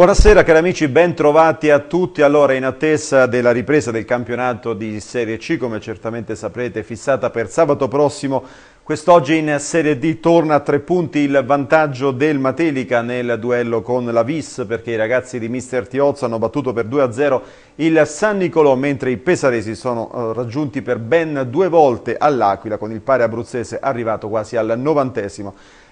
Buonasera cari amici, ben trovati a tutti. Allora, in attesa della ripresa del campionato di Serie C, come certamente saprete, fissata per sabato prossimo, quest'oggi in Serie D torna a 3 punti il vantaggio del Matelica nel duello con la Vis, perché i ragazzi di Mister Tiozzo hanno battuto per 2-0 il San Nicolò, mentre i pesaresi sono raggiunti per ben 2 volte all'Aquila, con il pari abruzzese arrivato quasi al 90°.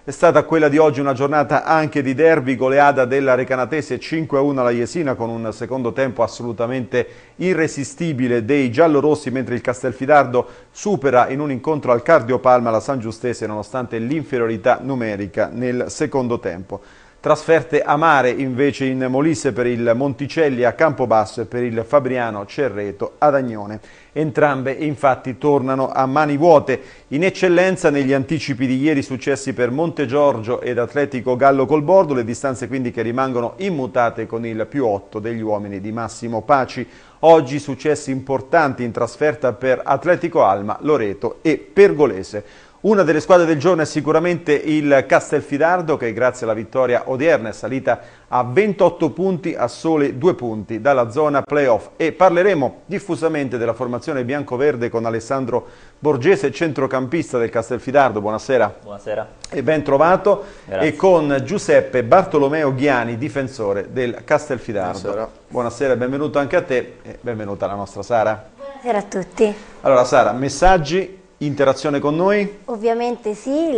È stata quella di oggi una giornata anche di derby, goleada della Recanatese 5-1 alla Jesina, con un secondo tempo assolutamente irresistibile dei giallorossi, mentre il Castelfidardo supera in un incontro al cardiopalma la San Giustese nonostante l'inferiorità numerica nel secondo tempo. Trasferte amare invece in Molise per il Monticelli a Campobasso e per il Fabriano Cerreto ad Agnone. Entrambe infatti tornano a mani vuote. In eccellenza negli anticipi di ieri successi per Montegiorgio ed Atletico Gallo Colbordolo, le distanze quindi che rimangono immutate con il +8 degli uomini di Massimo Paci. Oggi successi importanti in trasferta per Atletico Alma, Loreto e Pergolese. Una delle squadre del giorno è sicuramente il Castelfidardo, che grazie alla vittoria odierna è salita a 28 punti a soli 2 punti dalla zona playoff, e parleremo diffusamente della formazione biancoverde con Alessandro Borgese, centrocampista del Castelfidardo. Buonasera. Buonasera. E ben trovato. Grazie. E con Giuseppe Bartolomeo Ghiani, difensore del Castelfidardo. Buonasera. Buonasera e benvenuto anche a te e benvenuta la nostra Sara. Buonasera a tutti. Allora Sara, messaggi? Interazione con noi? Ovviamente sì,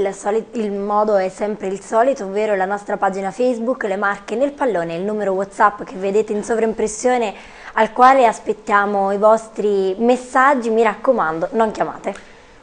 il modo è sempre il solito, ovvero la nostra pagina Facebook, le Marche nel pallone, il numero WhatsApp che vedete in sovraimpressione, al quale aspettiamo i vostri messaggi, mi raccomando, non chiamate.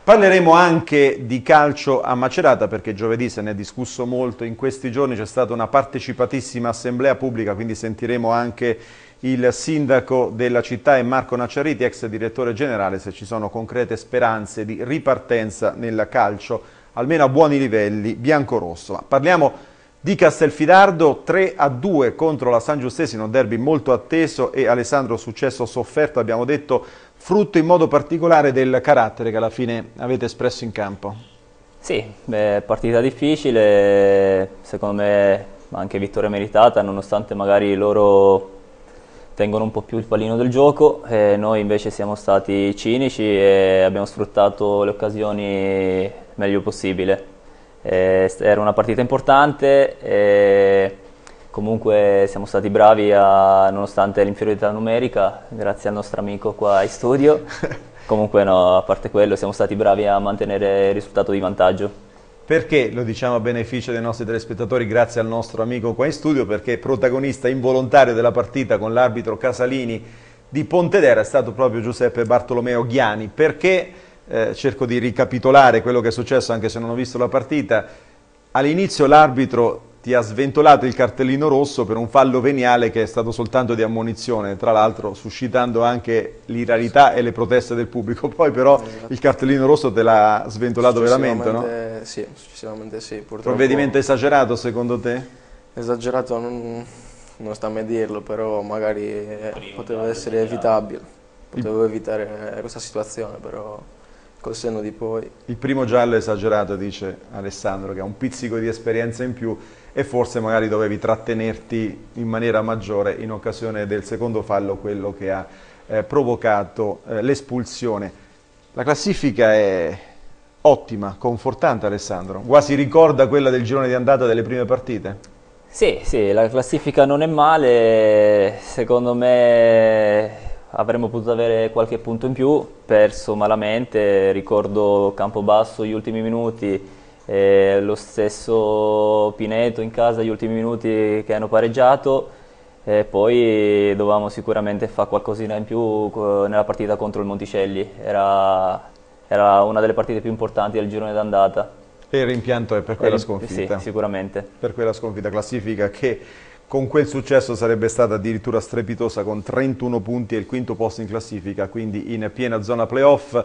Parleremo anche di calcio a Macerata, perché giovedì se ne è discusso molto, in questi giorni c'è stata una partecipatissima assemblea pubblica, quindi sentiremo anche il sindaco della città e Marco Nacciariti, ex direttore generale, se ci sono concrete speranze di ripartenza nel calcio, almeno a buoni livelli, biancorosso. Ma parliamo di Castelfidardo, 3-2 contro la San Giustese, in un derby molto atteso, e Alessandro, successo sofferto, abbiamo detto, frutto in modo particolare del carattere che alla fine avete espresso in campo. Sì, beh, partita difficile, secondo me anche vittoria meritata, nonostante magari loro tengono un po' più il pallino del gioco, e noi invece siamo stati cinici e abbiamo sfruttato le occasioni meglio possibile. Era una partita importante e comunque siamo stati bravi, nonostante l'inferiorità numerica, grazie al nostro amico qua in studio. Comunque no, a parte quello, siamo stati bravi a mantenere il risultato di vantaggio. Perché lo diciamo a beneficio dei nostri telespettatori, grazie al nostro amico qua in studio, perché protagonista involontario della partita con l'arbitro Casalini di Pontedera è stato proprio Giuseppe Bartolomeo Ghiani. Perché, cerco di ricapitolare quello che è successo anche se non ho visto la partita, all'inizio l'arbitro ti ha sventolato il cartellino rosso per un fallo veniale che è stato soltanto di ammonizione, tra l'altro suscitando anche l'iralità e le proteste del pubblico. Poi però il cartellino rosso te l'ha sventolato veramente, no? Sì, successivamente sì, purtroppo. Provvedimento esagerato secondo te? Esagerato non sta a me dirlo, però magari poteva essere evitabile, potevo evitare questa situazione, però col senno di poi. Il primo giallo esagerato, dice Alessandro, che ha un pizzico di esperienza in più, e forse magari dovevi trattenerti in maniera maggiore in occasione del secondo fallo, quello che ha provocato l'espulsione. La classifica è ottima, confortante Alessandro, quasi ricorda quella del girone di andata delle prime partite. Sì, sì, la classifica non è male, secondo me avremmo potuto avere qualche punto in più, perso malamente, ricordo Campobasso gli ultimi minuti, lo stesso Pineto in casa gli ultimi minuti che hanno pareggiato, e poi dovevamo sicuramente fare qualcosina in più nella partita contro il Monticelli, era una delle partite più importanti del girone d'andata. E il rimpianto è per quella sconfitta? Sì, sicuramente. Per quella sconfitta, classifica che con quel successo sarebbe stata addirittura strepitosa, con 31 punti e il quinto posto in classifica, quindi in piena zona playoff.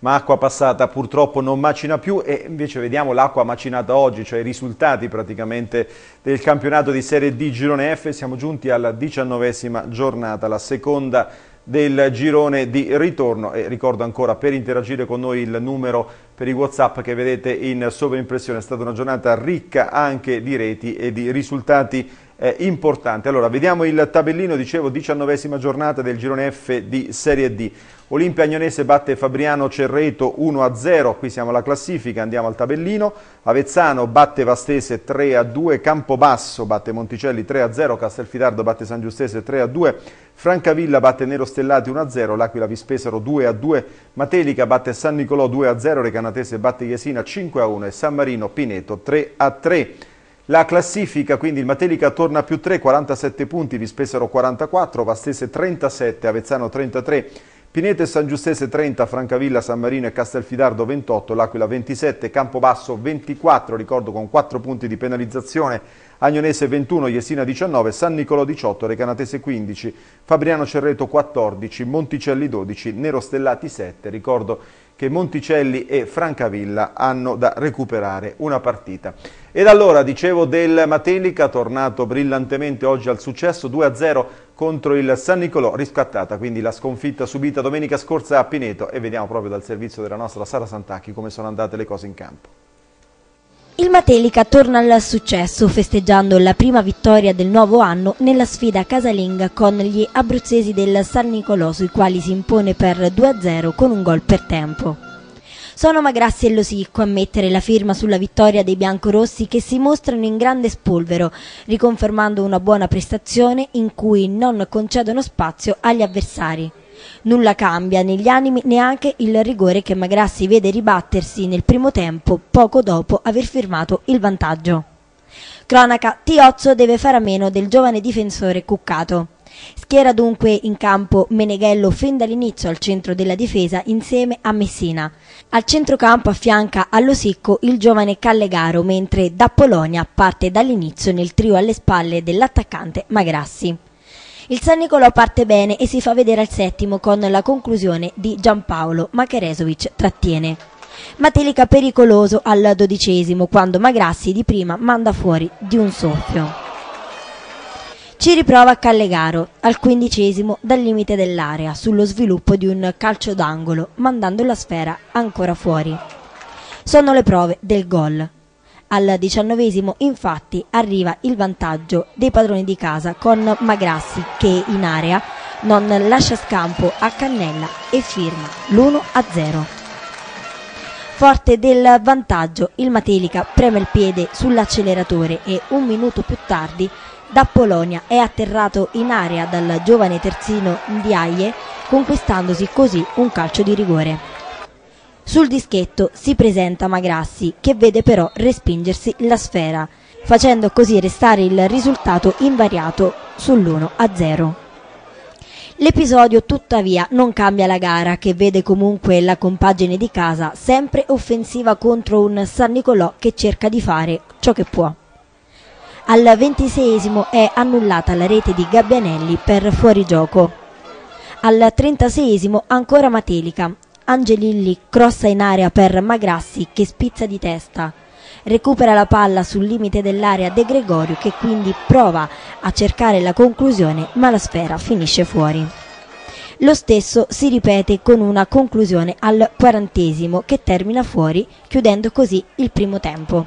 Ma acqua passata purtroppo non macina più, e invece vediamo l'acqua macinata oggi, cioè i risultati praticamente del campionato di Serie D Girone F. Siamo giunti alla 19ª giornata, la seconda del girone di ritorno, e ricordo ancora per interagire con noi il numero per i WhatsApp che vedete in sovraimpressione. È stata una giornata ricca anche di reti e di risultati importante. Allora, vediamo il tabellino, dicevo, 19ª giornata del girone F di Serie D. Olimpia Agnonese batte Fabriano Cerreto 1-0, qui siamo alla classifica, andiamo al tabellino. Avezzano batte Vastese 3-2, Campobasso batte Monticelli 3-0, Castelfidardo batte San Giustese 3-2, Francavilla batte Nero Stellati 1-0, L'Aquila Vis Pesaro 2-2, Matelica batte San Nicolò 2-0, Recanatese batte Jesina 5-1 e San Marino Pineto 3-3. La classifica, quindi il Matelica torna a più 3, 47 punti, Vis Pesaro 44, Vastese 37, Avezzano 33, Pineto e San Giustese 30, Francavilla, San Marino e Castelfidardo 28, L'Aquila 27, Campobasso 24, ricordo con 4 punti di penalizzazione, Agnonese 21, Jesina 19, San Nicolò 18, Recanatese 15, Fabriano Cerreto 14, Monticelli 12, Nero Stellati 7, ricordo che Monticelli e Francavilla hanno da recuperare una partita. Ed allora, dicevo del Matelica, tornato brillantemente oggi al successo, 2-0 contro il San Nicolò, riscattata quindi la sconfitta subita domenica scorsa a Pineto, e vediamo proprio dal servizio della nostra Sara Santacchi come sono andate le cose in campo. Il Matelica torna al successo festeggiando la prima vittoria del nuovo anno nella sfida casalinga con gli abruzzesi del San Nicolò, sui quali si impone per 2-0 con un gol per tempo. Sono Magrassi e Losicco a mettere la firma sulla vittoria dei biancorossi, che si mostrano in grande spolvero, riconfermando una buona prestazione in cui non concedono spazio agli avversari. Nulla cambia negli animi, neanche il rigore che Magrassi vede ribattersi nel primo tempo, poco dopo aver firmato il vantaggio. Cronaca, Tiozzo deve fare a meno del giovane difensore Cuccato. Schiera dunque in campo Meneghello fin dall'inizio al centro della difesa insieme a Messina. Al centrocampo affianca allo Sicco il giovane Callegaro, mentre da Polonia parte dall'inizio nel trio alle spalle dell'attaccante Magrassi. Il San Nicolò parte bene e si fa vedere al settimo con la conclusione di Giampaolo, ma Keresovic trattiene. Matelica pericoloso al 12° quando Magrassi di prima manda fuori di un soffio. Ci riprova Callegaro al 15° dal limite dell'area sullo sviluppo di un calcio d'angolo, mandando la sfera ancora fuori. Sono le prove del gol. Al 19° infatti arriva il vantaggio dei padroni di casa con Magrassi che in area non lascia scampo a Cannella e firma l'1-0. Forte del vantaggio, il Matelica preme il piede sull'acceleratore e un minuto più tardi da Polonia è atterrato in area dal giovane terzino Ndiaye, conquistandosi così un calcio di rigore. Sul dischetto si presenta Magrassi, che vede però respingersi la sfera, facendo così restare il risultato invariato sull'1-0. L'episodio tuttavia non cambia la gara, che vede comunque la compagine di casa sempre offensiva contro un San Nicolò che cerca di fare ciò che può. Al 26° è annullata la rete di Gabbianelli per fuorigioco. Al 36° ancora Matelica. Angelilli crossa in area per Magrassi che spizza di testa, recupera la palla sul limite dell'area De Gregorio, che quindi prova a cercare la conclusione, ma la sfera finisce fuori. Lo stesso si ripete con una conclusione al 40° che termina fuori, chiudendo così il primo tempo.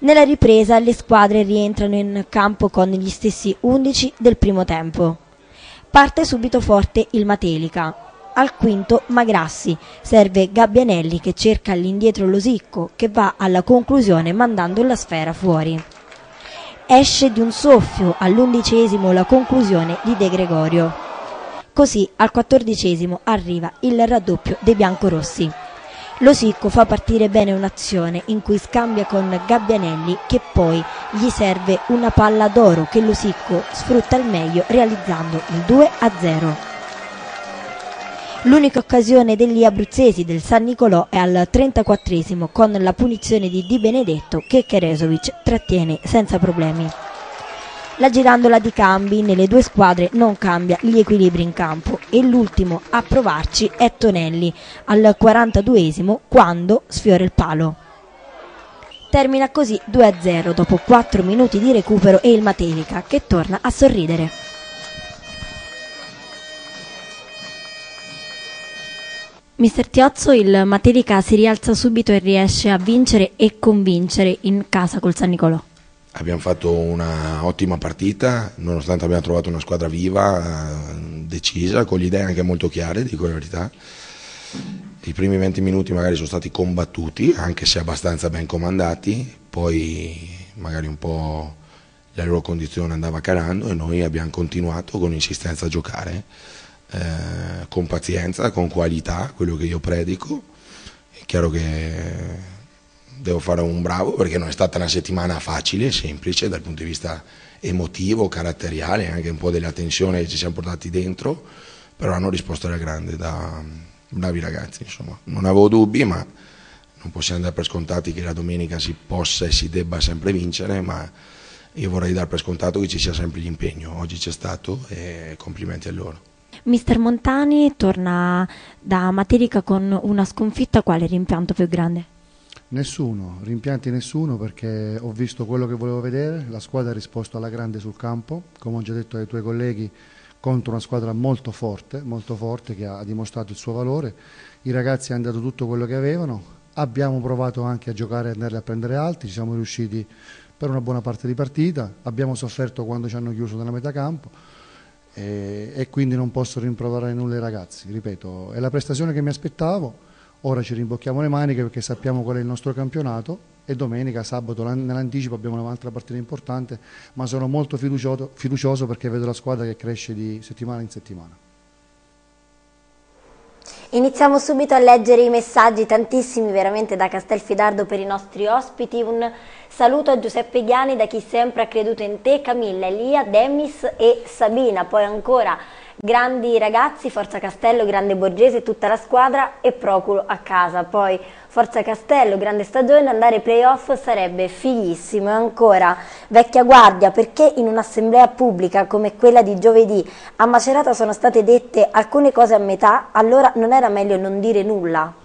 Nella ripresa le squadre rientrano in campo con gli stessi 11 del primo tempo. Parte subito forte il Matelica. Al 5° Magrassi, serve Gabbianelli che cerca all'indietro Losicco, che va alla conclusione mandando la sfera fuori. Esce di un soffio all'11° la conclusione di De Gregorio. Così al 14° arriva il raddoppio dei biancorossi. Losicco fa partire bene un'azione in cui scambia con Gabbianelli, che poi gli serve una palla d'oro che Losicco sfrutta al meglio, realizzando il 2-0. L'unica occasione degli abruzzesi del San Nicolò è al 34° con la punizione di Di Benedetto, che Keresovic trattiene senza problemi. La girandola di cambi nelle due squadre non cambia gli equilibri in campo e l'ultimo a provarci è Tonelli al 42° quando sfiora il palo. Termina così 2-0 dopo 4 minuti di recupero e il Matelica che torna a sorridere. Mister Tiozzo, il Matelica si rialza subito e riesce a vincere e convincere in casa col San Nicolò. Abbiamo fatto una ottima partita, nonostante abbiamo trovato una squadra viva, decisa, con le idee anche molto chiare, dico la verità. I primi 20 minuti magari sono stati combattuti, anche se abbastanza ben comandati, poi magari un po' la loro condizione andava calando e noi abbiamo continuato con insistenza a giocare, con pazienza, con qualità, quello che io predico. È chiaro che devo fare un bravo perché non è stata una settimana facile, semplice dal punto di vista emotivo, caratteriale, anche un po' della tensione che ci siamo portati dentro, però hanno risposto alla grande da bravi ragazzi, insomma. Non avevo dubbi, ma non possiamo dare per scontati che la domenica si possa e si debba sempre vincere, ma io vorrei dare per scontato che ci sia sempre l'impegno. Oggi c'è stato e complimenti a loro. Mister Montani torna da Matelica con una sconfitta, quale rimpianto più grande? Nessuno, rimpianti nessuno, perché ho visto quello che volevo vedere, la squadra ha risposto alla grande sul campo, come ho già detto ai tuoi colleghi, contro una squadra molto forte che ha dimostrato il suo valore, i ragazzi hanno dato tutto quello che avevano, abbiamo provato anche a giocare e andarli a prendere alti, ci siamo riusciti per una buona parte di partita, abbiamo sofferto quando ci hanno chiuso nella metà campo e quindi non posso rimproverare nulla ai ragazzi, ripeto, è la prestazione che mi aspettavo. Ora ci rimbocchiamo le maniche perché sappiamo qual è il nostro campionato e domenica, sabato, nell'anticipo abbiamo un'altra partita importante, ma sono molto fiducioso perché vedo la squadra che cresce di settimana in settimana. Iniziamo subito a leggere i messaggi, tantissimi veramente da Castelfidardo per i nostri ospiti. Un saluto a Giuseppe Ghiani da chi sempre ha creduto in te, Camilla, Elia, Demis e Sabina, poi ancora... Grandi ragazzi, Forza Castello, grande Borghese, tutta la squadra e Proculo a casa. Poi Forza Castello, grande stagione, andare ai playoff sarebbe fighissimo. E ancora, vecchia guardia, perché in un'assemblea pubblica come quella di giovedì a Macerata sono state dette alcune cose a metà, allora non era meglio non dire nulla?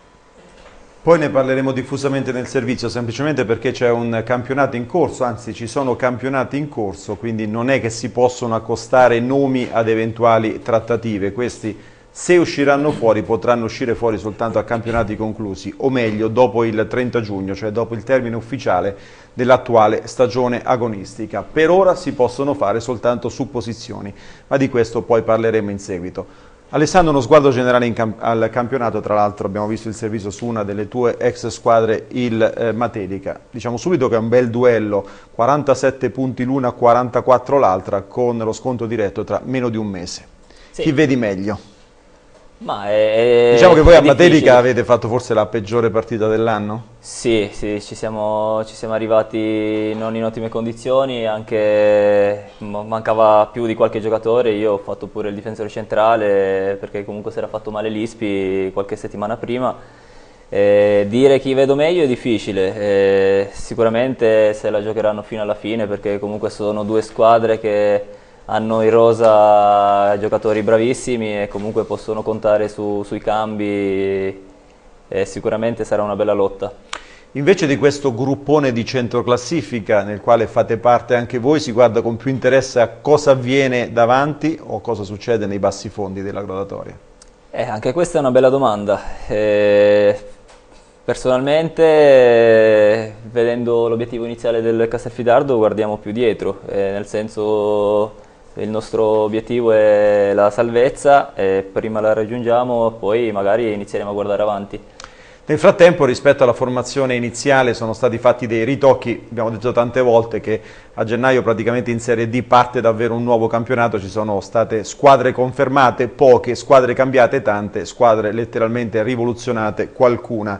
Poi ne parleremo diffusamente nel servizio, semplicemente perché c'è un campionato in corso, anzi ci sono campionati in corso, quindi non è che si possono accostare nomi ad eventuali trattative. Questi, se usciranno fuori, potranno uscire fuori soltanto a campionati conclusi, o meglio dopo il 30 giugno, cioè dopo il termine ufficiale dell'attuale stagione agonistica. Per ora si possono fare soltanto supposizioni, ma di questo poi parleremo in seguito. Alessandro, uno sguardo generale al campionato, tra l'altro abbiamo visto il servizio su una delle tue ex squadre, il Matelica. Diciamo subito che è un bel duello, 47 punti l'una, 44 l'altra, con lo sconto diretto tra meno di un mese. Sì. Chi vedi meglio? Ma diciamo che voi a Matelica avete fatto forse la peggiore partita dell'anno? Sì, sì, ci siamo arrivati non in ottime condizioni, anche mancava più di qualche giocatore, io ho fatto pure il difensore centrale perché comunque si era fatto male l'Ispi qualche settimana prima. Dire chi vedo meglio è difficile, sicuramente se la giocheranno fino alla fine perché comunque sono due squadre che hanno in rosa giocatori bravissimi e comunque possono contare sui cambi e sicuramente sarà una bella lotta. Invece di questo gruppone di centroclassifica nel quale fate parte anche voi, si guarda con più interesse a cosa avviene davanti o cosa succede nei bassi fondi della graduatoria? Anche questa è una bella domanda. Personalmente, vedendo l'obiettivo iniziale del Castelfidardo, guardiamo più dietro, nel senso... Il nostro obiettivo è la salvezza e prima la raggiungiamo, poi magari inizieremo a guardare avanti. Nel frattempo, rispetto alla formazione iniziale, sono stati fatti dei ritocchi. Abbiamo detto tante volte che a gennaio praticamente in Serie D parte davvero un nuovo campionato, ci sono state squadre confermate, poche, squadre cambiate, tante, squadre letteralmente rivoluzionate, qualcuna.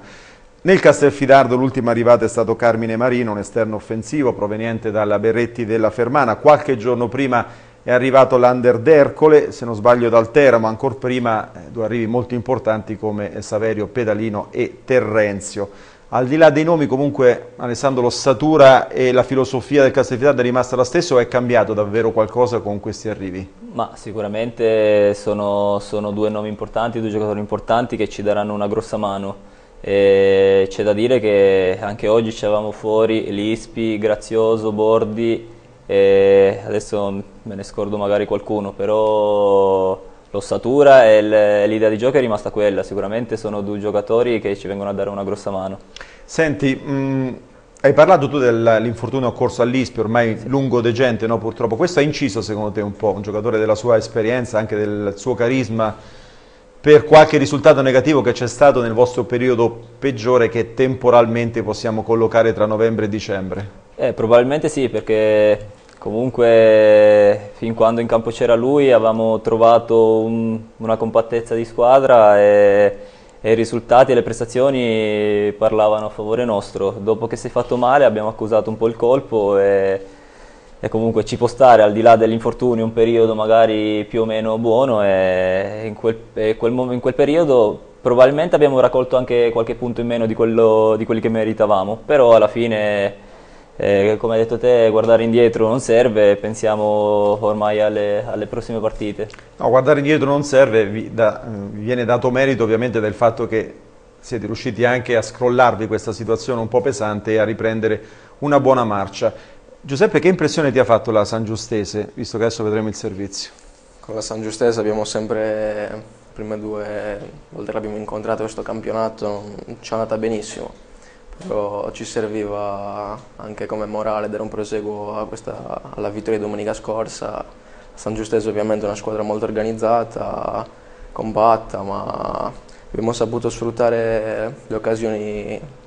Nel Castelfidardo l'ultima arrivata è stato Carmine Marino, un esterno offensivo proveniente dalla Berretti della Fermana. Qualche giorno prima è arrivato l'Under d'Ercole, se non sbaglio dal Teramo, ancora prima due arrivi molto importanti come Saverio Pedalino e Terrenzio. Al di là dei nomi, comunque, Alessandro, l'ossatura e la filosofia del Castelfidardo è rimasta la stessa o è cambiato davvero qualcosa con questi arrivi? Ma sicuramente sono due nomi importanti, due giocatori importanti che ci daranno una grossa mano. C'è da dire che anche oggi c'eravamo fuori Lispi, Grazioso, Bordi... E adesso me ne scordo magari qualcuno, però l'ossatura e l'idea di gioco è rimasta quella, sicuramente sono due giocatori che ci vengono a dare una grossa mano. Senti, Hai parlato tu dell'infortunio occorso all'Ispi, ormai sì, lungo degente, no? Purtroppo. Questo ha inciso secondo te un po', un giocatore della sua esperienza, anche del suo carisma, per qualche risultato negativo che c'è stato nel vostro periodo peggiore che temporalmente possiamo collocare tra novembre e dicembre? Probabilmente sì, perché comunque fin quando in campo c'era lui avevamo trovato una compattezza di squadra e i risultati e le prestazioni parlavano a favore nostro. Dopo che si è fatto male abbiamo accusato un po' il colpo e comunque ci può stare, al di là dell'infortunio, un periodo magari più o meno buono, e in quel periodo probabilmente abbiamo raccolto anche qualche punto in meno di quelli che meritavamo, però alla fine, come hai detto te, guardare indietro non serve, pensiamo ormai alle prossime partite. No, guardare indietro non serve, vi viene dato merito ovviamente del fatto che siete riusciti anche a scrollarvi questa situazione un po' pesante e a riprendere una buona marcia. Giuseppe, che impressione ti ha fatto la San Giustese, visto che adesso vedremo il servizio? Con la San Giustese abbiamo sempre, le prime due volte che abbiamo incontrato questo campionato, ci è andata benissimo. Però ci serviva anche come morale dare un proseguo alla vittoria di domenica scorsa. San Giustese ovviamente è una squadra molto organizzata, compatta, ma abbiamo saputo sfruttare le occasioni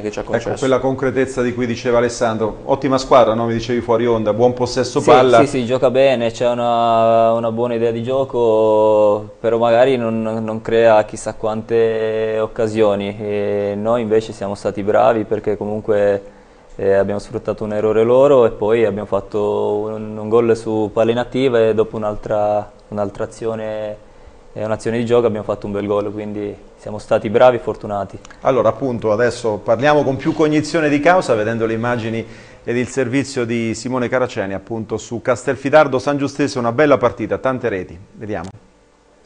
che ci ha concesso. Ecco, quella concretezza di cui diceva Alessandro, ottima squadra, no? Mi dicevi fuori onda, buon possesso palla. Sì, gioca bene, c'è una buona idea di gioco, però magari non crea chissà quante occasioni. E noi invece siamo stati bravi perché comunque abbiamo sfruttato un errore loro e poi abbiamo fatto un gol su palla inattiva e dopo un'altra azione. È un'azione di gioco, abbiamo fatto un bel gol, quindi siamo stati bravi e fortunati. Allora, appunto, adesso parliamo con più cognizione di causa, vedendo le immagini ed il servizio di Simone Caraceni, appunto, su Castelfidardo San Giustese. Una bella partita, tante reti, vediamo.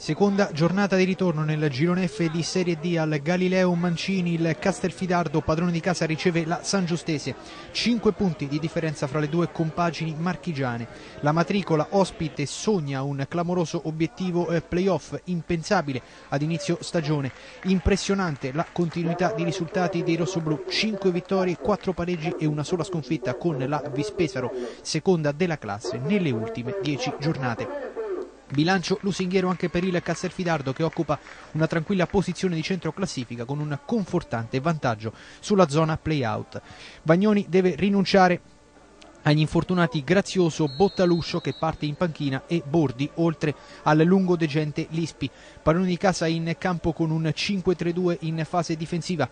Seconda giornata di ritorno nel girone F di Serie D al Galileo Mancini. Il Castelfidardo, padrone di casa, riceve la San Giustese. 5 punti di differenza fra le due compagini marchigiane. La matricola ospite sogna un clamoroso obiettivo playoff, impensabile ad inizio stagione. Impressionante la continuità di risultati dei rossoblù: 5 vittorie, 4 pareggi e una sola sconfitta con la Vis Pesaro, seconda della classe nelle ultime 10 giornate. Bilancio lusinghiero anche per il Castelfidardo, che occupa una tranquilla posizione di centro classifica con un confortante vantaggio sulla zona play-out. Bagnoni deve rinunciare agli infortunati Grazioso, Bottaluscio che parte in panchina e Bordi, oltre al lungo degente Lispi. Padrone di casa in campo con un 5-3-2 in fase difensiva.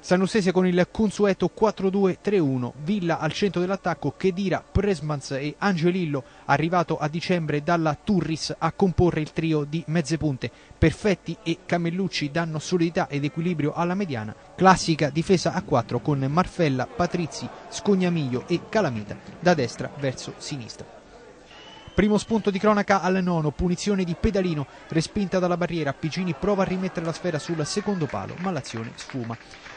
San Giustese con il consueto 4-2-3-1, Villa al centro dell'attacco, Chedira, Presmans e Angelillo, arrivato a dicembre dalla Turris, a comporre il trio di mezze punte. Perfetti e Camellucci danno solidità ed equilibrio alla mediana. Classica difesa a 4 con Marfella, Patrizzi, Scognamiglio e Calamita da destra verso sinistra. Primo spunto di cronaca al nono, punizione di Pedalino, respinta dalla barriera, Picini prova a rimettere la sfera sul secondo palo, ma l'azione sfuma.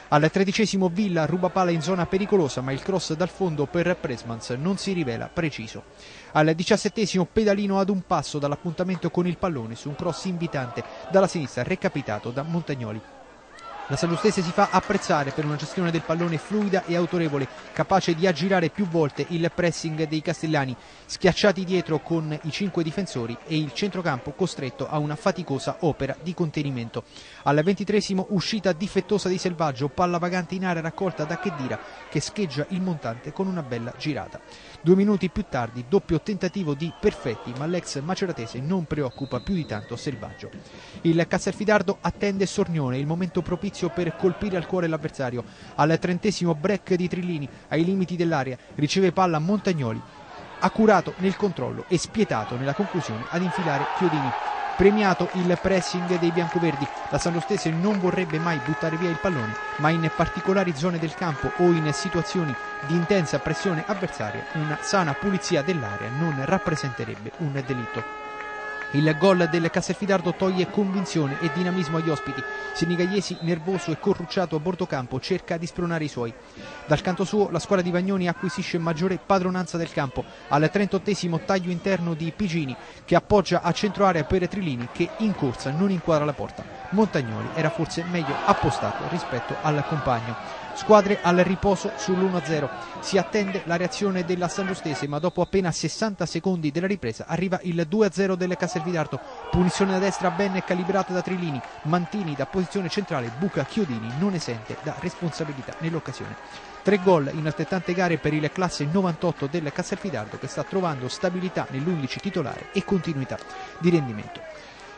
Al tredicesimo Villa ruba palla in zona pericolosa, ma il cross dal fondo per Presmans non si rivela preciso. Al diciassettesimo Pedalino ad un passo dall'appuntamento con il pallone su un cross invitante dalla sinistra, recapitato da Montagnoli. La San Giustese si fa apprezzare per una gestione del pallone fluida e autorevole, capace di aggirare più volte il pressing dei castellani, schiacciati dietro con i 5 difensori e il centrocampo costretto a una faticosa opera di contenimento. Al 23esimo uscita difettosa di Selvaggio, palla vagante in area raccolta da Chedira che scheggia il montante con una bella girata. 2 minuti più tardi doppio tentativo di Perfetti, ma l'ex maceratese non preoccupa più di tanto Selvaggio. Il Castelfidardo attende Sornione, il momento propizio per colpire al cuore l'avversario. Al 30esimo break di Trillini ai limiti dell'area, riceve palla Montagnoli, accurato nel controllo e spietato nella conclusione ad infilare Chiodini. Premiato il pressing dei biancoverdi, la San Giustese non vorrebbe mai buttare via il pallone, ma in particolari zone del campo o in situazioni di intensa pressione avversaria una sana pulizia dell'area non rappresenterebbe un delitto. Il gol del Castelfidardo toglie convinzione e dinamismo agli ospiti. Senigalliesi, nervoso e corrucciato a bordo campo, cerca di spronare i suoi. Dal canto suo la squadra di Vagnoni acquisisce maggiore padronanza del campo. Al 38esimo taglio interno di Pigini, che appoggia a centroarea per Trillini, che in corsa non inquadra la porta. Montagnoli era forse meglio appostato rispetto al compagno. Squadre al riposo sull'1-0, si attende la reazione della San Giustese, ma dopo appena 60 secondi della ripresa arriva il 2-0 del Castelfidardo. Punizione da destra ben calibrata da Trilini, Mantini da posizione centrale buca Chiodini, non esente da responsabilità nell'occasione. 3 gol in altrettante gare per il classe 98 del Castelfidardo, che sta trovando stabilità nell'11 titolare e continuità di rendimento.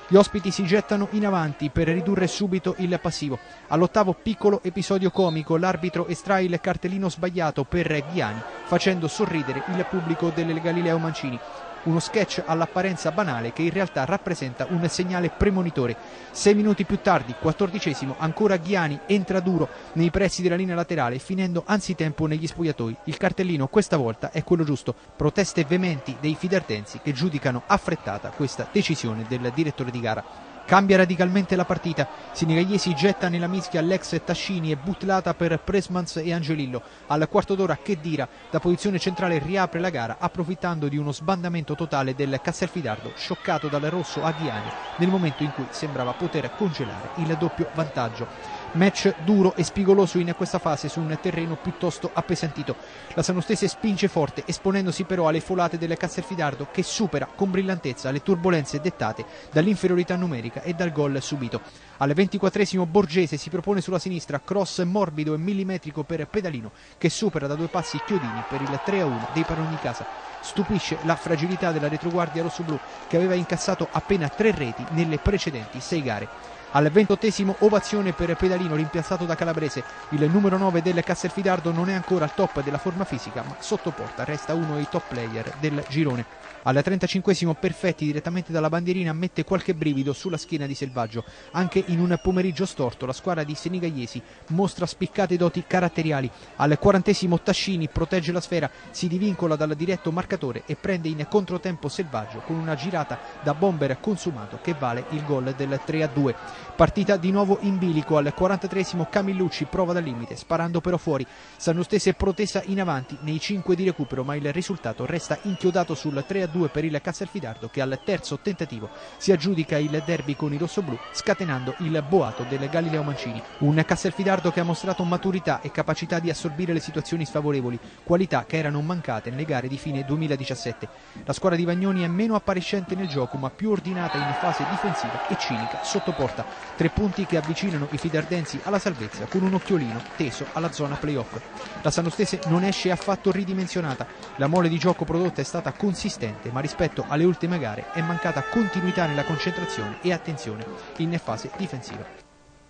Gli ospiti si gettano in avanti per ridurre subito il passivo. All'8º piccolo episodio comico, l'arbitro estrae il cartellino sbagliato per Ghiani, facendo sorridere il pubblico del Galileo Mancini. Uno sketch all'apparenza banale che in realtà rappresenta un segnale premonitore. 6 minuti più tardi, 14°, ancora Ghiani entra duro nei pressi della linea laterale, finendo anzitempo negli spogliatoi. Il cartellino questa volta è quello giusto. Proteste veementi dei fidartensi, che giudicano affrettata questa decisione del direttore di gara. Cambia radicalmente la partita. Sinigagliesi getta nella mischia l'ex Tascini e butlata per Presmans e Angelillo. Al quarto d'ora Chedira da posizione centrale riapre la gara, approfittando di uno sbandamento totale del Castelfidardo, scioccato dal rosso a Ghiani nel momento in cui sembrava poter congelare il doppio vantaggio. Match duro e spigoloso in questa fase su un terreno piuttosto appesantito. La San Giustese spinge forte, esponendosi però alle folate del Castelfidardo, che supera con brillantezza le turbolenze dettate dall'inferiorità numerica e dal gol subito. Al 24° Borgese si propone sulla sinistra, cross morbido e millimetrico per Pedalino, che supera da 2 passi Chiodini per il 3-1 dei padroni di casa. Stupisce la fragilità della retroguardia rossoblù, che aveva incassato appena 3 reti nelle precedenti 6 gare. Al 28° ovazione per Pedalino, rimpiazzato da Calabrese. Il numero 9 del Castelfidardo non è ancora al top della forma fisica, ma sotto porta resta uno dei top player del girone. Al 35° Perfetti, direttamente dalla bandierina, mette qualche brivido sulla schiena di Selvaggio. Anche in un pomeriggio storto la squadra di Senigagliesi mostra spiccate doti caratteriali. Al 40° Tascini protegge la sfera, si divincola dal diretto marcatore e prende in controtempo Selvaggio con una girata da bomber consumato che vale il gol del 3-2. Partita di nuovo in bilico. Al 43° Camillucci prova dal limite, sparando però fuori. San Giustese protesa in avanti nei 5 di recupero, ma il risultato resta inchiodato sul 3-2 per il Castelfidardo, che al terzo tentativo si aggiudica il derby con i rossoblù, scatenando il boato del Galileo Mancini. Un Castelfidardo che ha mostrato maturità e capacità di assorbire le situazioni sfavorevoli, qualità che erano mancate nelle gare di fine 2017. La squadra di Vagnoni è meno appariscente nel gioco, ma più ordinata in fase difensiva e cinica sotto porta. 3 punti che avvicinano i fidardensi alla salvezza, con un occhiolino teso alla zona playoff. La San Giustese non esce affatto ridimensionata. La mole di gioco prodotta è stata consistente, ma rispetto alle ultime gare è mancata continuità nella concentrazione e attenzione in fase difensiva.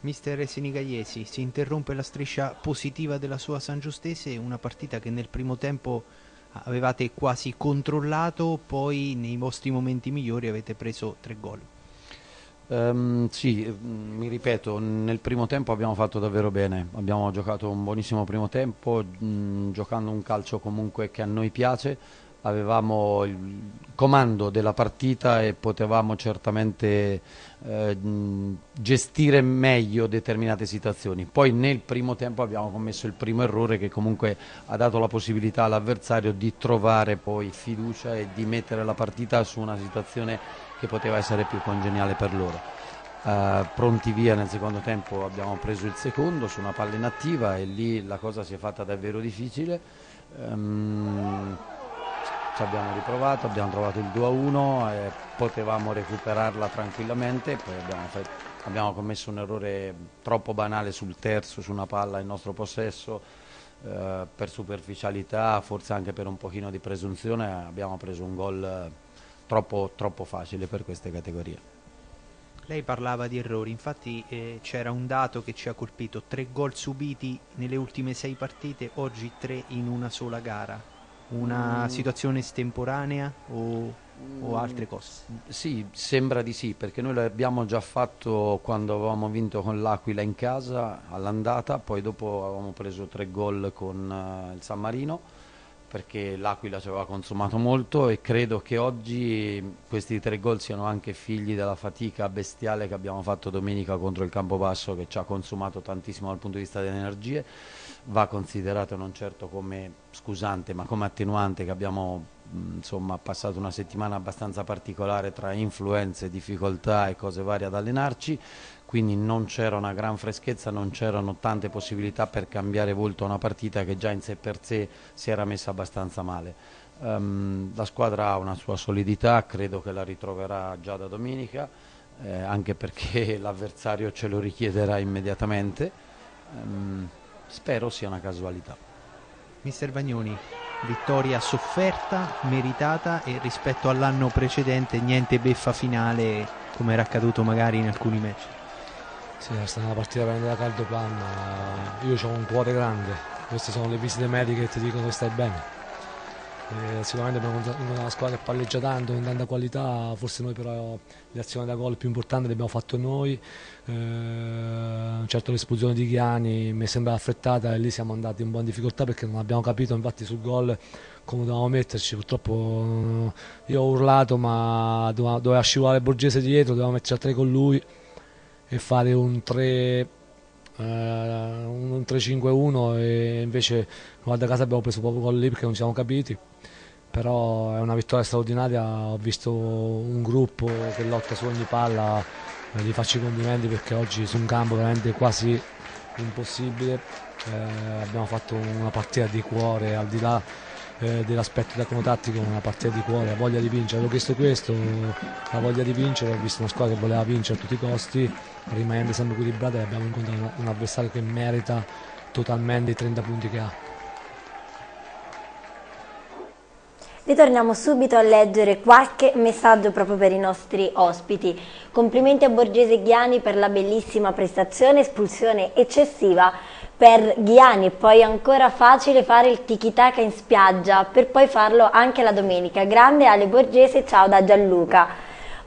Mister Senigagliesi, si interrompe la striscia positiva della sua San Giustese, una partita che nel primo tempo avevate quasi controllato, poi nei vostri momenti migliori avete preso 3 gol. Sì, mi ripeto, nel primo tempo abbiamo fatto davvero bene, abbiamo giocato un buonissimo primo tempo, giocando un calcio comunque che a noi piace, avevamo il comando della partita e potevamo certamente gestire meglio determinate situazioni. Poi nel primo tempo abbiamo commesso il primo errore, che comunque ha dato la possibilità all'avversario di trovare poi fiducia e di mettere la partita su una situazione che poteva essere più congeniale per loro. Pronti via nel secondo tempo abbiamo preso il secondo su una palla inattiva e lì la cosa si è fatta davvero difficile. Ci abbiamo riprovato, abbiamo trovato il 2-1 e potevamo recuperarla tranquillamente, poi abbiamo commesso un errore troppo banale sul terzo, su una palla in nostro possesso. Per superficialità, forse anche per un pochino di presunzione, abbiamo preso un gol troppo facile per queste categorie. Lei parlava di errori, infatti c'era un dato che ci ha colpito: 3 gol subiti nelle ultime 6 partite, oggi 3 in una sola gara. Una situazione estemporanea o altre cose? Sì, sembra di sì, perché noi l'abbiamo già fatto quando avevamo vinto con l'Aquila in casa all'andata, poi dopo avevamo preso 3 gol con il San Marino, perché l'Aquila ci aveva consumato molto, e credo che oggi questi 3 gol siano anche figli della fatica bestiale che abbiamo fatto domenica contro il Campobasso, che ci ha consumato tantissimo dal punto di vista delle energie. Va considerato non certo come scusante, ma come attenuante che abbiamo insomma ha passato una settimana abbastanza particolare tra influenze, difficoltà e cose varie ad allenarci, quindi non c'era una gran freschezza, non c'erano tante possibilità per cambiare volto a una partita che già in sé per sé si era messa abbastanza male. La squadra ha una sua solidità, credo che la ritroverà già da domenica, anche perché l'avversario ce lo richiederà immediatamente. Spero sia una casualità. Mister Bagnoni, vittoria sofferta, meritata, e rispetto all'anno precedente niente beffa finale come era accaduto magari in alcuni match? Sì, è stata una partita veramente da caldo planna. Io ho un cuore grande, queste sono le visite mediche che ti dicono che stai bene. Sicuramente abbiamo una squadra che palleggia tanto, con tanta qualità, forse noi però le azioni da gol più importanti le abbiamo fatte noi, certo l'espulsione di Ghiani mi sembra affrettata e lì siamo andati un po' in difficoltà perché non abbiamo capito infatti sul gol come dovevamo metterci. Purtroppo io ho urlato, ma doveva scivolare Borghese dietro, dovevamo metterci a tre con lui e fare un 3, un 3-5-1, e invece guarda casa abbiamo preso proprio gol lì perché non ci siamo capiti. Però è una vittoria straordinaria, ho visto un gruppo che lotta su ogni palla, gli faccio i complimenti perché oggi su un campo veramente quasi impossibile abbiamo fatto una partita di cuore, al di là dell'aspetto tecnico-tattico, una partita di cuore, la voglia di vincere, avevo chiesto questo, la voglia di vincere, ho visto una squadra che voleva vincere a tutti i costi, rimanendo sempre equilibrata, e abbiamo incontrato un avversario che merita totalmente i 30 punti che ha. Ritorniamo subito a leggere qualche messaggio proprio per i nostri ospiti. Complimenti a Borghese e Ghiani per la bellissima prestazione, espulsione eccessiva per Ghiani, poi ancora facile fare il tiki-taka in spiaggia per poi farlo anche la domenica. Grande Ale Borghese, ciao da Gianluca.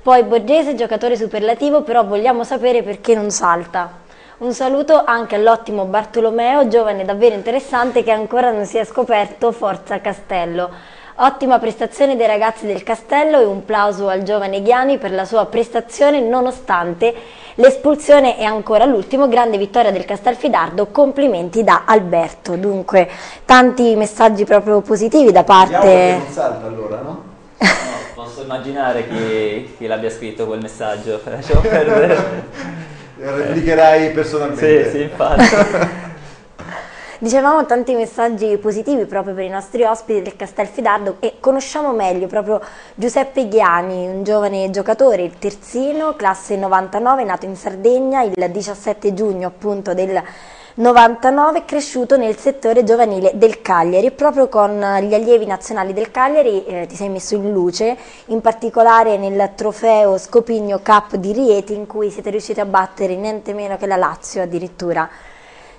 Poi Borghese giocatore superlativo, però vogliamo sapere perché non salta. Un saluto anche all'ottimo Bartolomeo, giovane davvero interessante che ancora non si è scoperto. Forza Castello. Ottima prestazione dei ragazzi del Castello e un plauso al giovane Ghiani per la sua prestazione nonostante l'espulsione. E ancora l'ultimo, grande vittoria del Castelfidardo, complimenti da Alberto. Dunque tanti messaggi proprio positivi da parte... Non salta allora, no? No, posso immaginare chi l'abbia scritto quel messaggio, lasciamo perdere. Replicherai personalmente. Sì, sì, infatti. Dicevamo tanti messaggi positivi proprio per i nostri ospiti del Castelfidardo, e conosciamo meglio proprio Giuseppe Ghiani, un giovane giocatore, il terzino, classe 99, nato in Sardegna il 17 giugno appunto del 99, cresciuto nel settore giovanile del Cagliari. Proprio con gli allievi nazionali del Cagliari ti sei messo in luce, in particolare nel trofeo Scopigno Cup di Rieti in cui siete riusciti a battere niente meno che la Lazio addirittura.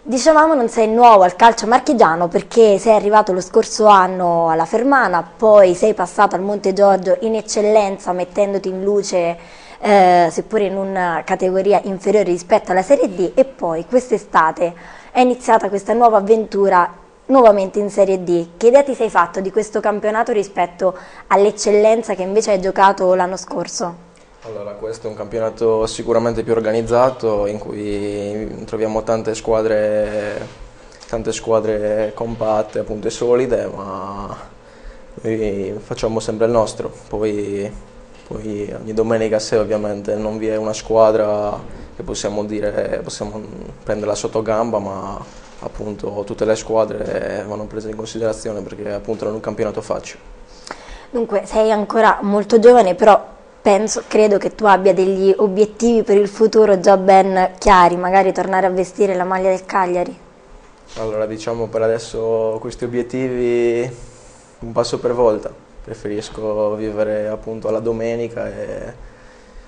Dicevamo non sei nuovo al calcio marchigiano perché sei arrivato lo scorso anno alla Fermana, poi sei passato al Montegiorgio in eccellenza mettendoti in luce seppure in una categoria inferiore rispetto alla Serie D, e poi quest'estate è iniziata questa nuova avventura nuovamente in Serie D. Che idea ti sei fatto di questo campionato rispetto all'eccellenza che invece hai giocato l'anno scorso? Allora, questo è un campionato sicuramente più organizzato in cui troviamo tante squadre compatte appunto e solide, ma noi facciamo sempre il nostro. Poi ogni domenica, se ovviamente non vi è una squadra che possiamo prenderla sotto gamba, ma appunto tutte le squadre vanno prese in considerazione perché appunto non è un campionato facile. Dunque sei ancora molto giovane, però credo che tu abbia degli obiettivi per il futuro già ben chiari, magari tornare a vestire la maglia del Cagliari. Allora, diciamo per adesso questi obiettivi un passo per volta, preferisco vivere appunto alla domenica e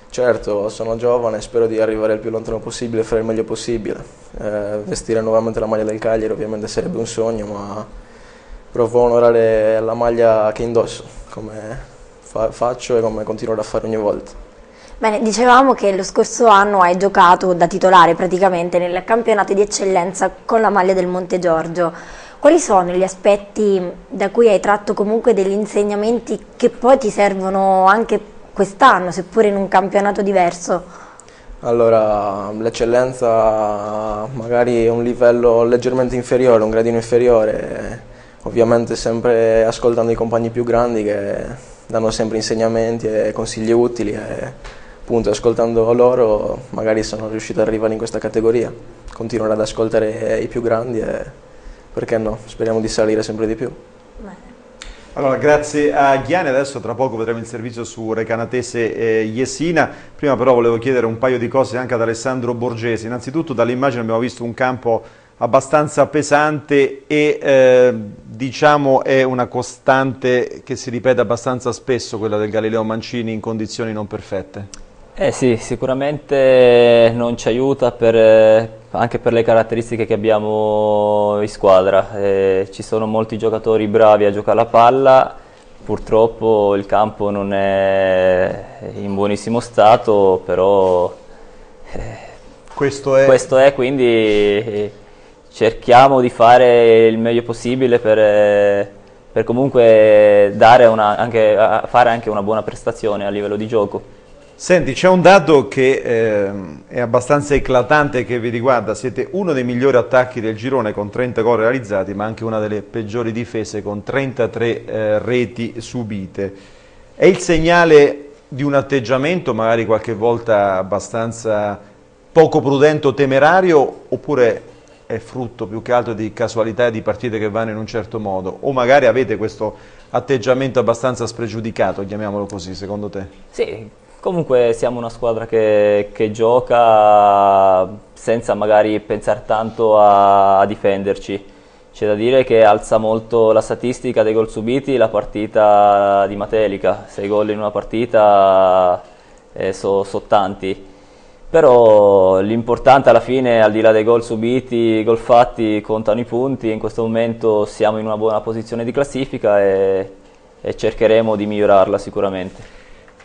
certo sono giovane, spero di arrivare il più lontano possibile e fare il meglio possibile. Vestire nuovamente la maglia del Cagliari ovviamente sarebbe un sogno, ma provo a onorare la maglia che indosso, come faccio e come continuerò a fare ogni volta. Bene, dicevamo che lo scorso anno hai giocato da titolare praticamente nel campionato di eccellenza con la maglia del Montegiorgio. Quali sono gli aspetti da cui hai tratto comunque degli insegnamenti che poi ti servono anche quest'anno, seppure in un campionato diverso? Allora, l'eccellenza magari è un livello leggermente inferiore, un gradino inferiore. Ovviamente sempre ascoltando i compagni più grandi che danno sempre insegnamenti e consigli utili e appunto ascoltando loro magari sono riuscito ad arrivare in questa categoria. Continuerò ad ascoltare i più grandi e perché no, speriamo di salire sempre di più. Allora, grazie a Ghiani, adesso tra poco vedremo il servizio su Recanatese e Jesina. Prima però volevo chiedere un paio di cose anche ad Alessandro Borgesi. Innanzitutto dall'immagine abbiamo visto un campo abbastanza pesante e diciamo è una costante che si ripete abbastanza spesso, quella del Galileo Mancini in condizioni non perfette. Eh sì, sicuramente non ci aiuta anche per le caratteristiche che abbiamo in squadra. Ci sono molti giocatori bravi a giocare la palla, purtroppo il campo non è in buonissimo stato, però questo è quindi cerchiamo di fare il meglio possibile per comunque dare fare anche una buona prestazione a livello di gioco. Senti, c'è un dato che è abbastanza eclatante che vi riguarda, siete uno dei migliori attacchi del girone con 30 gol realizzati, ma anche una delle peggiori difese con 33 reti subite. È il segnale di un atteggiamento magari qualche volta abbastanza poco prudente o temerario, oppure è frutto più che altro di casualità e di partite che vanno in un certo modo, o magari avete questo atteggiamento abbastanza spregiudicato, chiamiamolo così, secondo te? Sì. Comunque siamo una squadra che gioca senza magari pensare tanto a difenderci. C'è da dire che alza molto la statistica dei gol subiti la partita di Matelica. 6 gol in una partita so tanti. Però l'importante alla fine, al di là dei gol subiti, i gol fatti, contano i punti. In questo momento siamo in una buona posizione di classifica e cercheremo di migliorarla sicuramente.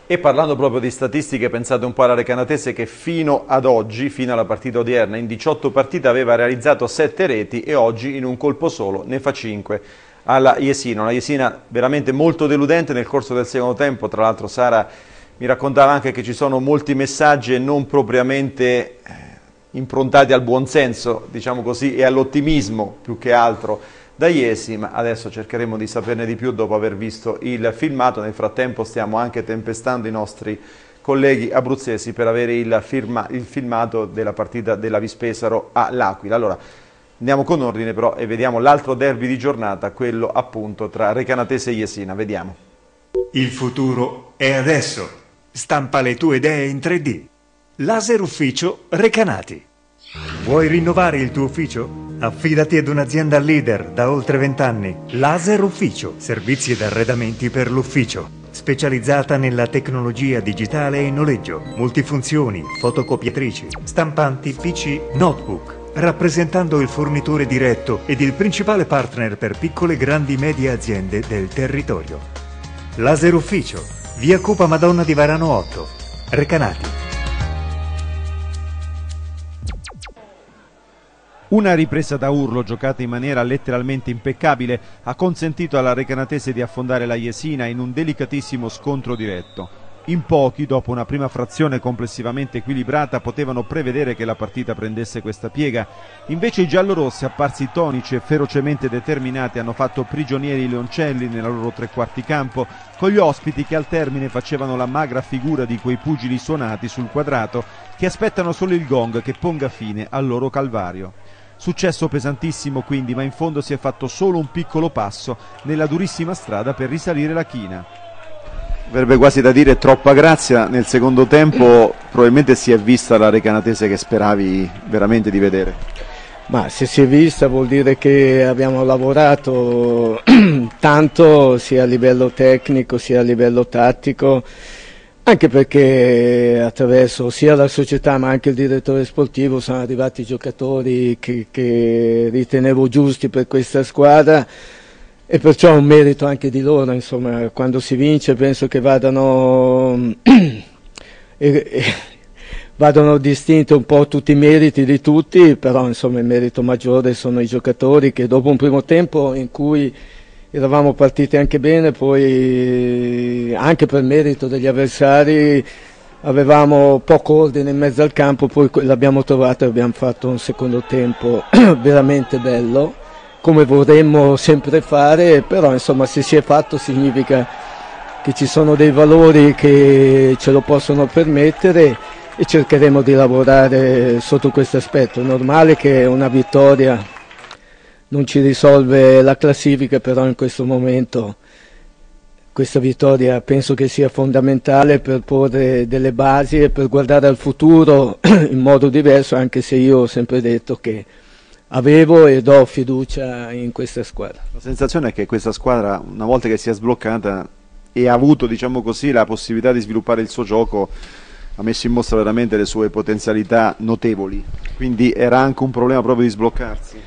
E parlando proprio di statistiche, pensate un po' alla Recanatese che fino ad oggi, fino alla partita odierna, in 18 partite aveva realizzato 7 reti e oggi in un colpo solo ne fa 5 alla Jesina. Una Jesina veramente molto deludente nel corso del secondo tempo, tra l'altro Sara mi raccontava anche che ci sono molti messaggi e non propriamente improntati al buonsenso, diciamo così, e all'ottimismo più che altro da Iesi, ma adesso cercheremo di saperne di più dopo aver visto il filmato. Nel frattempo stiamo anche tempestando i nostri colleghi abruzzesi per avere il filmato della partita della Vis Pesaro all'Aquila. Allora, andiamo con ordine però e vediamo l'altro derby di giornata, quello appunto tra Recanatese e Jesina. Vediamo. Il futuro è adesso. Stampa le tue idee in 3D. Laser Ufficio Recanati. Vuoi rinnovare il tuo ufficio? Affidati ad un'azienda leader da oltre 20 anni, Laser Ufficio, servizi ed arredamenti per l'ufficio. Specializzata nella tecnologia digitale e noleggio, multifunzioni, fotocopiatrici, stampanti, PC, notebook. Rappresentando il fornitore diretto ed il principale partner per piccole e grandi medie aziende del territorio. Laser Ufficio, via Copa Madonna di Varano 8, Recanati. Una ripresa da urlo giocata in maniera letteralmente impeccabile ha consentito alla Recanatese di affondare la Jesina in un delicatissimo scontro diretto. In pochi, dopo una prima frazione complessivamente equilibrata, potevano prevedere che la partita prendesse questa piega. Invece i giallorossi, apparsi tonici e ferocemente determinati, hanno fatto prigionieri i leoncelli nella loro tre quarti campo, con gli ospiti che al termine facevano la magra figura di quei pugili suonati sul quadrato che aspettano solo il gong che ponga fine al loro calvario. Successo pesantissimo quindi, ma in fondo si è fatto solo un piccolo passo nella durissima strada per risalire la china. Verrebbe quasi da dire troppa grazia. Nel secondo tempo probabilmente si è vista la Recanatese che speravi veramente di vedere. Ma se si è vista vuol dire che abbiamo lavorato tanto sia a livello tecnico sia a livello tattico, anche perché attraverso sia la società ma anche il direttore sportivo sono arrivati giocatori che ritenevo giusti per questa squadra e perciò è un merito anche di loro, insomma, quando si vince penso che vadano, vadano distinti un po' tutti i meriti di tutti, però insomma il merito maggiore sono i giocatori che dopo un primo tempo in cui eravamo partiti anche bene, poi anche per merito degli avversari avevamo poco ordine in mezzo al campo, poi l'abbiamo trovato e abbiamo fatto un secondo tempo veramente bello come vorremmo sempre fare, però insomma se si è fatto significa che ci sono dei valori che ce lo possono permettere e cercheremo di lavorare sotto questo aspetto. È normale che una vittoria non ci risolve la classifica, però in questo momento questa vittoria penso che sia fondamentale per porre delle basi e per guardare al futuro in modo diverso, anche se io ho sempre detto che avevo e do fiducia in questa squadra. La sensazione è che questa squadra, una volta che si è sbloccata e ha avuto, diciamo così, la possibilità di sviluppare il suo gioco, ha messo in mostra veramente le sue potenzialità notevoli, quindi era anche un problema proprio di sbloccarsi.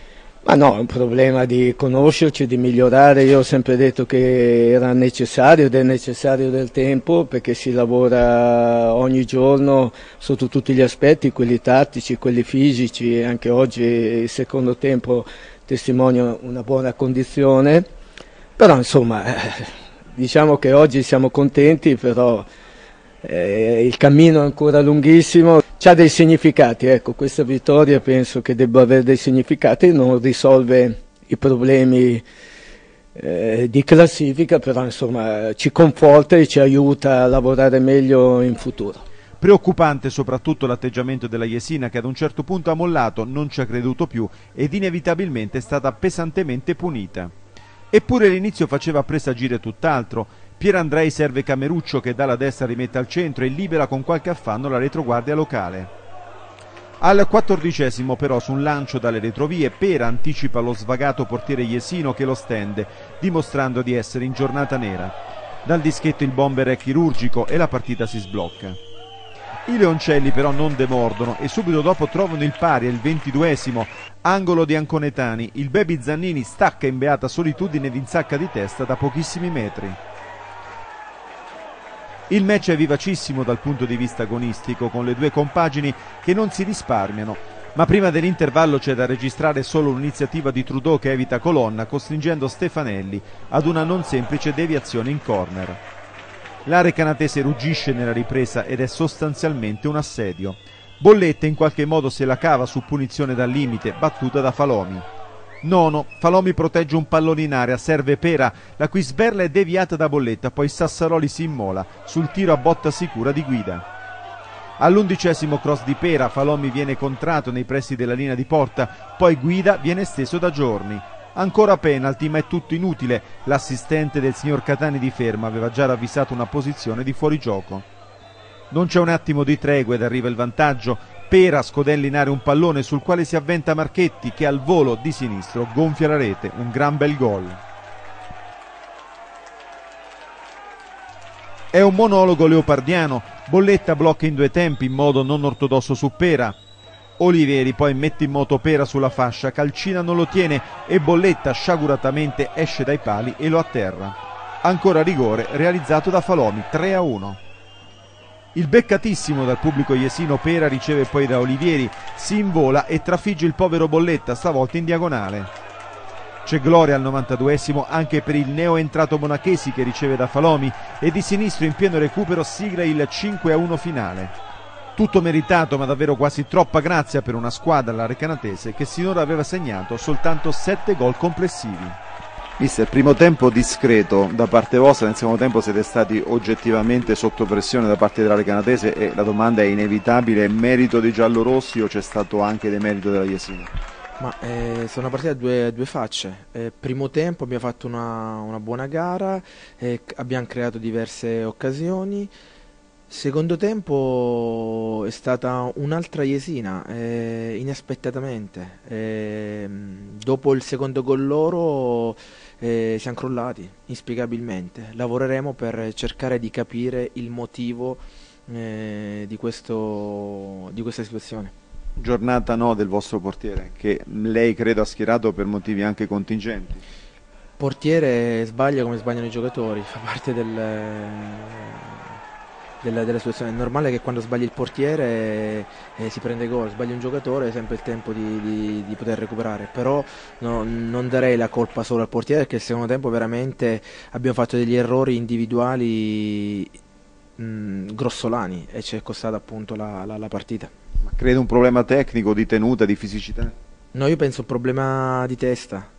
Ma no, è un problema di conoscerci, di migliorare. Io ho sempre detto che era necessario ed è necessario del tempo, perché si lavora ogni giorno sotto tutti gli aspetti, quelli tattici, quelli fisici, e anche oggi il secondo tempo testimonia una buona condizione. Però insomma, diciamo che oggi siamo contenti, però il cammino è ancora lunghissimo. C'ha dei significati, ecco, questa vittoria penso che debba avere dei significati, non risolve i problemi di classifica, però insomma ci conforta e ci aiuta a lavorare meglio in futuro. Preoccupante soprattutto l'atteggiamento della Jesina, che ad un certo punto ha mollato, non ci ha creduto più ed inevitabilmente è stata pesantemente punita. Eppure l'inizio faceva presagire tutt'altro. Pierandrei serve Cameruccio, che dalla destra rimette al centro e libera con qualche affanno la retroguardia locale. Al 14° però, su un lancio dalle retrovie, Pera anticipa lo svagato portiere Jesino, che lo stende, dimostrando di essere in giornata nera. Dal dischetto il bomber è chirurgico e la partita si sblocca. I leoncelli però non demordono e subito dopo trovano il pari al 22°, angolo di Anconetani. Il baby Zannini stacca in beata solitudine ed insacca di testa da pochissimi metri. Il match è vivacissimo dal punto di vista agonistico, con le due compagini che non si risparmiano, ma prima dell'intervallo c'è da registrare solo un'iniziativa di Trudeau, che evita Colonna costringendo Stefanelli ad una non semplice deviazione in corner. La Recanatese ruggisce nella ripresa ed è sostanzialmente un assedio. Bolletta in qualche modo se la cava su punizione dal limite, battuta da Falomi. Falomi protegge un pallone in area, serve Pera, la cui sberla è deviata da Bolletta, poi Sassaroli si immola sul tiro a botta sicura di Guida. All'11° cross di Pera, Falomi viene contrato nei pressi della linea di porta, poi Guida viene esteso da Giorni. Ancora penalty, ma è tutto inutile, l'assistente del signor Catani di ferma aveva già ravvisato una posizione di fuorigioco. Non c'è un attimo di tregua ed arriva il vantaggio. Pera scodella in area un pallone sul quale si avventa Marchetti, che al volo di sinistro gonfia la rete, un gran bel gol. È un monologo leopardiano. Bolletta blocca in due tempi in modo non ortodosso su Pera. Oliveri poi mette in moto Pera sulla fascia, Calcina non lo tiene e Bolletta sciaguratamente esce dai pali e lo atterra. Ancora rigore realizzato da Falomi, 3-1. Il beccatissimo dal pubblico Jesino Pera riceve poi da Olivieri, si invola e trafigge il povero Bolletta, stavolta in diagonale. C'è gloria al 92° anche per il neoentrato Monachesi, che riceve da Falomi e di sinistro in pieno recupero sigla il 5-1 finale. Tutto meritato, ma davvero quasi troppa grazia per una squadra, la Recanatese, che sinora aveva segnato soltanto 7 gol complessivi. Mister, primo tempo discreto da parte vostra, nel secondo tempo siete stati oggettivamente sotto pressione da parte della Recanatese e la domanda è inevitabile: è merito dei giallorossi o c'è stato anche demerito della Jesina? Ma è una partita a due facce. Primo tempo abbiamo fatto una buona gara, abbiamo creato diverse occasioni. Secondo tempo è stata un'altra Jesina, inaspettatamente. Dopo il secondo gol loro siamo crollati, inspiegabilmente. Lavoreremo per cercare di capire il motivo di questa situazione. Giornata no del vostro portiere, che lei credo ha schierato per motivi anche contingenti. Portiere sbaglia come sbagliano i giocatori, fa parte della situazione. È normale che quando sbaglia il portiere si prende gol, sbaglia un giocatore è sempre il tempo di poter recuperare, però non darei la colpa solo al portiere, perché il secondo tempo veramente abbiamo fatto degli errori individuali grossolani e ci è costata appunto la partita. Ma credo un problema tecnico, di tenuta, di fisicità? No, io penso un problema di testa.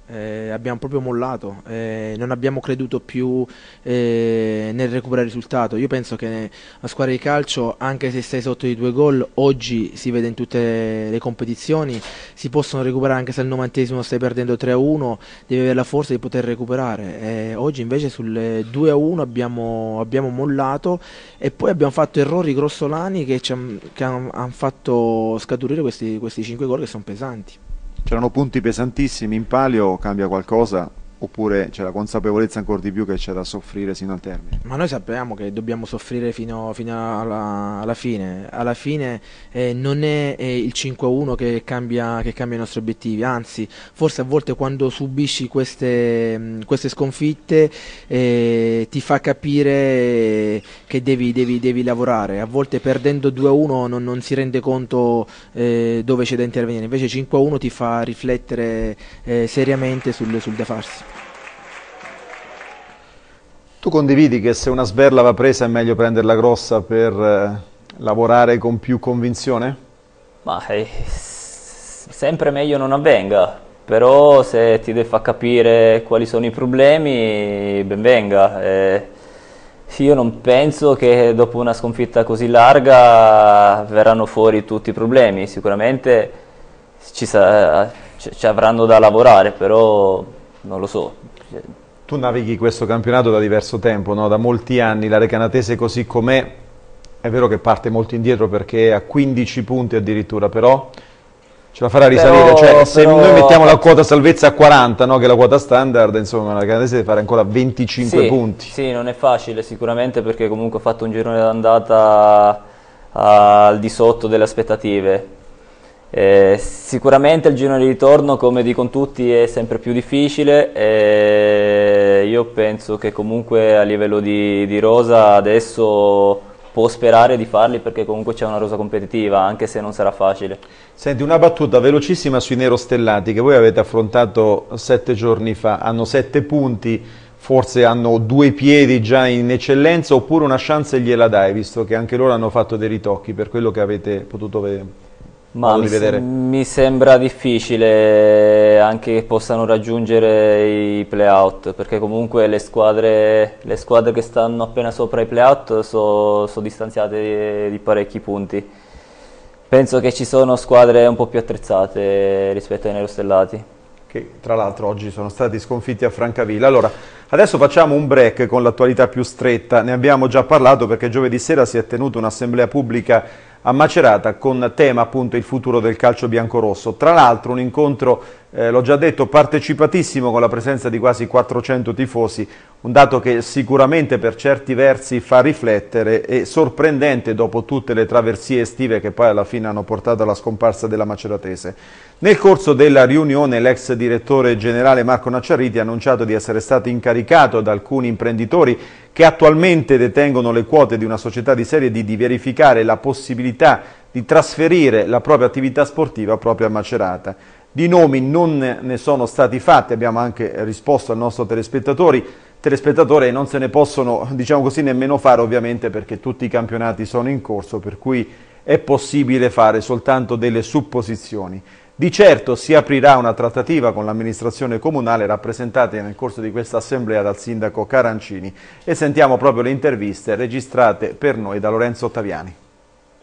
Abbiamo proprio mollato, non abbiamo creduto più nel recuperare il risultato. Io penso che la squadra di calcio, anche se stai sotto di 2 gol, oggi si vede in tutte le competizioni, si possono recuperare anche se al 90° stai perdendo 3-1, devi avere la forza di poter recuperare. Oggi invece sul 2-1 abbiamo mollato e poi abbiamo fatto errori grossolani che hanno fatto scaturire questi 5 gol che sono pesanti. C'erano punti pesantissimi in palio, cambia qualcosa oppure c'è la consapevolezza ancora di più che c'è da soffrire sino al termine? Ma noi sappiamo che dobbiamo soffrire fino alla fine. Alla fine non è il 5-1 che cambia i nostri obiettivi, anzi forse a volte quando subisci queste sconfitte ti fa capire che devi lavorare. A volte perdendo 2-1 non si rende conto dove c'è da intervenire, invece 5-1 ti fa riflettere seriamente sul da farsi. Tu condividi che se una sberla va presa è meglio prenderla grossa per lavorare con più convinzione? Ma sempre meglio non avvenga, però se ti deve far capire quali sono i problemi, ben venga. Io non penso che dopo una sconfitta così larga verranno fuori tutti i problemi, sicuramente ci avranno da lavorare, però non lo so. Tu navighi questo campionato da diverso tempo, no? Da molti anni. La Recanatese così com'è, è vero che parte molto indietro perché ha 15 punti addirittura, però ce la farà risalire. Cioè, se noi mettiamo la quota salvezza a 40, no? Che è la quota standard, insomma, la Recanatese deve fare ancora 25 punti. Sì, non è facile sicuramente perché comunque ha fatto un girone d'andata al di sotto delle aspettative. Sicuramente il girone di ritorno, come dicono tutti, è sempre più difficile. Io penso che comunque a livello di rosa adesso può sperare di farli perché comunque c'è una rosa competitiva, anche se non sarà facile. Senti, una battuta velocissima sui Nero Stellati che voi avete affrontato 7 giorni fa. Hanno 7 punti, forse hanno 2 piedi già in eccellenza, oppure una chance gliela dai, visto che anche loro hanno fatto dei ritocchi per quello che avete potuto vedere? Ma mi sembra difficile anche che possano raggiungere i play-out, perché comunque le squadre che stanno appena sopra i play-out sono distanziate di parecchi punti. Penso che ci sono squadre un po' più attrezzate rispetto ai Nerostellati, che tra l'altro oggi sono stati sconfitti a Francavilla. Allora, adesso facciamo un break con l'attualità più stretta. Ne abbiamo già parlato perché giovedì sera si è tenuta un'assemblea pubblica a Macerata con tema appunto il futuro del calcio biancorosso. Tra l'altro un incontro, l'ho già detto, partecipatissimo con la presenza di quasi 400 tifosi, un dato che sicuramente per certi versi fa riflettere e sorprendente dopo tutte le traversie estive che poi alla fine hanno portato alla scomparsa della Maceratese. Nel corso della riunione l'ex direttore generale Marco Nacciarriti ha annunciato di essere stato incaricato da alcuni imprenditori che attualmente detengono le quote di una società di Serie D di verificare la possibilità di trasferire la propria attività sportiva proprio a Macerata. Di nomi non ne sono stati fatti, abbiamo anche risposto al nostro telespettatore, non se ne possono, diciamo così, nemmeno fare ovviamente perché tutti i campionati sono in corso, per cui è possibile fare soltanto delle supposizioni. Di certo si aprirà una trattativa con l'amministrazione comunale rappresentata nel corso di questa assemblea dal sindaco Carancini e sentiamo proprio le interviste registrate per noi da Lorenzo Ottaviani.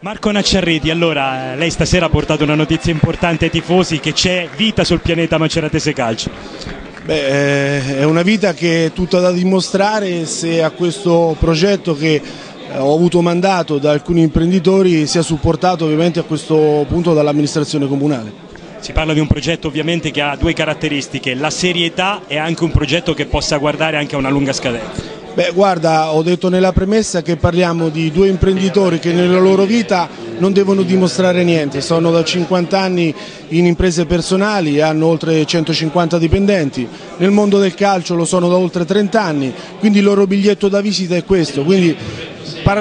Marco Nacciarriti, allora lei stasera ha portato una notizia importante ai tifosi, che c'è vita sul pianeta Maceratese Calcio. Beh, è una vita che è tutta da dimostrare se a questo progetto che ho avuto mandato da alcuni imprenditori sia supportato ovviamente a questo punto dall'amministrazione comunale. Si parla di un progetto ovviamente che ha 2 caratteristiche, la serietà e anche un progetto che possa guardare anche a una lunga scadenza. Beh, guarda, ho detto nella premessa che parliamo di 2 imprenditori che nella loro vita non devono dimostrare niente, sono da 50 anni in imprese personali, hanno oltre 150 dipendenti, nel mondo del calcio lo sono da oltre 30 anni, quindi il loro biglietto da visita è questo, quindi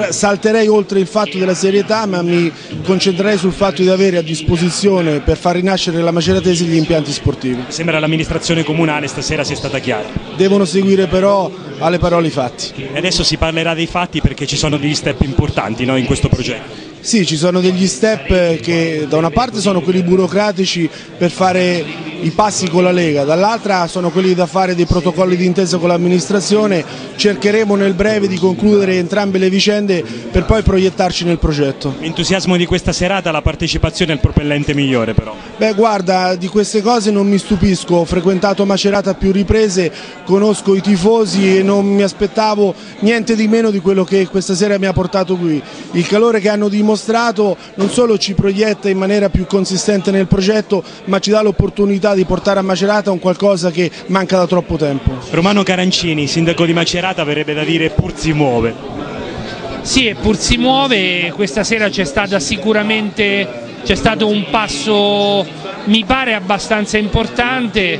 salterei oltre il fatto della serietà ma mi concentrerei sul fatto di avere a disposizione per far rinascere la Maceratese gli impianti sportivi. Sembra l'amministrazione comunale stasera sia stata chiara. Devono seguire però alle parole i fatti. E adesso si parlerà dei fatti perché ci sono degli step importanti, no, in questo progetto. Sì, ci sono degli step che da una parte sono quelli burocratici per fare i passi con la Lega, dall'altra sono quelli da fare dei protocolli di intesa con l'amministrazione. Cercheremo nel breve di concludere entrambe le vicende per poi proiettarci nel progetto. L'entusiasmo di questa serata, la partecipazione è il propellente migliore però. Beh guarda, di queste cose non mi stupisco, ho frequentato Macerata a più riprese, conosco i tifosi e non mi aspettavo niente di meno di quello che questa sera mi ha portato qui. Il calore che hanno dimostrato non solo ci proietta in maniera più consistente nel progetto, ma ci dà l'opportunità di portare a Macerata un qualcosa che manca da troppo tempo. Romano Carancini, sindaco di Macerata, verrebbe da dire pur si muove. Sì, e pur si muove. Questa sera c'è stata sicuramente, c'è stato un passo mi pare abbastanza importante.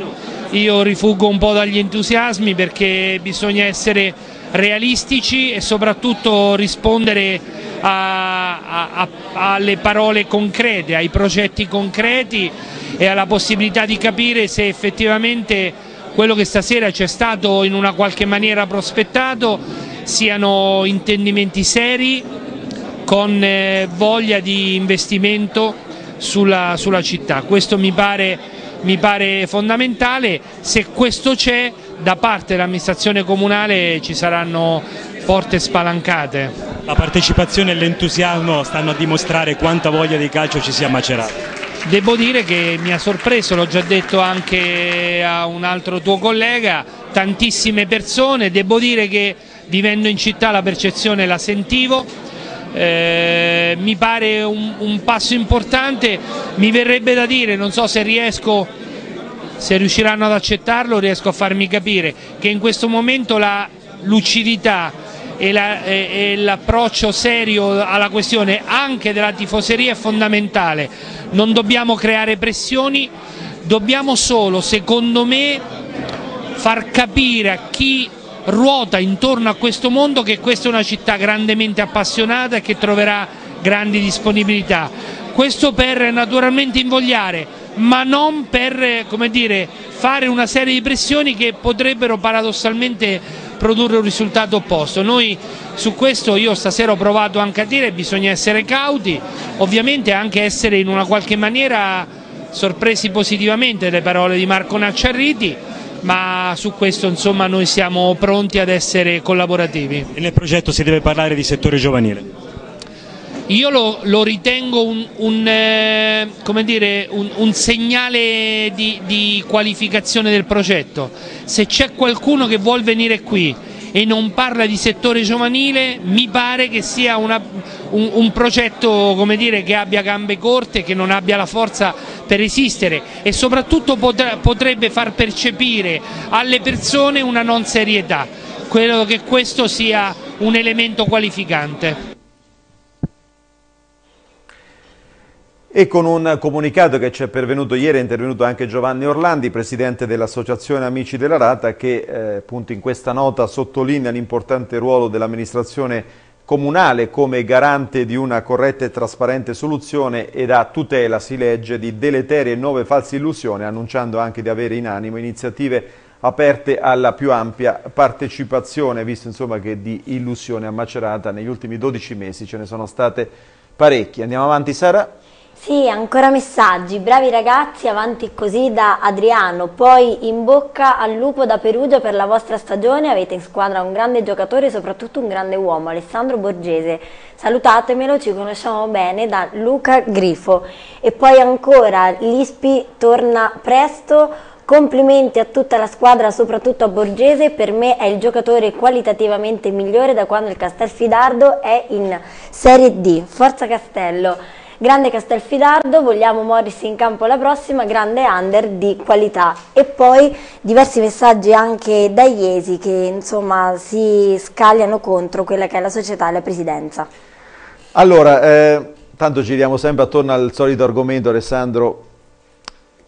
Io rifuggo un po' dagli entusiasmi perché bisogna essere realistici e soprattutto rispondere alle parole concrete, ai progetti concreti e alla possibilità di capire se effettivamente quello che stasera c'è stato in una qualche maniera prospettato siano intendimenti seri con voglia di investimento sulla città. Questo mi pare fondamentale. Se questo c'è da parte dell'amministrazione comunale ci saranno porte spalancate. La partecipazione e l'entusiasmo stanno a dimostrare quanta voglia di calcio ci sia a Macerata. Devo dire che mi ha sorpreso, l'ho già detto anche a un altro tuo collega, tantissime persone. Devo dire che vivendo in città la percezione la sentivo, mi pare un passo importante. Mi verrebbe da dire, non so se riesco, se riusciranno ad accettarlo, riesco a farmi capire che in questo momento la lucidità e l'approccio serio alla questione anche della tifoseria è fondamentale. Non dobbiamo creare pressioni, dobbiamo solo, secondo me, far capire a chi ruota intorno a questo mondo che questa è una città grandemente appassionata e che troverà grandi disponibilità. Questo per naturalmente invogliare, ma non per, come dire, fare una serie di pressioni che potrebbero paradossalmente produrre un risultato opposto. Noi su questo, io stasera ho provato anche a dire, bisogna essere cauti, ovviamente anche essere in una qualche maniera sorpresi positivamente dalle parole di Marco Nacciarriti, ma su questo insomma noi siamo pronti ad essere collaborativi. E nel progetto si deve parlare di settore giovanile? Io lo ritengo come dire, un segnale di qualificazione del progetto. Se c'è qualcuno che vuol venire qui e non parla di settore giovanile, mi pare che sia un progetto, come dire, che abbia gambe corte, che non abbia la forza per esistere e soprattutto potrebbe far percepire alle persone una non serietà. Credo che questo sia un elemento qualificante. E con un comunicato che ci è pervenuto ieri è intervenuto anche Giovanni Orlandi, presidente dell'Associazione Amici dell'Arata, che appunto in questa nota sottolinea l'importante ruolo dell'amministrazione comunale come garante di una corretta e trasparente soluzione ed a tutela, si legge, di deleterie e nuove false illusioni, annunciando anche di avere in animo iniziative aperte alla più ampia partecipazione, visto insomma che di illusione a Macerata negli ultimi 12 mesi ce ne sono state parecchie. Andiamo avanti, Sara? Sì, ancora messaggi, bravi ragazzi, avanti così, da Adriano, poi in bocca al lupo da Perugia per la vostra stagione, avete in squadra un grande giocatore e soprattutto un grande uomo, Alessandro Borgese, salutatemelo, ci conosciamo bene, da Luca Grifo. E poi ancora, l'Ispi torna presto, complimenti a tutta la squadra, soprattutto a Borgese, per me è il giocatore qualitativamente migliore da quando il Castelfidardo è in Serie D, forza Castello. Grande Castelfidardo, vogliamo Morris in campo la prossima, grande under di qualità. E poi diversi messaggi anche da Iesi che insomma si scagliano contro quella che è la società e la presidenza. Allora, tanto giriamo sempre attorno al solito argomento, Alessandro.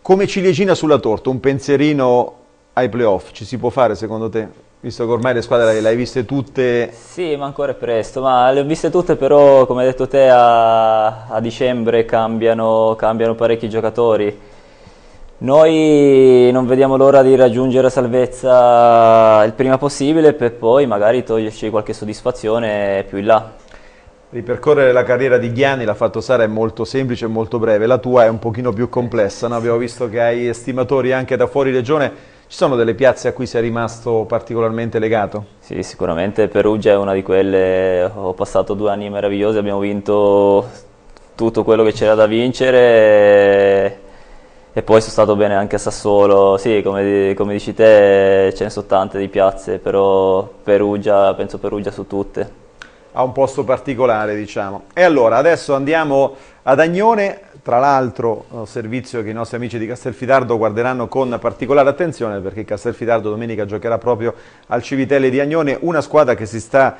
Come ciliegina sulla torta, un pensierino ai playoff, ci si può fare secondo te? Visto che ormai le squadre le hai viste tutte. Sì, ma ancora è presto, ma le ho viste tutte, però come hai detto te a dicembre cambiano parecchi giocatori. Noi non vediamo l'ora di raggiungere la salvezza il prima possibile per poi magari toglierci qualche soddisfazione più in là. Ripercorrere la carriera di Ghiani, l'ha fatto Sara, è molto semplice e molto breve, la tua è un pochino più complessa, no? Abbiamo visto che hai estimatori anche da fuori regione, ci sono delle piazze a cui sei rimasto particolarmente legato? Sì, sicuramente Perugia è una di quelle, ho passato 2 anni meravigliosi, abbiamo vinto tutto quello che c'era da vincere e poi sono stato bene anche a Sassuolo, sì, come dici te ce ne sono tante di piazze, però Perugia, penso Perugia su tutte. A un posto particolare, diciamo. E allora, adesso andiamo ad Agnone, tra l'altro servizio che i nostri amici di Castelfidardo guarderanno con particolare attenzione, perché Castelfidardo domenica giocherà proprio al Civitelle di Agnone, una squadra che si sta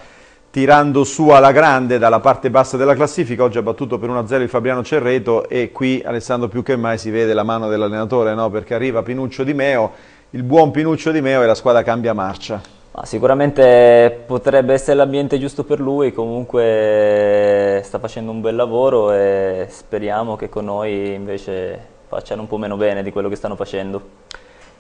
tirando su alla grande dalla parte bassa della classifica, oggi ha battuto per 1-0 il Fabriano Cerreto e qui Alessandro più che mai si vede la mano dell'allenatore, no? Perché arriva Pinuccio Di Meo, il buon Pinuccio Di Meo, e la squadra cambia marcia. Sicuramente potrebbe essere l'ambiente giusto per lui, comunque sta facendo un bel lavoro e speriamo che con noi invece facciano un po' meno bene di quello che stanno facendo.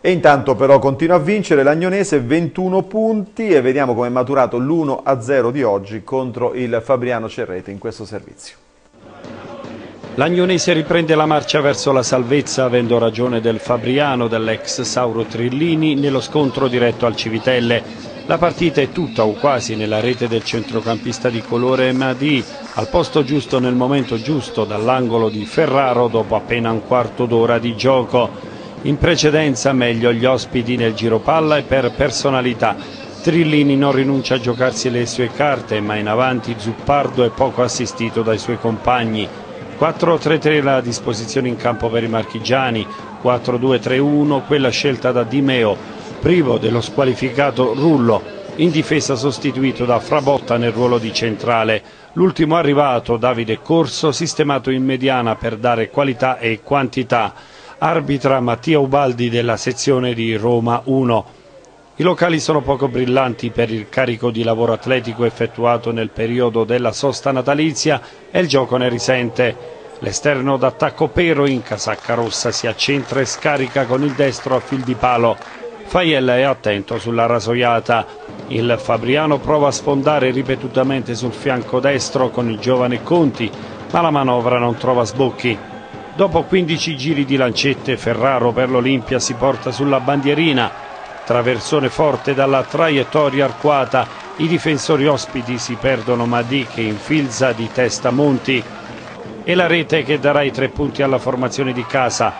E intanto però continua a vincere l'Agnonese, 21 punti, e vediamo come è maturato l'1-0 di oggi contro il Fabriano Cerreto in questo servizio. L'Agnonese riprende la marcia verso la salvezza avendo ragione del Fabriano dell'ex Sauro Trillini nello scontro diretto al Civitelle. La partita è tutta o quasi nella rete del centrocampista di colore Madi, al posto giusto nel momento giusto dall'angolo di Ferraro dopo appena un quarto d'ora di gioco. In precedenza meglio gli ospiti nel giropalla e per personalità. Trillini non rinuncia a giocarsi le sue carte, ma in avanti Zuppardo è poco assistito dai suoi compagni. 4-3-3 la disposizione in campo per i marchigiani, 4-2-3-1 quella scelta da Di Meo, privo dello squalificato Rullo, in difesa sostituito da Frabotta nel ruolo di centrale. L'ultimo arrivato, Davide Corso, sistemato in mediana per dare qualità e quantità. Arbitra Mattia Ubaldi della sezione di Roma 1. I locali sono poco brillanti per il carico di lavoro atletico effettuato nel periodo della sosta natalizia e il gioco ne risente. L'esterno d'attacco Pero in casacca rossa si accentra e scarica con il destro a fil di palo. Faiella è attento sulla rasoiata. Il Fabriano prova a sfondare ripetutamente sul fianco destro con il giovane Conti, ma la manovra non trova sbocchi. Dopo 15 giri di lancette Ferraro per l'Olimpia si porta sulla bandierina. Traversone forte dalla traiettoria arcuata, i difensori ospiti si perdono Madì che infilza di testa Monti e la rete che darà i 3 punti alla formazione di casa.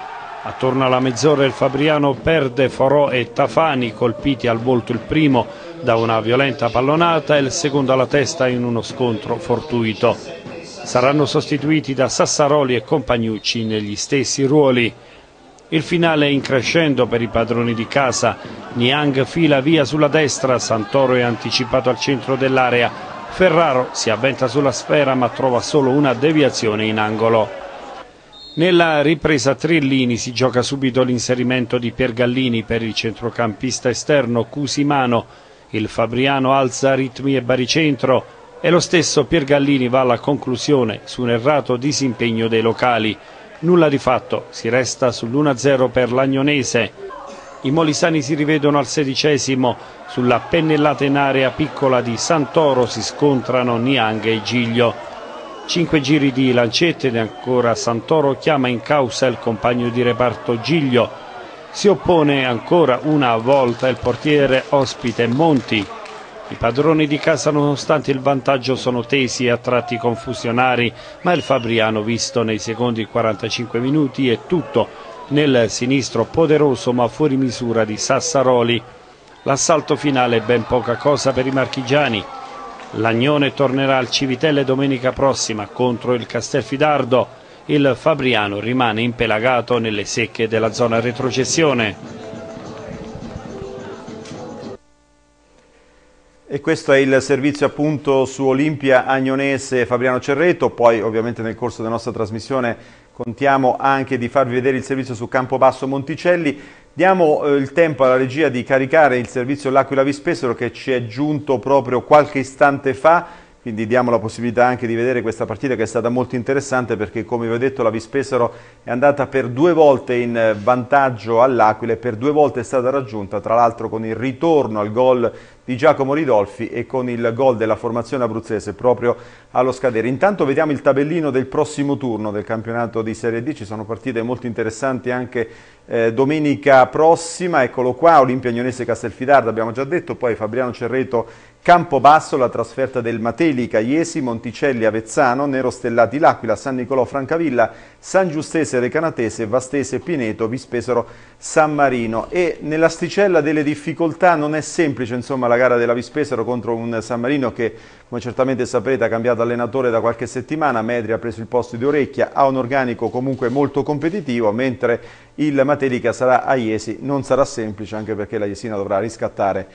Attorno alla mezz'ora il Fabriano perde Forò e Tafani, colpiti al volto il primo da una violenta pallonata e il secondo alla testa in uno scontro fortuito. Saranno sostituiti da Sassaroli e Compagnucci negli stessi ruoli. Il finale è in crescendo per i padroni di casa. Niang fila via sulla destra, Santoro è anticipato al centro dell'area. Ferraro si avventa sulla sfera ma trova solo una deviazione in angolo. Nella ripresa Trillini si gioca subito l'inserimento di Piergallini per il centrocampista esterno Cusimano. Il Fabriano alza ritmi e baricentro e lo stesso Piergallini va alla conclusione su un errato disimpegno dei locali. Nulla di fatto, si resta sull'1-0 per l'Agnonese. I molisani si rivedono al 16º, sulla pennellata in area piccola di Santoro si scontrano Niang e Giglio. 5 giri di lancette e ancora Santoro chiama in causa il compagno di reparto Giglio. Si oppone ancora una volta il portiere ospite Monti. I padroni di casa, nonostante il vantaggio, sono tesi e a tratti confusionari, ma il Fabriano, visto nei secondi 45 minuti, è tutto nel sinistro poderoso ma fuori misura di Sassaroli. L'assalto finale è ben poca cosa per i marchigiani. L'Agnone tornerà al Civitelle domenica prossima contro il Castelfidardo. Il Fabriano rimane impelagato nelle secche della zona retrocessione. E questo è il servizio appunto su Olimpia, Agnonese, Fabriano Cerreto, poi ovviamente nel corso della nostra trasmissione contiamo anche di farvi vedere il servizio su Campobasso Monticelli. Diamo il tempo alla regia di caricare il servizio L'Aquila Vis Pesaro che ci è giunto proprio qualche istante fa, quindi diamo la possibilità anche di vedere questa partita che è stata molto interessante perché, come vi ho detto, la Vis Pesaro è andata per 2 volte in vantaggio all'Aquila e per 2 volte è stata raggiunta, tra l'altro con il ritorno al gol di Giacomo Ridolfi e con il gol della formazione abruzzese proprio allo scadere. Intanto vediamo il tabellino del prossimo turno del campionato di Serie D, ci sono partite molto interessanti anche domenica prossima, eccolo qua, Olimpia Agnonese Castelfidardo, abbiamo già detto, poi Fabriano Cerreto Campobasso, la trasferta del Matelica, Iesi, Monticelli, Avezzano, Nero Stellati, L'Aquila, San Nicolò, Francavilla, San Giustese, Recanatese, Vastese, Pineto, Vis Pesaro, San Marino. E nell'asticella delle difficoltà non è semplice, insomma, la gara della Vis Pesaro contro un San Marino che, come certamente saprete, ha cambiato allenatore da qualche settimana, Medri ha preso il posto di Orecchia, ha un organico comunque molto competitivo, mentre il Matelica sarà a Iesi, non sarà semplice anche perché la Jesina dovrà riscattare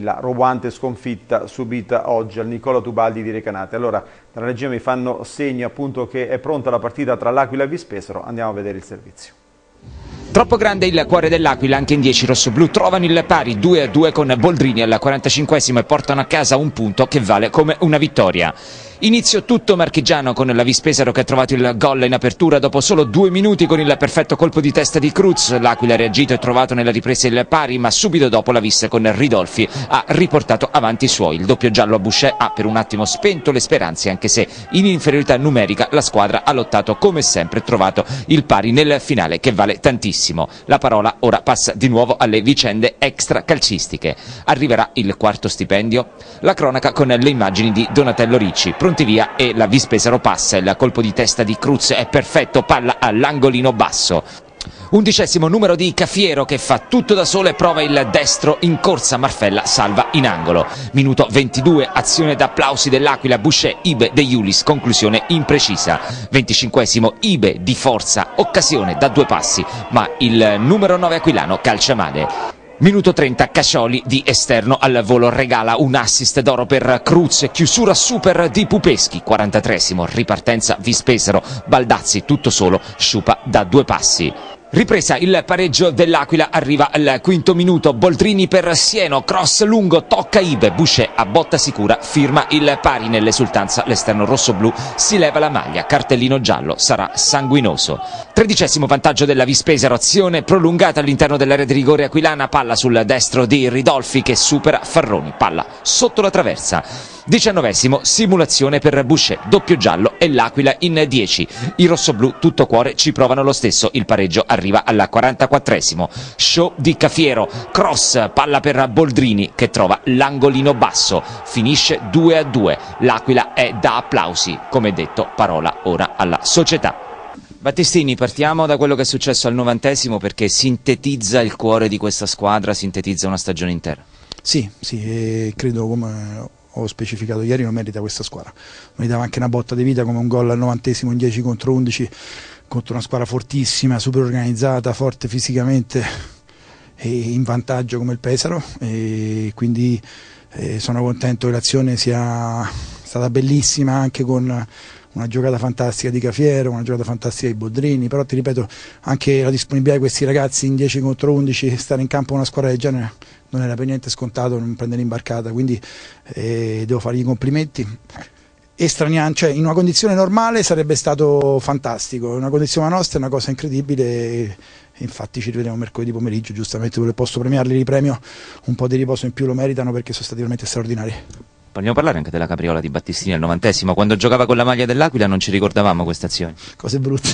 la roboante sconfitta subita oggi al Nicola Tubaldi di Recanate. Allora, dalla regia mi fanno segno appunto che è pronta la partita tra l'Aquila e Vis Pesaro, andiamo a vedere il servizio. Troppo grande il cuore dell'Aquila, anche in 10 rossoblù trovano il pari 2-2 con Boldrini al 45esimo e portano a casa un punto che vale come una vittoria. Inizio tutto marchigiano con la Vis Pesaro che ha trovato il gol in apertura dopo solo 2 minuti con il perfetto colpo di testa di Cruz. L'Aquila ha reagito e trovato nella ripresa il pari, ma subito dopo la Vis con Ridolfi ha riportato avanti i suoi. Il doppio giallo a Boucher ha per un attimo spento le speranze, anche se in inferiorità numerica la squadra ha lottato come sempre e trovato il pari nel finale che vale tantissimo. La parola ora passa di nuovo alle vicende extra calcistiche. Arriverà il quarto stipendio, la cronaca con le immagini di Donatello Ricci. Pronti via e la Vis Pesaro passa, il colpo di testa di Cruz è perfetto, palla all'angolino basso. 11° numero di Caffiero che fa tutto da solo e prova il destro in corsa, Marfella salva in angolo. Minuto 22, azione d'applausi dell'Aquila, Boucher, Ibe De Iulis, conclusione imprecisa. 25° Ibe di forza, occasione da 2 passi, ma il numero 9 aquilano calcia male. Minuto 30, Cascioli di esterno al volo regala un assist d'oro per Cruz, chiusura super di Pupeschi. 43° ripartenza Vis Pesaro, Baldazzi tutto solo, sciupa da 2 passi. Ripresa il pareggio dell'Aquila, arriva al 5° Boldrini per Sieno, cross lungo, tocca Ibe, Boucher a botta sicura firma il pari. Nell'esultanza l'esterno rossoblù si leva la maglia, cartellino giallo, sarà sanguinoso. 13° vantaggio della Vis Pesaro, azione prolungata all'interno dell'area di rigore aquilana, palla sul destro di Ridolfi che supera Farroni, palla sotto la traversa. 19° simulazione per Boucher, doppio giallo e l'Aquila in 10. I rossoblù tutto cuore ci provano lo stesso, il pareggio arriva al 44°. Show di Caffiero, cross, palla per Boldrini che trova l'angolino basso, finisce 2-2. L'Aquila è da applausi, come detto parola ora alla società. Battistini, partiamo da quello che è successo al 90° perché sintetizza il cuore di questa squadra, sintetizza una stagione intera. Sì, credo come ho specificato ieri non merita questa squadra, meritava anche una botta di vita come un gol al 90° in 10 contro 11 contro una squadra fortissima, super organizzata, forte fisicamente e in vantaggio come il Pesaro, e quindi sono contento che l'azione sia stata bellissima anche con una giocata fantastica di Caffiero, una giocata fantastica di Boldrini, però ti ripeto anche la disponibilità di questi ragazzi in 10 contro 11, stare in campo una squadra del genere non era per niente scontato, non prendere imbarcata, quindi devo fargli i complimenti. Cioè, in una condizione normale sarebbe stato fantastico, in una condizione nostra è una cosa incredibile e infatti ci rivediamo mercoledì pomeriggio, giustamente posso premiarli di premio, un po' di riposo in più lo meritano perché sono stati veramente straordinari. Vogliamo parlare anche della capriola di Battistini al 90°, quando giocava con la maglia dell'Aquila non ci ricordavamo queste azioni. Cose brutte.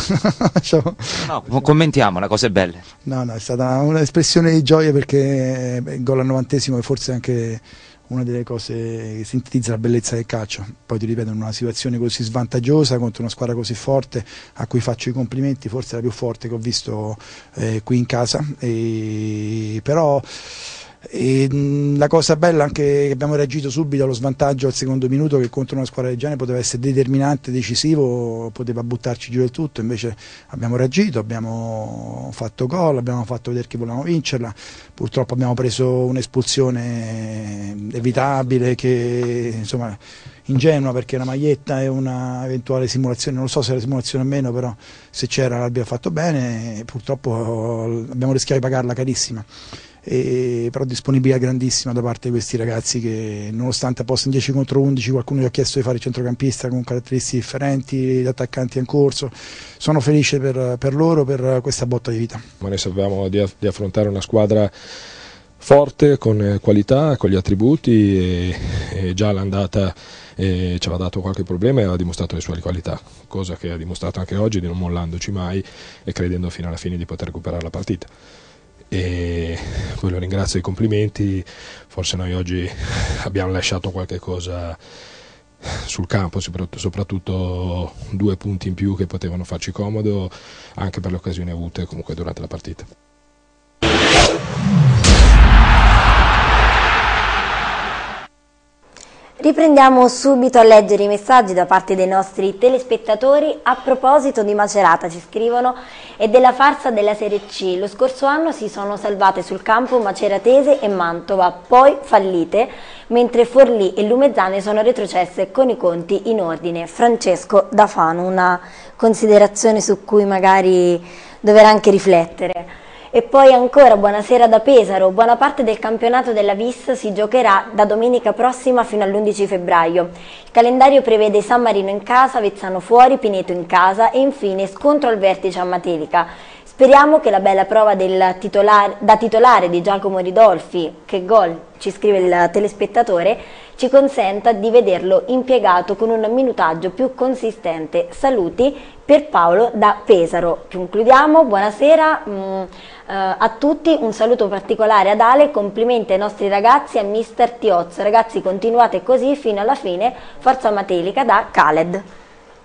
No, commentiamola, cose belle. No, è stata un'espressione di gioia perché il gol al 90° è forse anche una delle cose che sintetizza la bellezza del calcio. Poi ti ripeto, in una situazione così svantaggiosa contro una squadra così forte a cui faccio i complimenti, forse la più forte che ho visto qui in casa, però la cosa bella anche che abbiamo reagito subito allo svantaggio al 2° che contro una squadra del genere poteva essere determinante, decisivo, poteva buttarci giù del tutto, invece abbiamo reagito, abbiamo fatto gol, abbiamo fatto vedere che volevamo vincerla, purtroppo abbiamo preso un'espulsione evitabile che insomma ingenua perché la maglietta è una eventuale simulazione, non so se era simulazione o meno, però se c'era l'arbitro ha fatto bene e purtroppo abbiamo rischiato di pagarla carissima. Però disponibilità grandissima da parte di questi ragazzi che nonostante a posto in 10 contro 11 qualcuno gli ha chiesto di fare centrocampista con caratteristiche differenti, gli attaccanti in corso, sono felice per loro, per questa botta di vita. Ma noi sapevamo di affrontare una squadra forte, con qualità, con gli attributi e già l'andata ci aveva dato qualche problema e aveva dimostrato le sue qualità, cosa che ha dimostrato anche oggi, di non mollandoci mai e credendo fino alla fine di poter recuperare la partita. E poi lo ringrazio dei complimenti, forse noi oggi abbiamo lasciato qualche cosa sul campo, soprattutto 2 punti in più che potevano farci comodo anche per le occasioni avute comunque durante la partita. Riprendiamo subito a leggere i messaggi da parte dei nostri telespettatori. A proposito di Macerata, ci scrivono, e della farsa della Serie C. Lo scorso anno si sono salvate sul campo Maceratese e Mantova, poi fallite, mentre Forlì e Lumezzane sono retrocesse con i conti in ordine. Francesco da Fano, una considerazione su cui magari dovrà anche riflettere. E poi ancora buonasera da Pesaro, buona parte del campionato della Vis si giocherà da domenica prossima fino all'11 febbraio. Il calendario prevede San Marino in casa, Avezzano fuori, Pineto in casa e infine scontro al vertice a Matelica. Speriamo che la bella prova da titolare di Giacomo Ridolfi, che gol ci scrive il telespettatore, ci consenta di vederlo impiegato con un minutaggio più consistente. Saluti per Paolo da Pesaro. Concludiamo, buonasera a tutti, un saluto particolare ad Ale, complimenti ai nostri ragazzi e a Mister Tiozzo. Ragazzi, continuate così fino alla fine, forza Matelica, da Khaled.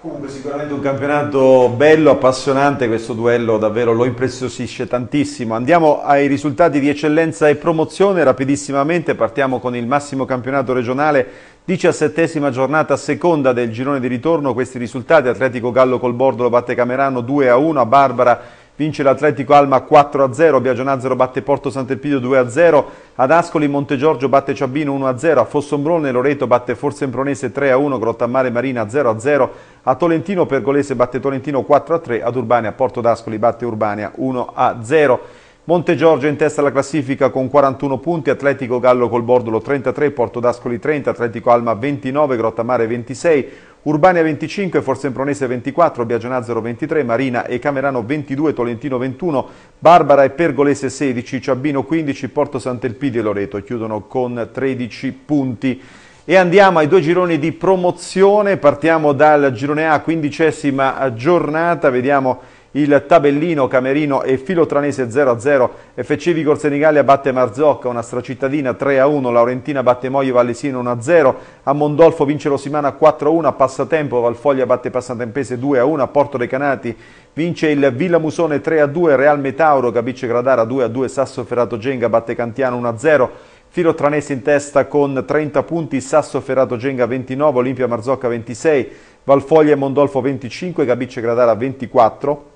Comunque sicuramente un campionato bello, appassionante, questo duello davvero lo impreziosisce tantissimo. Andiamo ai risultati di eccellenza e promozione rapidissimamente, partiamo con il massimo campionato regionale, 17ª giornata seconda del girone di ritorno, questi risultati: Atletico Gallo Colbordolo batte Camerano 2-1, a Barbara vince l'Atletico Alma 4-0, Biagio Nazzaro batte Porto Sant'Elpidio 2-0, ad Ascoli Montegiorgio batte Ciabino 1-0, a Fossombrone Loreto batte Forsempronese 3-1, Grottamare Marina 0-0, a Tolentino Pergolese batte Tolentino 4-3, ad Urbania Porto d'Ascoli batte Urbania 1-0. Montegiorgio in testa alla classifica con 41 punti, Atletico Gallo Colbordolo 33, Porto d'Ascoli 30, Atletico Alma 29, Grottamare 26, Urbania 25, Forsempronese 24, Biagio Nazzaro 23, Marina e Camerano 22, Tolentino 21, Barbara e Pergolese 16, Ciabino 15, Porto Sant'Elpidio e Loreto chiudono con 13 punti. E andiamo ai due gironi di promozione, partiamo dal girone A, 15ª giornata, vediamo il tabellino: Camerino e Filotranese 0-0, FC Vigor Senigallia batte Marzocca, una stracittadina 3-1, Laurentina batte Moglie Vallesino 1-0, a Mondolfo vince Rosimana 4-1, a Passatempo Valfoglia batte Passatempese 2-1, a Porto Recanati vince il Villa Musone 3-2, Real Metauro Gabice Gradara 2-2, Sasso Ferrato Genga batte Cantiano 1-0, Filotranese in testa con 30 punti, Sasso Ferrato Genga 29, Olimpia Marzocca 26, Valfoglia e Mondolfo 25, Gabice Gradara 24,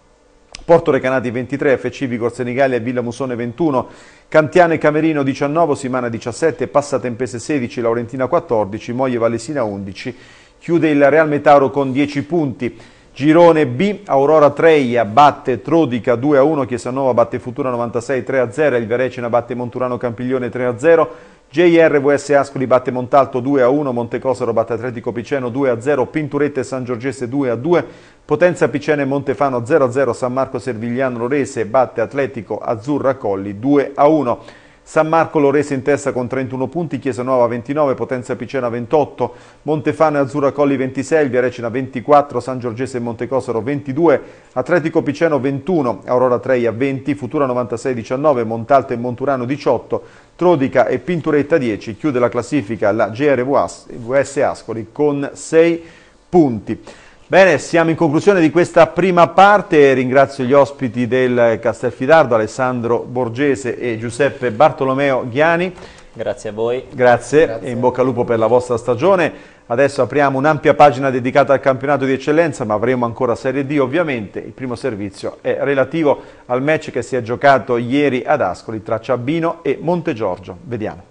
Porto Recanati 23, FC Vigor Senigallia e Villa Musone 21, Cantiano e Camerino 19, Simana 17, Passatempese 16, Laurentina 14, Moglie Vallesina 11, chiude il Real Metauro con 10 punti. Girone B, Aurora Treia batte Trodica 2-1, Chiesanova batte Futura 96 3-0, il Verecina batte Monturano Campiglione 3-0, JRVS Ascoli batte Montalto 2-1, Montecosaro batte Atletico Piceno 2-0, Pinturette San Giorgese 2-2, Potenza Piceno e Montefano 0-0, San Marco Servigliano Lorese batte Atletico Azzurra Colli 2-1. San Marco Lorese in testa con 31 punti, Chiesanova 29, Potenza Picena 28, Montefano e Azzurra Colli 26, Via Recina 24, San Giorgese e Montecosaro 22, Atletico Piceno 21, Aurora Treia 20, Futura 96 19, Montalto e Monturano 18, Trodica e Pinturetta 10, chiude la classifica la GRVS Ascoli con 6 punti. Bene, siamo in conclusione di questa prima parte, ringrazio gli ospiti del Castelfidardo, Alessandro Borgese e Giuseppe Bartolomeo Ghiani. Grazie a voi. Grazie. E in bocca al lupo per la vostra stagione. Adesso apriamo un'ampia pagina dedicata al campionato di eccellenza, ma avremo ancora Serie D ovviamente. Il primo servizio è relativo al match che si è giocato ieri ad Ascoli tra Ciabino e Montegiorgio. Vediamo.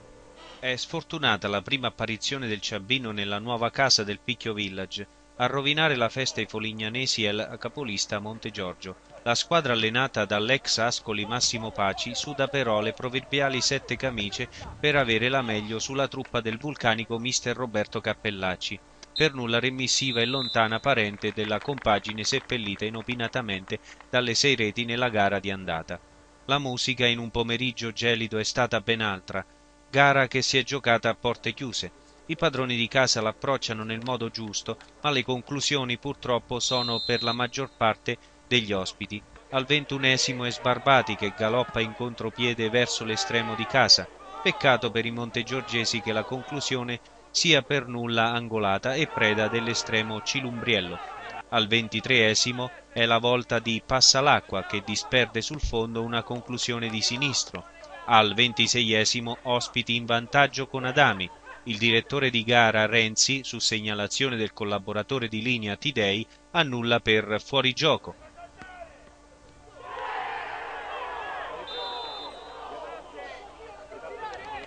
È sfortunata la prima apparizione del Ciabino nella nuova casa del Picchio Village. A rovinare la festa ai folignanesi è il capolista Montegiorgio. La squadra allenata dall'ex Ascoli Massimo Paci suda però le proverbiali 7 camicie per avere la meglio sulla truppa del vulcanico mister Roberto Cappellacci, per nulla remissiva e lontana parente della compagine seppellita inopinatamente dalle 6 reti nella gara di andata. la musica in un pomeriggio gelido è stata ben altra, gara che si è giocata a porte chiuse. I padroni di casa l'approcciano nel modo giusto, ma le conclusioni purtroppo sono per la maggior parte degli ospiti. Al 21° è Sbarbati che galoppa in contropiede verso l'estremo di casa. Peccato per i montegiorgesi che la conclusione sia per nulla angolata e preda dell'estremo Cilumbriello. Al 23° è la volta di Passalacqua che disperde sul fondo una conclusione di sinistro. Al 26° ospiti in vantaggio con Adami. Il direttore di gara Renzi, su segnalazione del collaboratore di linea Tidei, annulla per fuorigioco.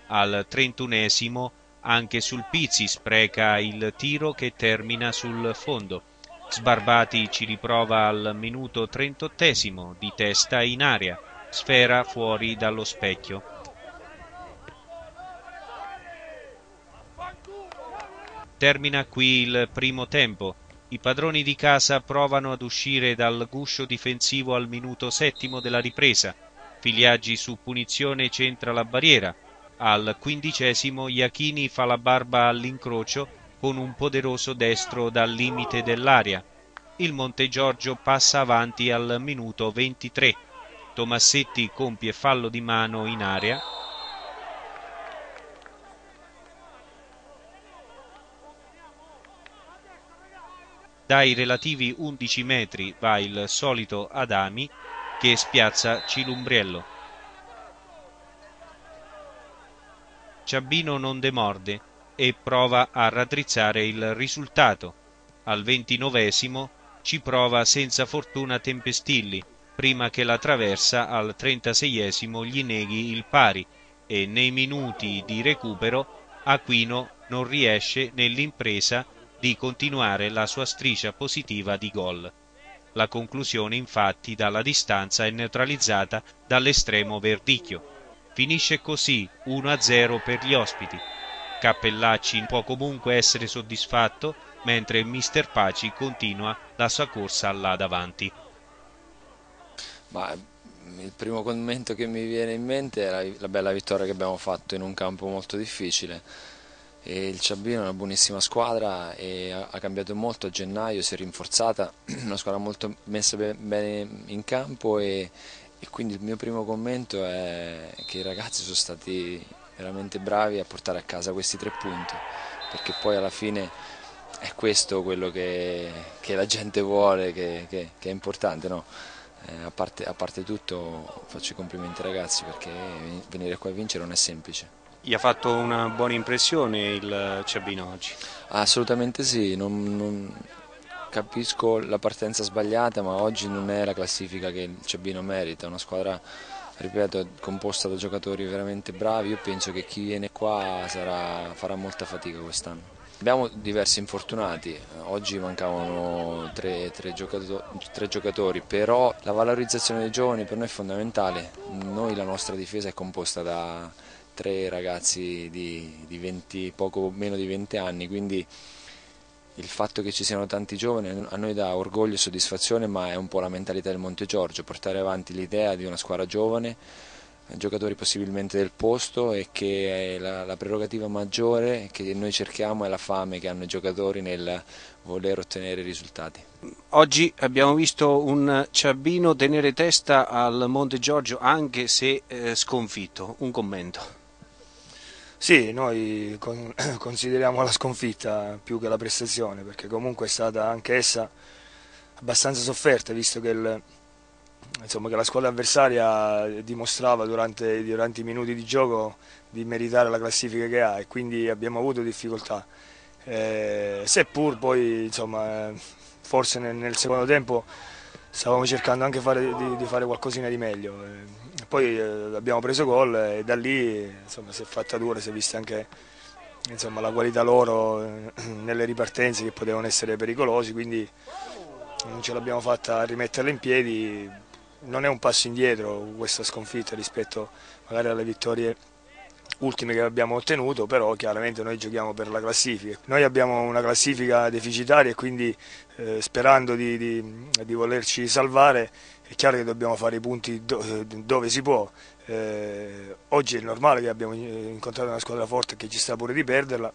Al 31° anche sul Pizzi spreca il tiro che termina sul fondo. Sbarbati ci riprova al minuto 38° di testa in aria, sfera fuori dallo specchio. Termina qui il primo tempo. I padroni di casa provano ad uscire dal guscio difensivo al minuto 7° della ripresa. Filiaggi su punizione centra la barriera. Al 15° Iachini fa la barba all'incrocio con un poderoso destro dal limite dell'area. Il Montegiorgio passa avanti al minuto 23. Tomassetti compie fallo di mano in area. Dai relativi 11 metri va il solito Adami che spiazza Cilumbriello. Ciabino non demorde e prova a raddrizzare il risultato. Al 29° ci prova senza fortuna Tempestilli, prima che la traversa al 36° gli neghi il pari e nei minuti di recupero Aquino non riesce nell'impresa di continuare la sua striscia positiva di gol. La conclusione infatti dalla distanza è neutralizzata dall'estremo Verdicchio. Finisce così 1-0 per gli ospiti. Cappellacci può comunque essere soddisfatto, mentre Mister Paci continua la sua corsa là davanti. Ma il primo commento che mi viene in mente è la bella vittoria che abbiamo fatto in un campo molto difficile. E il Ciabino è una buonissima squadra e ha cambiato molto a gennaio, si è rinforzata, una squadra molto messa bene in campo e quindi il mio primo commento è che i ragazzi sono stati veramente bravi a portare a casa questi 3 punti, perché poi alla fine è questo quello che la gente vuole, che è importante, no? A parte tutto faccio i complimenti ai ragazzi, perché venire qua a vincere non è semplice. Gli ha fatto una buona impressione il Ciabino oggi? Assolutamente sì, non capisco la partenza sbagliata, ma oggi non è la classifica che il Ciabino merita. È una squadra, ripeto, composta da giocatori veramente bravi. Io penso che chi viene qua farà molta fatica quest'anno. Abbiamo diversi infortunati, oggi mancavano tre giocatori, però la valorizzazione dei giovani per noi è fondamentale. Noi, la nostra difesa è composta da 3 ragazzi di 20, poco meno di 20 anni, quindi il fatto che ci siano tanti giovani a noi dà orgoglio e soddisfazione, ma è un po' la mentalità del Montegiorgio, portare avanti l'idea di una squadra giovane, giocatori possibilmente del posto, e che è la prerogativa maggiore che noi cerchiamo è la fame che hanno i giocatori nel voler ottenere risultati. Oggi abbiamo visto un Ciabino tenere testa al Montegiorgio anche se sconfitto, un commento? Sì, noi consideriamo la sconfitta più che la prestazione, perché comunque è stata anche essa abbastanza sofferta, visto che che la squadra avversaria dimostrava durante i minuti di gioco di meritare la classifica che ha, e quindi abbiamo avuto difficoltà, seppur poi forse nel secondo tempo stavamo cercando anche di fare qualcosina di meglio, poi abbiamo preso gol e da lì si è fatta dura, si è vista anche la qualità loro nelle ripartenze che potevano essere pericolosi, quindi non ce l'abbiamo fatta a rimetterla in piedi. Non è un passo indietro questa sconfitta rispetto magari alle vittorie ultime che abbiamo ottenuto, però chiaramente noi giochiamo per la classifica. Noi abbiamo una classifica deficitaria e quindi sperando di volerci salvare è chiaro che dobbiamo fare i punti dove si può. Oggi è normale che abbiamo incontrato una squadra forte che ci sta pure di perderla,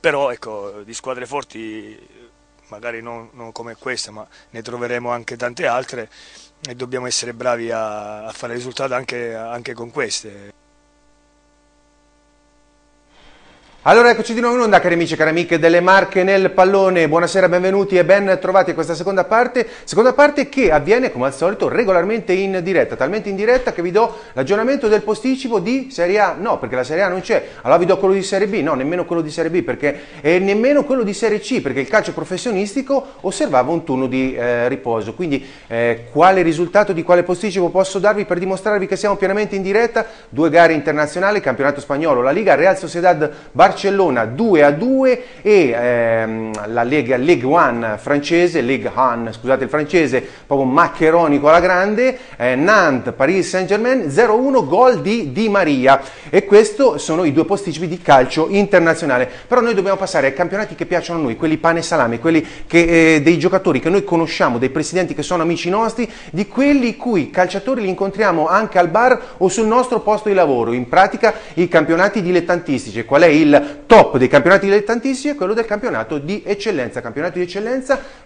però ecco, di squadre forti magari non come questa, ma ne troveremo anche tante altre e dobbiamo essere bravi a fare risultato anche con queste. Allora eccoci di nuovo in onda, cari amici e cari amiche delle Marche nel pallone, buonasera, benvenuti e ben trovati a questa seconda parte che avviene come al solito regolarmente in diretta, talmente in diretta che vi do l'aggiornamento del posticipo di Serie A, no perché la Serie A non c'è, allora vi do quello di Serie B, no nemmeno quello di Serie B perché, e nemmeno quello di Serie C perché il calcio professionistico osservava un turno di riposo, quindi quale risultato di quale posticipo posso darvi per dimostrarvi che siamo pienamente in diretta? Due gare internazionali, campionato spagnolo, la Liga, Real Sociedad Barcellona 2-2 e la Ligue 1 francese, scusate il francese, proprio maccheronico alla grande, Nantes, Paris Saint-Germain 0-1, gol di Di Maria. E questi sono i due posticipi di calcio internazionale. Però noi dobbiamo passare ai campionati che piacciono a noi, quelli pane e salame, quelli che, dei giocatori che noi conosciamo, dei presidenti che sono amici nostri, di quelli cui calciatori li incontriamo anche al bar o sul nostro posto di lavoro. In pratica i campionati dilettantistici. Qual è il top dei campionati dilettantistici? È quello del campionato di eccellenza,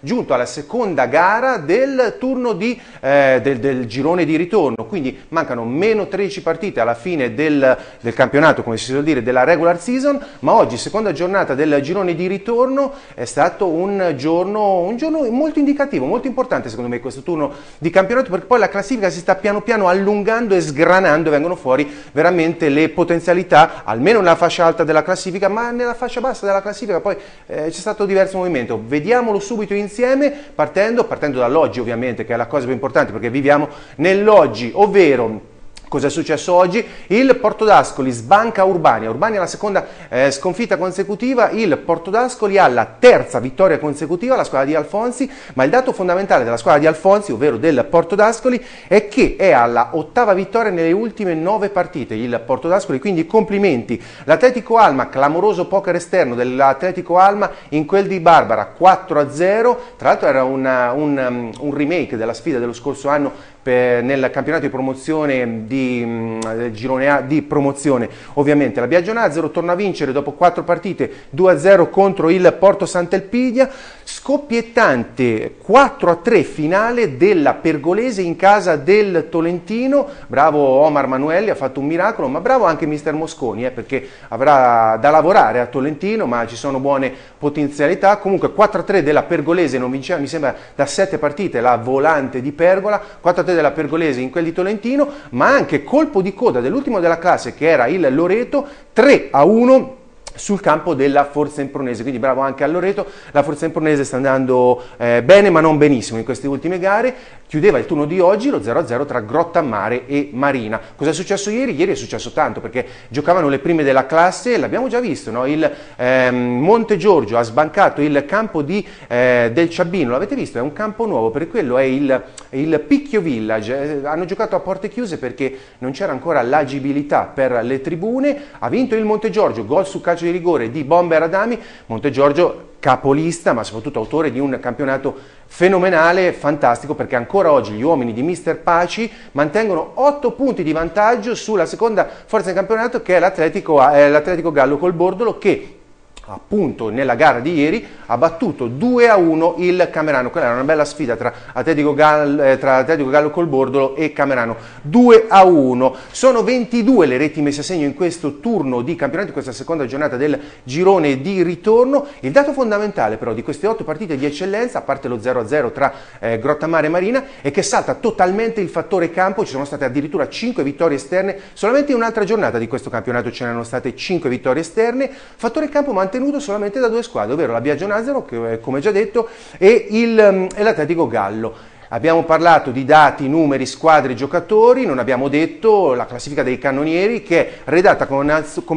giunto alla seconda gara del turno di, del girone di ritorno, quindi mancano meno 13 partite alla fine del campionato, come si suol dire, della regular season, ma oggi seconda giornata del girone di ritorno è stato un giorno molto indicativo, molto importante secondo me questo turno di campionato, perché poi la classifica si sta piano piano allungando e sgranando, vengono fuori veramente le potenzialità, almeno nella fascia alta della classifica, ma nella fascia bassa della classifica poi c'è stato diverso movimento. Vediamolo subito insieme partendo dall'oggi ovviamente, che è la cosa più importante perché viviamo nell'oggi, ovvero cosa è successo oggi? Il Porto d'Ascoli sbanca Urbania, Urbania alla seconda sconfitta consecutiva, il Porto d'Ascoli ha la terza vittoria consecutiva, la squadra di Alfonsi, ma il dato fondamentale della squadra di Alfonsi, ovvero del Porto d'Ascoli, è che è alla ottava vittoria nelle ultime 9 partite il Porto d'Ascoli, quindi complimenti. L'Atletico Alma, clamoroso poker esterno dell'Atletico Alma in quel di Barbara, 4-0, tra l'altro era un remake della sfida dello scorso anno nel campionato di promozione del girone A di promozione. Ovviamente la Biagio Nazzaro torna a vincere dopo 4 partite 2-0 contro il Porto Sant'Elpidio, scoppiettante 4-3 finale della Pergolese in casa del Tolentino. Bravo Omar Manuelli, ha fatto un miracolo, ma bravo anche mister Mosconi perché avrà da lavorare a Tolentino, ma ci sono buone potenzialità. Comunque 4-3 della Pergolese, non vinceva mi sembra da 7 partite la volante di Pergola, 4-3 della Pergolese in quel di Tolentino, ma anche colpo di coda dell'ultimo della classe che era il Loreto, 3-1 sul campo della Forza Impronese, quindi bravo anche a Loreto. La Forza Impronese sta andando bene ma non benissimo in queste ultime gare. Chiudeva il turno di oggi lo 0-0 tra Grottamare e Marina. Cosa è successo ieri? Ieri è successo tanto perché giocavano le prime della classe, l'abbiamo già visto, no? Il Montegiorgio ha sbancato il campo del Ciabino, l'avete visto? È un campo nuovo, per quello è il Picchio Village. Hanno giocato a porte chiuse perché non c'era ancora l'agibilità per le tribune. Ha vinto il Montegiorgio, gol su calcio di rigore di Bomber Adami. Montegiorgio capolista ma soprattutto autore di un campionato fenomenale, fantastico, perché ancora oggi gli uomini di mister Paci mantengono 8 punti di vantaggio sulla seconda forza di campionato che è l'Atletico Gallo Colbordolo, che appunto nella gara di ieri ha battuto 2-1 il Camerano. Quella era una bella sfida tra Atletico Gallo Colbordolo e Camerano, 2-1. Sono 22 le reti messe a segno in questo turno di campionato, in questa seconda giornata del girone di ritorno. Il dato fondamentale però di queste 8 partite di eccellenza, a parte lo 0-0 tra Grottamare e Marina, è che salta totalmente il fattore campo. Ci sono state addirittura 5 vittorie esterne solamente in un'altra giornata di questo campionato, ce n'erano state 5 vittorie esterne, fattore campo tenuto solamente da 2 squadre, ovvero la Biagio Nazzaro, che come già detto, e l'Atletico Gallo. Abbiamo parlato di dati, numeri, squadre, giocatori, non abbiamo detto la classifica dei cannonieri che è redatta come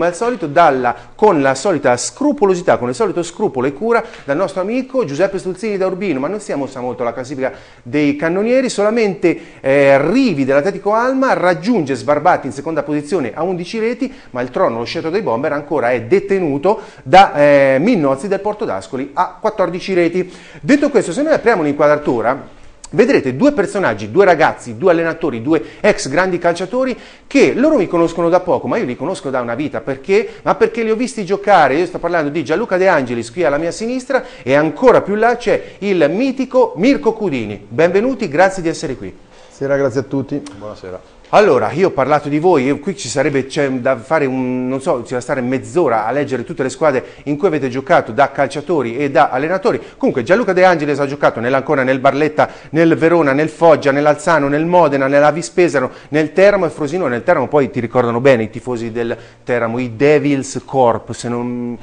al solito con la solita scrupolosità, con il solito scrupolo e cura dal nostro amico Giuseppe Stulzini da Urbino, ma non stiamo usando molto la classifica dei cannonieri, solamente Rivi dell'Atletico Alma raggiunge Sbarbati in seconda posizione a 11 reti, ma il trono, lo scettro dei bomber, ancora è detenuto da Minnozzi del Porto d'Ascoli a 14 reti. Detto questo, se noi apriamo l'inquadratura, vedrete due personaggi, due ragazzi, due allenatori, due ex grandi calciatori che loro mi conoscono da poco, ma io li conosco da una vita. Perché? Ma perché li ho visti giocare. Io sto parlando di Gianluca De Angelis qui alla mia sinistra e ancora più là c'è il mitico Mirko Cudini. Benvenuti, grazie di essere qui. Buonasera, grazie a tutti. Buonasera. Allora, io ho parlato di voi, qui c'è da fare non so, ci va a stare mezz'ora a leggere tutte le squadre in cui avete giocato da calciatori e da allenatori. Comunque Gianluca De Angelis ha giocato nell'Ancona, nel Barletta, nel Verona, nel Foggia, nell'Alzano, nel Modena, nella Vis Pesaro, nel Teramo e Frosinone. Nel Teramo poi ti ricordano bene i tifosi del Teramo, i Devils Corp, se non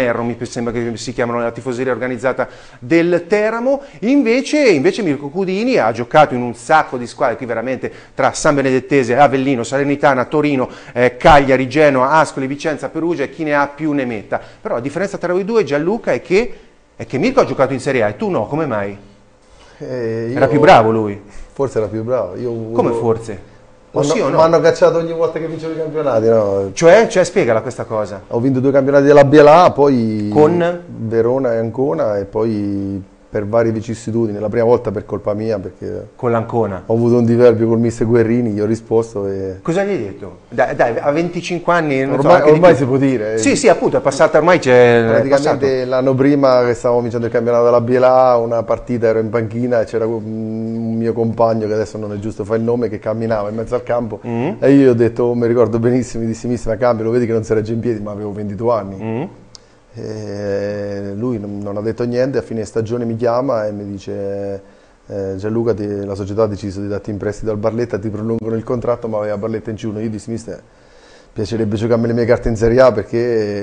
erro, mi sembra che si chiamano la tifoseria organizzata del Teramo. Invece Mirko Cudini ha giocato in un sacco di squadre, qui veramente tra San Benedetto, Avellino, Salernitana, Torino, Cagliari, Genoa, Ascoli, Vicenza, Perugia e chi ne ha più ne metta. Però la differenza tra voi due, Gianluca, è che Mirko ha giocato in Serie A e tu no, come mai? Era più bravo lui? Forse era più bravo. Come forse? Sì o no? Mi hanno cacciato ogni volta che vincevo i campionati, no? Cioè, spiegala questa cosa. Ho vinto due campionati della BLA, poi con Verona e Ancona e poi per varie vicissitudini, la prima volta per colpa mia perché con l'Ancona ho avuto un diverbio col mister Guerrini, gli ho risposto e... Cosa gli hai detto? Dai, a 25 anni non ormai si può dire. Sì, appunto, è passata, ormai c'è... Praticamente l'anno prima che stavamo vincendo il campionato della BLA, una partita ero in panchina e c'era un mio compagno, che adesso non è giusto fare il nome, che camminava in mezzo al campo e io ho detto, mi ricordo benissimo, mi dissi mister, cambio, lo vedi che non si regge in piedi, ma avevo 22 anni. E lui non ha detto niente, a fine stagione mi chiama e mi dice Gianluca, la società ha deciso di darti in prestito al Barletta, ti prolungano il contratto ma aveva Barletta in C1. Io dissi, mister, piacerebbe giocarmi le mie carte in Serie A perché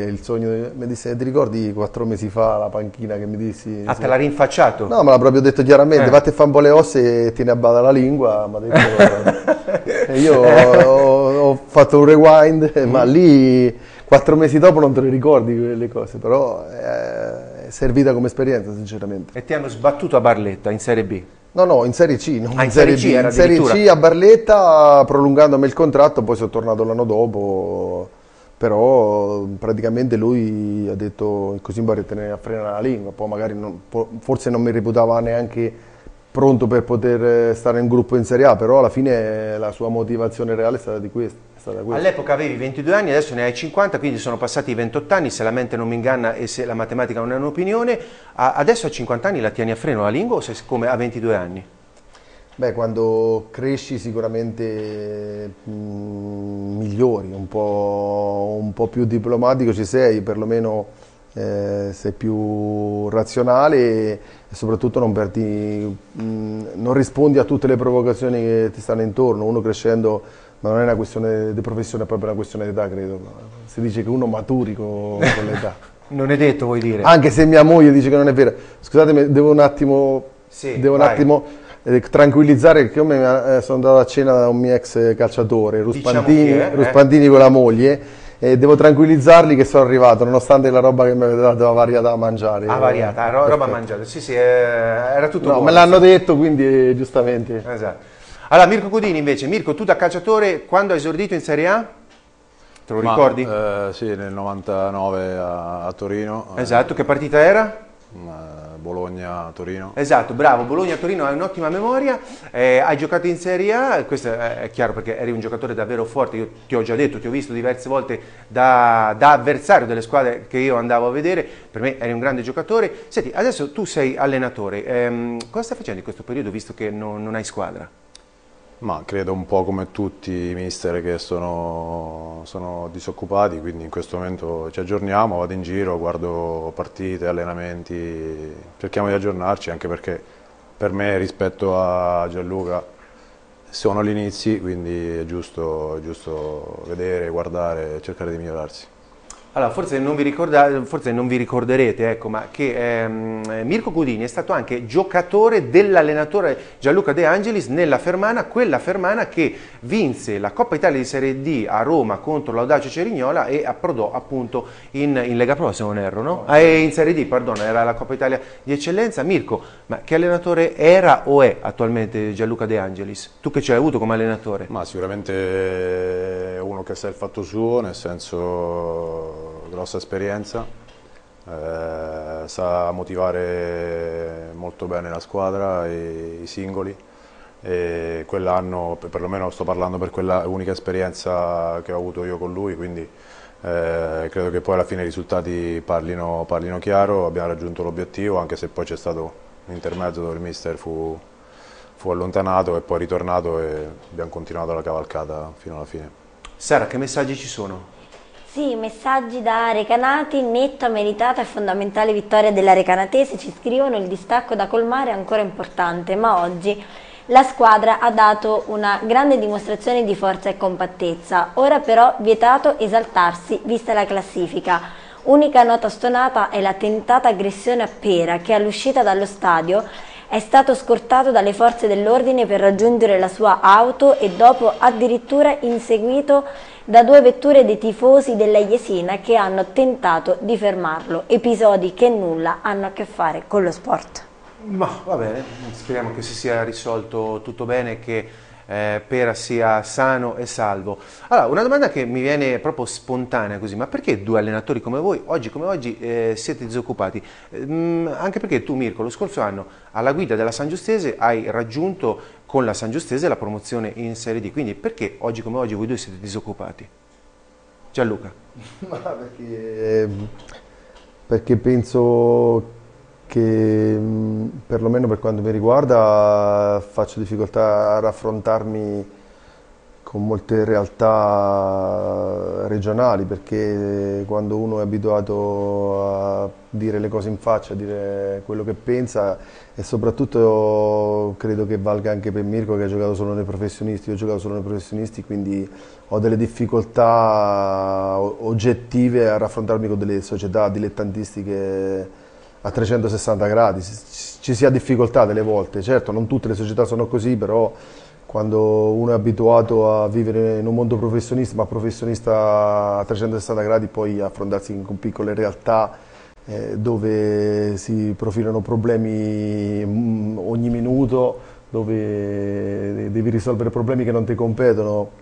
il sogno... Mi disse, ti ricordi 4 mesi fa la panchina che mi dissi... Ah, te l'ha rinfacciato? No, me l'ha proprio detto chiaramente, vatti a fare un po' le osse e tieni a bada la lingua. Ma detto, e io ho fatto un rewind, ma lì... 4 mesi dopo non te le ricordi quelle cose, però è servita come esperienza, sinceramente. E ti hanno sbattuto a Barletta in Serie B? No, in Serie C. In Serie C a Barletta, prolungandomi il contratto, poi sono tornato l'anno dopo, però praticamente lui ha detto così mi pare tenere a frenare la lingua, poi magari forse non mi reputava neanche pronto per poter stare in gruppo in Serie A, però alla fine la sua motivazione reale è stata di questo. All'epoca avevi 22 anni, adesso ne hai 50, quindi sono passati i 28 anni, se la mente non mi inganna e se la matematica non è un'opinione. Adesso a 50 anni la tieni a freno la lingua o sei come a 22 anni? Beh, quando cresci sicuramente migliori, un po' più diplomatico ci sei, perlomeno sei più razionale e soprattutto non rispondi a tutte le provocazioni che ti stanno intorno. Uno crescendo... Ma non è una questione di professione, è proprio una questione di età, credo. Si dice che uno maturi con l'età. Non è detto, vuoi dire? Anche se mia moglie dice che non è vero. Scusatemi, devo un attimo, tranquillizzare, perché io sono andato a cena da un mio ex calciatore, Ruspandini, diciamo Ruspandini con la moglie, e devo tranquillizzarli che sono arrivato, nonostante la roba che mi avete dato variata da mangiare. Ah, variata, roba mangiata, sì, era tutto buono. No, me l'hanno detto, quindi giustamente. Esatto. Allora, Mirko Cudini invece, Mirko, tu da calciatore quando hai esordito in Serie A? Te lo ricordi? Sì, nel 99 a Torino. Esatto, che partita era? Bologna-Torino. Esatto, bravo, Bologna-Torino, hai un'ottima memoria, hai giocato in Serie A, questo è chiaro perché eri un giocatore davvero forte, io ti ho già detto, ti ho visto diverse volte da avversario delle squadre che io andavo a vedere, per me eri un grande giocatore. Senti, adesso tu sei allenatore, cosa stai facendo in questo periodo visto che non hai squadra? Ma credo un po' come tutti i mister che sono disoccupati, quindi in questo momento ci aggiorniamo, vado in giro, guardo partite, allenamenti, cerchiamo di aggiornarci anche perché per me rispetto a Gianluca sono gli inizi, quindi è giusto vedere, guardare e cercare di migliorarsi. Allora, forse non vi ricorderete, ecco, ma che Mirko Cudini è stato anche giocatore dell'allenatore Gianluca De Angelis nella Fermana, quella Fermana che vinse la Coppa Italia di Serie D a Roma contro l'Audace Cerignola e approdò appunto in Lega Pro, se non erro, no? Ah, in Serie D, perdona, era la Coppa Italia di Eccellenza. Mirko, ma che allenatore era o è attualmente Gianluca De Angelis? Tu che ce l'hai avuto come allenatore? Ma sicuramente uno che sa il fatto suo, nel senso... grossa esperienza, sa motivare molto bene la squadra, i singoli, e quell'anno, perlomeno sto parlando per quella unica esperienza che ho avuto io con lui, quindi credo che poi alla fine i risultati parlino chiaro. Abbiamo raggiunto l'obiettivo, anche se poi c'è stato un intermezzo dove il mister fu allontanato e poi ritornato e abbiamo continuato la cavalcata fino alla fine. Sara, che messaggi ci sono? Sì, messaggi da Recanati, netta, meritata e fondamentale vittoria della Recanatese, ci scrivono, il distacco da colmare è ancora importante, ma oggi la squadra ha dato una grande dimostrazione di forza e compattezza, ora però vietato esaltarsi vista la classifica. Unica nota stonata è la tentata aggressione a Pera che all'uscita dallo stadio è stato scortato dalle forze dell'ordine per raggiungere la sua auto e dopo addirittura inseguito da due vetture dei tifosi della Jesina che hanno tentato di fermarlo. Episodi che nulla hanno a che fare con lo sport. Ma va bene, speriamo che si sia risolto tutto bene, che Pera sia sano e salvo. Allora, una domanda che mi viene proprio spontanea così, ma perché due allenatori come voi, oggi come oggi, siete disoccupati? Anche perché tu, Mirko, lo scorso anno alla guida della San Giustese hai raggiunto con la San Giustese la promozione in Serie D, quindi perché oggi come oggi voi due siete disoccupati? Gianluca? Ma perché penso... che perlomeno per quanto mi riguarda faccio difficoltà a raffrontarmi con molte realtà regionali, perché quando uno è abituato a dire le cose in faccia, a dire quello che pensa, e soprattutto credo che valga anche per Mirko che ha giocato solo nei professionisti, io ho giocato solo nei professionisti, quindi ho delle difficoltà oggettive a raffrontarmi con delle società dilettantistiche a 360 gradi, ci si ha difficoltà delle volte, certo non tutte le società sono così, però quando uno è abituato a vivere in un mondo professionista, ma professionista a 360 gradi, poi affrontarsi con piccole realtà dove si profilano problemi ogni minuto, dove devi risolvere problemi che non ti competono,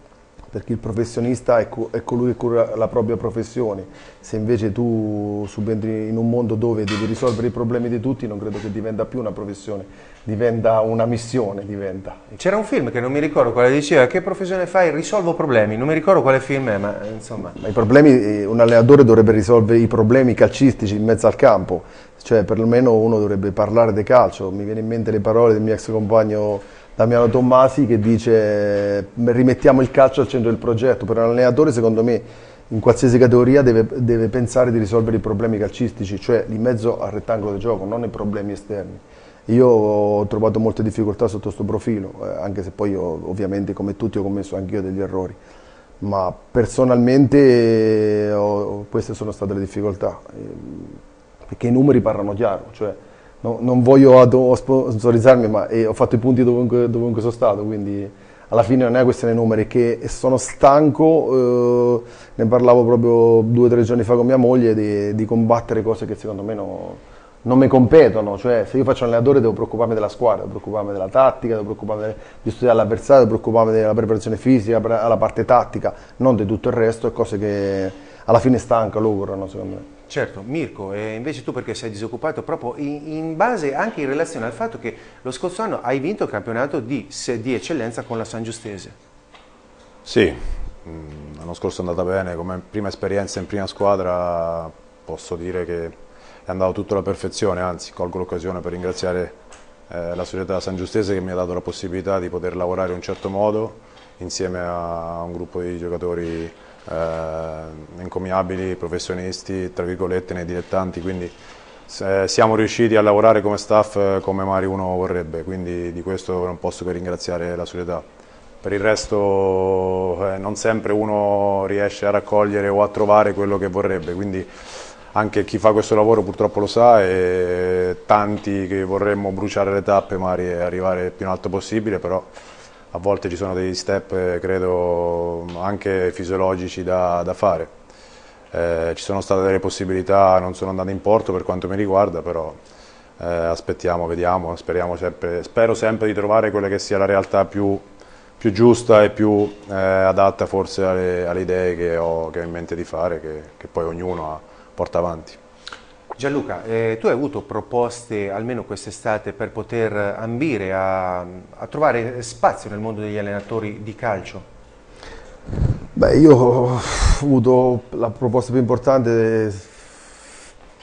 perché il professionista è colui che cura la propria professione. Se invece tu subentri in un mondo dove devi risolvere i problemi di tutti, non credo che diventa più una professione, diventa una missione. C'era un film che non mi ricordo quale diceva, che professione fai? Risolvo problemi, non mi ricordo quale film è, ma insomma... Ma i problemi, un allenatore dovrebbe risolvere i problemi calcistici in mezzo al campo, cioè perlomeno uno dovrebbe parlare di calcio. Mi viene in mente le parole del mio ex compagno Damiano Tommasi che dice rimettiamo il calcio al centro del progetto. Per un allenatore, secondo me, in qualsiasi categoria deve pensare di risolvere i problemi calcistici, cioè in mezzo al rettangolo di gioco, non i problemi esterni. Io ho trovato molte difficoltà sotto questo profilo, anche se poi io, ovviamente come tutti ho commesso anch'io degli errori, ma personalmente queste sono state le difficoltà, perché i numeri parlano chiaro, cioè no, non voglio sponsorizzarmi, ma ho fatto i punti dovunque sono stato, quindi alla fine non è questione dei numeri, che sono stanco, ne parlavo proprio 2 o 3 giorni fa con mia moglie, di combattere cose che secondo me non mi competono, cioè se io faccio un allenatore devo preoccuparmi della squadra, devo preoccuparmi della tattica, devo preoccuparmi di studiare l'avversario, devo preoccuparmi della preparazione fisica, alla parte tattica, non di tutto il resto, e cose che alla fine stanca, logorano secondo me. Certo, Mirko, e invece tu perché sei disoccupato proprio in base anche in relazione al fatto che lo scorso anno hai vinto il campionato di eccellenza con la San Giustese. Sì, l'anno scorso è andata bene, come prima esperienza in prima squadra posso dire che è andato tutto alla perfezione, anzi colgo l'occasione per ringraziare la società San Giustese che mi ha dato la possibilità di poter lavorare in un certo modo insieme a un gruppo di giocatori encomiabili, professionisti, tra virgolette, nei dilettanti, quindi siamo riusciti a lavorare come staff come magari uno vorrebbe, quindi di questo non posso che ringraziare la società. Per il resto non sempre uno riesce a raccogliere o a trovare quello che vorrebbe, quindi anche chi fa questo lavoro purtroppo lo sa, e tanti che vorremmo bruciare le tappe magari e arrivare il più in alto possibile, però a volte ci sono degli step, credo, anche fisiologici da fare. Ci sono state delle possibilità, non sono andato in porto per quanto mi riguarda, però aspettiamo, vediamo, spero sempre di trovare quella che sia la realtà più giusta e più adatta forse alle idee che ho in mente di fare, che poi ognuno porta avanti. Gianluca, tu hai avuto proposte, almeno quest'estate, per poter ambire a trovare spazio nel mondo degli allenatori di calcio? Beh, io ho avuto la proposta più importante,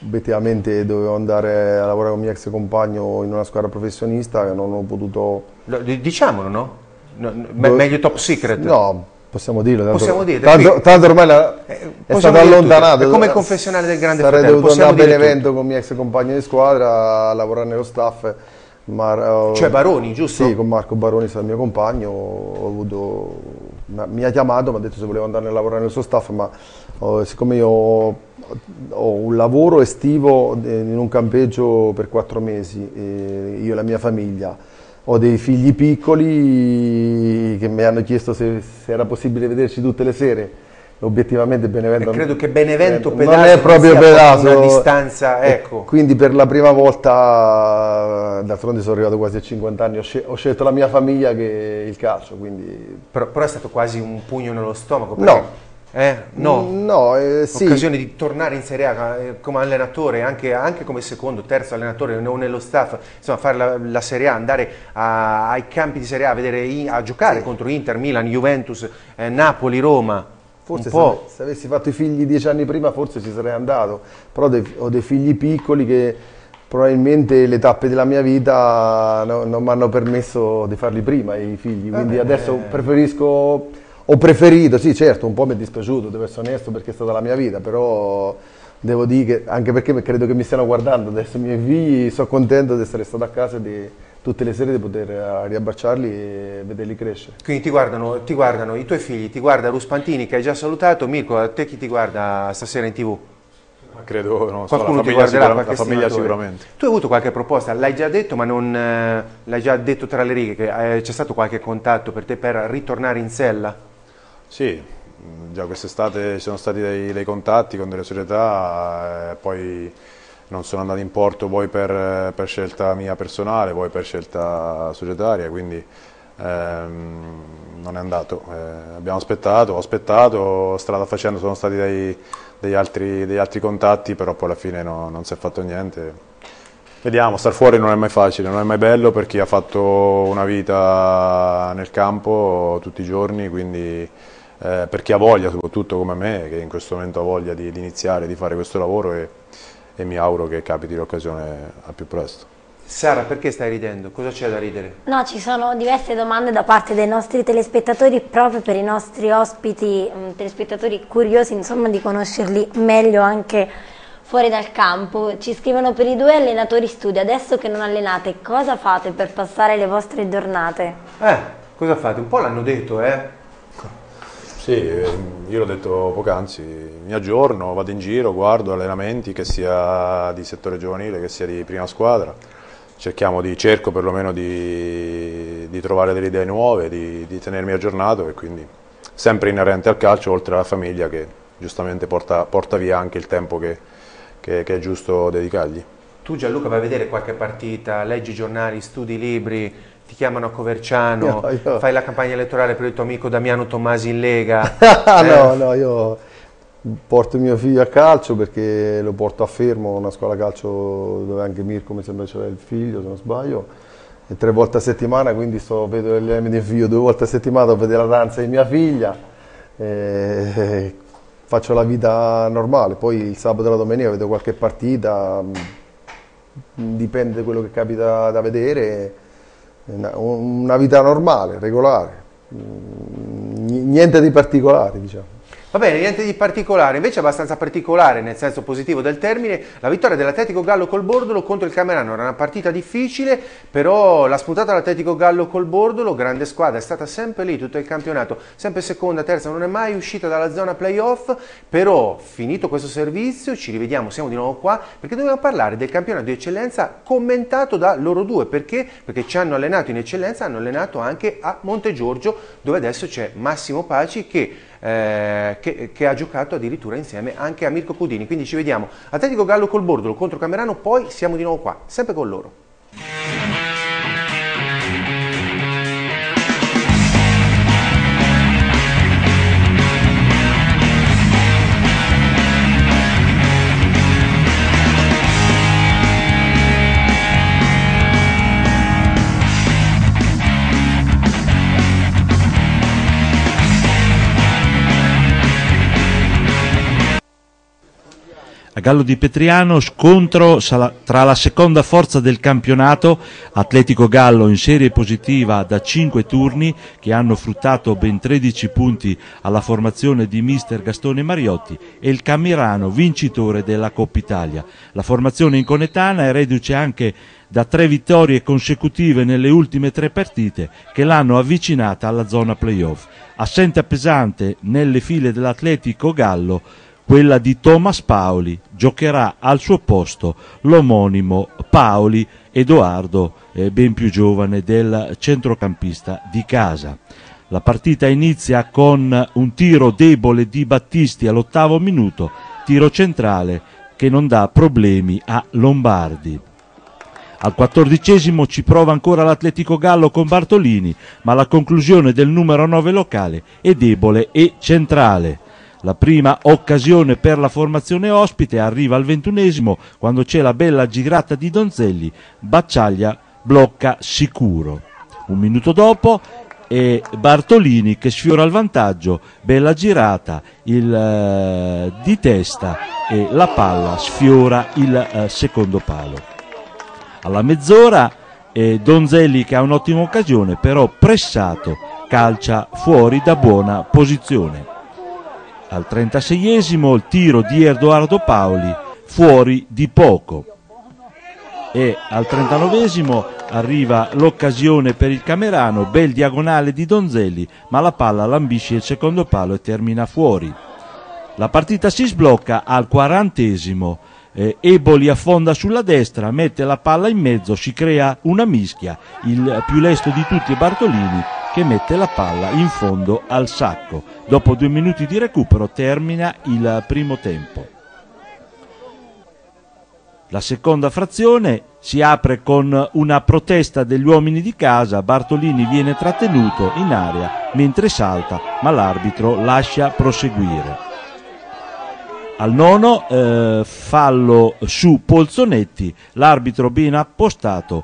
obiettivamente dovevo andare a lavorare con il mio ex compagno in una squadra professionista che non ho potuto... Diciamolo, no? No, meglio top secret? No, possiamo dirlo. Tanto, possiamo dire, tanto ormai è stato allontanato. È come il confessionale del Grande Fratello. Sarei dovuto andare a Benevento con il mio ex compagno di squadra a lavorare nello staff. Cioè Baroni, giusto? Sì, con Marco Baroni, il mio compagno. Mi ha chiamato, mi ha detto se volevo andare a lavorare nel suo staff, ma siccome io ho un lavoro estivo in un campeggio per 4 mesi, io e la mia famiglia, ho dei figli piccoli che mi hanno chiesto se era possibile vederci tutte le sere. Obiettivamente Benevento... credo che Benevento non è proprio Pedaso, una distanza, ecco. Quindi per la prima volta, d'altronde sono arrivato quasi a 50 anni, ho scelto la mia famiglia che il calcio, quindi... Però è stato quasi un pugno nello stomaco? Perché... No. Sì. Occasione di tornare in Serie A come allenatore, anche come secondo, terzo allenatore o nello staff, insomma fare la Serie A, andare ai campi di Serie A, a giocare, sì, contro Inter, Milan, Juventus, Napoli, Roma. Forse se avessi fatto i figli 10 anni prima forse ci sarei andato, però ho dei figli piccoli che probabilmente le tappe della mia vita non mi hanno permesso di farli prima i figli, quindi adesso preferisco... Ho preferito, sì certo, un po' mi è dispiaciuto, devo essere onesto, perché è stata la mia vita, però devo dire che, anche perché credo che mi stiano guardando adesso i miei figli, sono contento di essere stato a casa tutte le sere, di poter riabbracciarli e vederli crescere. Quindi ti guardano i tuoi figli, ti guarda Ruspantini che hai già salutato, Mirko, a te chi ti guarda stasera in TV? Credo, non so, qualcuno ti guarderà, la famiglia sicuramente. Tu hai avuto qualche proposta, l'hai già detto, ma non l'hai già detto tra le righe, che c'è stato qualche contatto per te per ritornare in sella? Sì, già quest'estate ci sono stati dei contatti con delle società, poi non sono andato in porto poi per scelta mia personale, poi per scelta societaria, quindi non è andato. Abbiamo aspettato, ho aspettato, strada facendo sono stati degli altri contatti, però poi alla fine non si è fatto niente. Vediamo, star fuori non è mai facile, non è mai bello per chi ha fatto una vita nel campo tutti i giorni, quindi per chi ha voglia, soprattutto come me, che in questo momento ha voglia di iniziare, di fare questo lavoro e mi auguro che capiti l'occasione al più presto. Sara, perché stai ridendo? Cosa c'è da ridere? No, ci sono diverse domande da parte dei nostri telespettatori proprio per i nostri ospiti, telespettatori curiosi insomma di conoscerli meglio anche fuori dal campo. Ci scrivono: per i 2 allenatori studio, adesso che non allenate, cosa fate per passare le vostre giornate? Cosa fate? Un po' l'hanno detto, Sì, io l'ho detto poc'anzi, mi aggiorno, vado in giro, guardo allenamenti, che sia di settore giovanile, che sia di prima squadra, cerco perlomeno di trovare delle idee nuove, di tenermi aggiornato, e quindi sempre inerente al calcio, oltre alla famiglia che giustamente porta via anche il tempo che è giusto dedicargli. Tu Gianluca vai a vedere qualche partita, leggi giornali, studi libri, ti chiamano a Coverciano, fai la campagna elettorale per il tuo amico Damiano Tommasi in Lega? No, io porto mio figlio a calcio perché lo porto a Fermo, una scuola calcio dove anche Mirko mi sembra c'era il figlio, se non sbaglio, e 3 volte a settimana, quindi vedo gli allenamenti del figlio 2 volte a settimana, vedo la danza di mia figlia, faccio la vita normale, poi il sabato e la domenica vedo qualche partita, dipende da quello che capita da vedere, una vita normale, regolare, niente di particolare, diciamo. Va bene, niente di particolare, invece abbastanza particolare nel senso positivo del termine, la vittoria dell'Atletico Gallo Colbordolo contro il Camerano. Era una partita difficile, però l'ha spuntata l'Atletico Gallo Colbordolo, grande squadra, è stata sempre lì tutto il campionato, sempre seconda, terza, non è mai uscita dalla zona playoff, però finito questo servizio ci rivediamo, siamo di nuovo qua, perché dobbiamo parlare del campionato di eccellenza commentato da loro due, perché? Perché ci hanno allenato in eccellenza, hanno allenato anche a Montegiorgio, dove adesso c'è Massimo Paci che ha giocato addirittura insieme anche a Mirko Cudini. Quindi ci vediamo Atletico Gallo Colbordolo contro Camerano, poi siamo di nuovo qua, sempre con loro. A Gallo di Petriano scontro tra la seconda forza del campionato, Atletico Gallo in serie positiva da 5 turni che hanno fruttato ben 13 punti alla formazione di mister Gastone Mariotti, e il Camerano vincitore della Coppa Italia. La formazione inconetana è reduce anche da 3 vittorie consecutive nelle ultime 3 partite che l'hanno avvicinata alla zona playoff. Assente pesante nelle file dell'Atletico Gallo quella di Thomas Paoli, giocherà al suo posto l'omonimo Paoli Edoardo, ben più giovane del centrocampista di casa. La partita inizia con un tiro debole di Battisti all'8º minuto, tiro centrale che non dà problemi a Lombardi. Al 14° ci prova ancora l'Atletico Gallo con Bartolini, ma la conclusione del numero 9 locale è debole e centrale. La prima occasione per la formazione ospite arriva al 21° quando c'è la bella girata di Donzelli, Baccaglia blocca sicuro. Un minuto dopo è Bartolini che sfiora il vantaggio, bella girata, di testa, e la palla sfiora il secondo palo. Alla mezz'ora Donzelli, che ha un'ottima occasione, però pressato, calcia fuori da buona posizione. Al 36° il tiro di Edoardo Paoli fuori di poco, e al 39° arriva l'occasione per il Camerano, bel diagonale di Donzelli, ma la palla lambisce il secondo palo e termina fuori. La partita si sblocca al 40°, Eboli affonda sulla destra, mette la palla in mezzo, si crea una mischia, il più lesto di tutti è Bartolini, che mette la palla in fondo al sacco. Dopo 2 minuti di recupero termina il primo tempo. La seconda frazione si apre con una protesta degli uomini di casa, Bartolini viene trattenuto in area mentre salta, ma l'arbitro lascia proseguire. Al 9° fallo su Polzonetti, l'arbitro ben appostato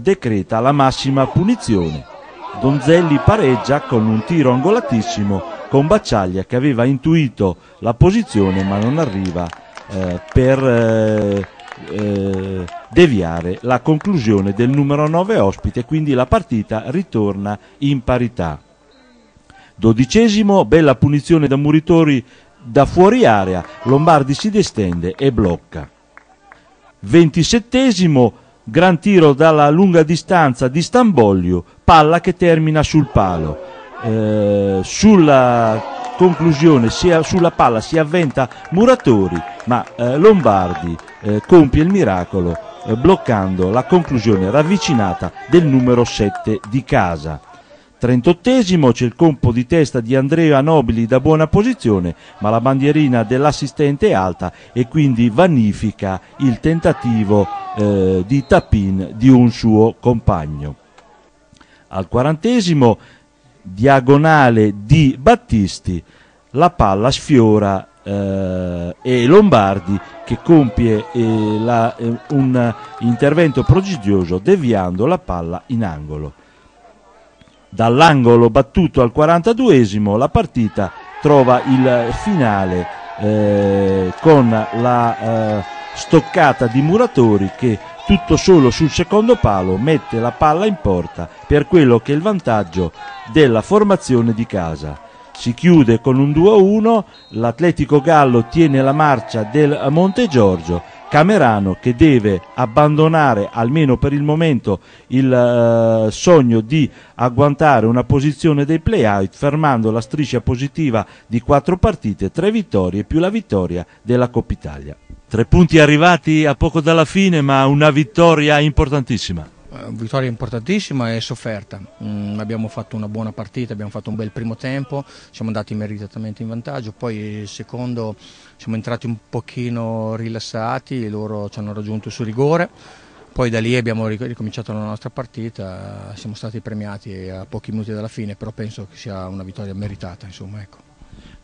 decreta la massima punizione. Donzelli pareggia con un tiro angolatissimo con Baccaglia, che aveva intuito la posizione ma non arriva per deviare la conclusione del numero 9 ospite, quindi la partita ritorna in parità. 12°, bella punizione da Muritori da fuori area, Lombardi si distende e blocca. 27°, gran tiro dalla lunga distanza di Stamboglio, palla che termina sul palo. Sulla conclusione, sulla palla si avventa Muratori, ma Lombardi compie il miracolo bloccando la conclusione ravvicinata del numero 7 di casa. 38° c'è il colpo di testa di Andrea Nobili da buona posizione, ma la bandierina dell'assistente è alta e quindi vanifica il tentativo di tap-in di un suo compagno. Al 40° diagonale di Battisti, la palla sfiora e Lombardi, che compie un intervento prodigioso deviando la palla in angolo. Dall'angolo battuto al 42° la partita trova il finale con la stoccata di Muratori, che tutto solo sul secondo palo mette la palla in porta per quello che è il vantaggio della formazione di casa. si chiude con un 2-1, l'Atletico Gallo tiene la marcia del Montegiorgio, Camerano che deve abbandonare almeno per il momento il sogno di agguantare una posizione dei play-out, fermando la striscia positiva di 4 partite, 3 vittorie più la vittoria della Coppa Italia. 3 punti arrivati a poco dalla fine, ma una vittoria importantissima. Vittoria importantissima e sofferta. Abbiamo fatto una buona partita, abbiamo fatto un bel primo tempo, siamo andati meritatamente in vantaggio, poi il secondo siamo entrati un pochino rilassati, loro ci hanno raggiunto su rigore, poi da lì abbiamo ricominciato la nostra partita, siamo stati premiati a pochi minuti dalla fine, però penso che sia una vittoria meritata, insomma, ecco.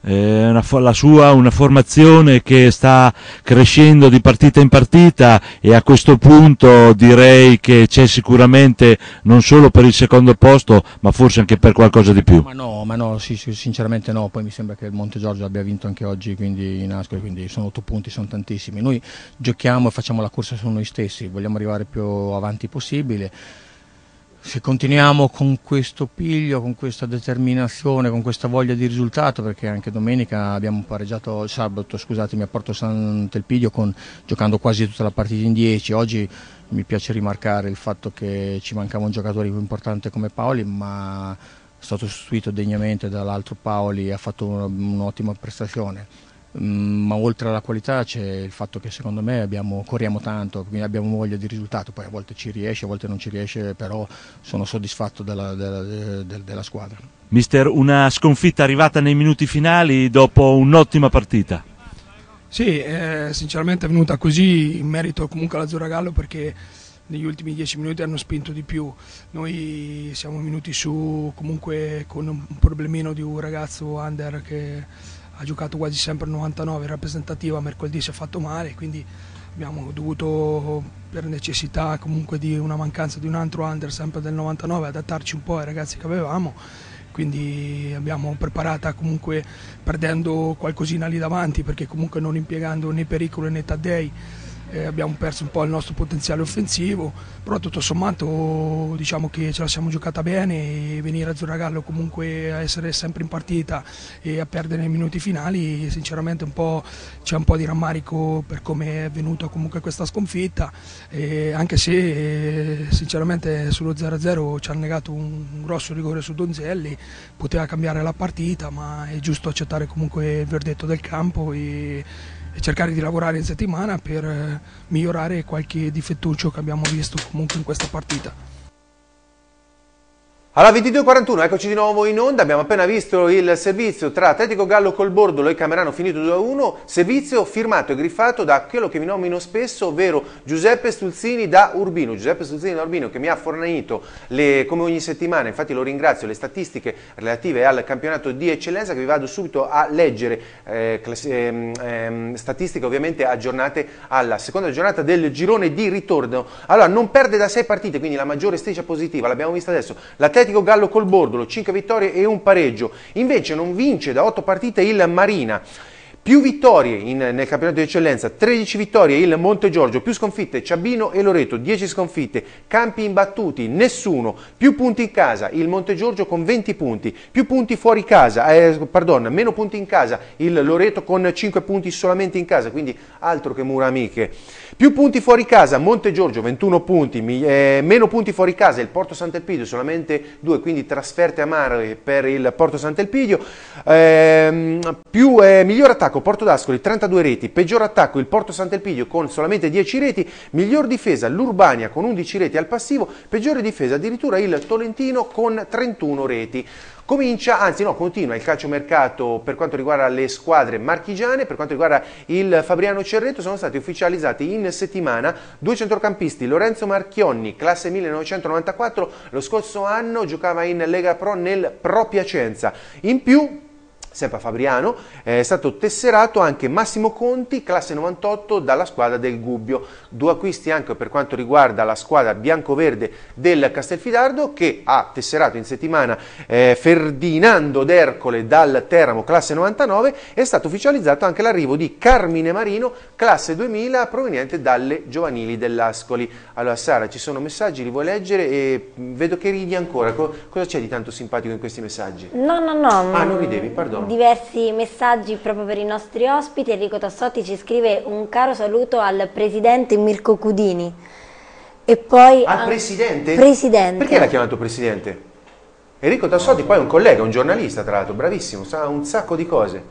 Una formazione che sta crescendo di partita in partita e a questo punto direi che c'è sicuramente non solo per il secondo posto ma forse anche per qualcosa di più. Ma no, sì, sinceramente no, poi mi sembra che il Montegiorgio abbia vinto anche oggi, quindi in Ascoli, quindi sono 8 punti, sono tantissimi. Noi giochiamo e facciamo la corsa su noi stessi, vogliamo arrivare più avanti possibile. Se continuiamo con questo piglio, con questa determinazione, con questa voglia di risultato, perché anche domenica abbiamo pareggiato, sabato scusatemi, a Porto Sant'Elpidio giocando quasi tutta la partita in 10, oggi mi piace rimarcare il fatto che ci mancava un giocatore più importante come Paoli, ma è stato sostituito degnamente dall'altro Paoli e ha fatto un'ottima prestazione. Ma oltre alla qualità c'è il fatto che secondo me corriamo tanto, quindi abbiamo voglia di risultato, poi a volte ci riesce, a volte non ci riesce, però sono soddisfatto della squadra. Mister, una sconfitta arrivata nei minuti finali dopo un'ottima partita. Sì, sinceramente è venuta così in merito comunque all'Azzurragallo, perché negli ultimi 10 minuti hanno spinto di più. Noi siamo venuti su comunque con un problemino di un ragazzo under che ha giocato quasi sempre 99 rappresentativa, mercoledì si è fatto male, quindi abbiamo dovuto, per necessità comunque di una mancanza di un altro under sempre del 99, adattarci un po' ai ragazzi che avevamo, quindi abbiamo preparata comunque perdendo qualcosina lì davanti, perché comunque non impiegando né Pericolo né Taddei abbiamo perso un po' il nostro potenziale offensivo, però tutto sommato diciamo che ce la siamo giocata bene e venire a Azzurragallo comunque a essere sempre in partita e a perdere nei minuti finali, sinceramente c'è un po' di rammarico per come è venuta comunque questa sconfitta, anche se sinceramente sullo 0-0 ci hanno negato un grosso rigore su Donzelli, poteva cambiare la partita, ma è giusto accettare comunque il verdetto del campo e cercare di lavorare in settimana per migliorare qualche difettuccio che abbiamo visto comunque in questa partita. Alla 22:41 eccoci di nuovo in onda, abbiamo appena visto il servizio tra Atletico Gallo Colbordolo e Camerano finito 2-1, servizio firmato e griffato da quello che mi nomino spesso, ovvero Giuseppe Stulzini da Urbino. Giuseppe Stulzini da Urbino che mi ha fornito, come ogni settimana, infatti lo ringrazio, le statistiche relative al campionato di eccellenza, che vi vado subito a leggere, statistiche ovviamente aggiornate alla seconda giornata del girone di ritorno. Allora, non perde da 6 partite, quindi la maggiore striscia positiva, l'abbiamo vista adesso, Atletico Gallo Colbordolo, 5 vittorie e 1 pareggio, invece non vince da 8 partite il Marina, più vittorie nel campionato di eccellenza, 13 vittorie il Montegiorgio, più sconfitte Ciabino e Loreto, 10 sconfitte, campi imbattuti, nessuno, più punti in casa il Montegiorgio con 20 punti, più punti fuori casa, meno punti in casa il Loreto con 5 punti solamente in casa, quindi altro che mura amiche. Più punti fuori casa, Montegiorgio 21 punti, meno punti fuori casa il Porto Sant'Elpidio, solamente 2, quindi trasferte amare per il Porto Sant'Elpidio. Miglior attacco Porto d'Ascoli 32 reti, peggior attacco il Porto Sant'Elpidio con solamente 10 reti, miglior difesa l'Urbania con 11 reti al passivo, peggiore difesa addirittura il Tolentino con 31 reti. Continua il calciomercato per quanto riguarda le squadre marchigiane, per quanto riguarda il Fabriano Cerreto sono stati ufficializzati in settimana 2 centrocampisti, Lorenzo Marchionni, classe 1994, lo scorso anno giocava in Lega Pro nel Pro Piacenza, in più sempre a Fabriano, è stato tesserato anche Massimo Conti, classe 98, dalla squadra del Gubbio. Due acquisti anche per quanto riguarda la squadra biancoverde del Castelfidardo, che ha tesserato in settimana Ferdinando D'Ercole dal Teramo, classe 99, è stato ufficializzato anche l'arrivo di Carmine Marino, classe 2000, proveniente dalle giovanili dell'Ascoli. Allora Sara, ci sono messaggi, li vuoi leggere? E vedo che ridi ancora, cosa c'è di tanto simpatico in questi messaggi? No. Ah, non ridevi, perdono. Diversi messaggi proprio per i nostri ospiti. Enrico Tassotti ci scrive un caro saluto al presidente Mirko Cudini. E poi al presidente? Presidente. Perché l'ha chiamato presidente? Enrico Tassotti poi è un collega, un giornalista tra l'altro, bravissimo, sa un sacco di cose.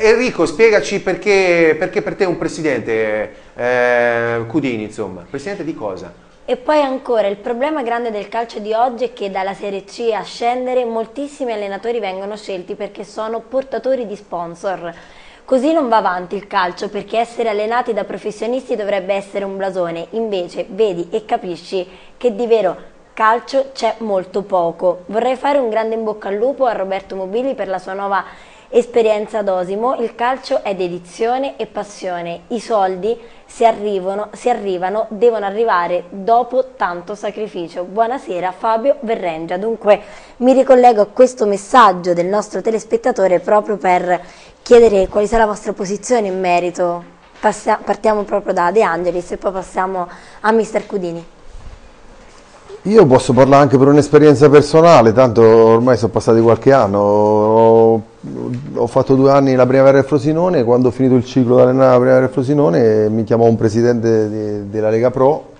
Enrico, spiegaci perché per te è un presidente Cudini, insomma, presidente di cosa? E poi ancora, il problema grande del calcio di oggi è che dalla Serie C a scendere moltissimi allenatori vengono scelti perché sono portatori di sponsor. Così non va avanti il calcio, perché essere allenati da professionisti dovrebbe essere un blasone. Invece vedi e capisci che di vero calcio c'è molto poco. Vorrei fare un grande in bocca al lupo a Roberto Mobili per la sua nuova esperienza ad Osimo. Il calcio è dedizione e passione. I soldi, se arrivano, devono arrivare dopo tanto sacrificio. Buonasera, Fabio Verrengia. Dunque mi ricollego a questo messaggio del nostro telespettatore proprio per chiedere quale sarà la vostra posizione in merito. Partiamo proprio da De Angelis e poi passiamo a Mister Cudini. Io posso parlare anche per un'esperienza personale, tanto ormai sono passati qualche anno, ho fatto 2 anni la Primavera del Frosinone, quando ho finito il ciclo di allenare la Primavera del Frosinone mi chiamò un presidente della Lega Pro,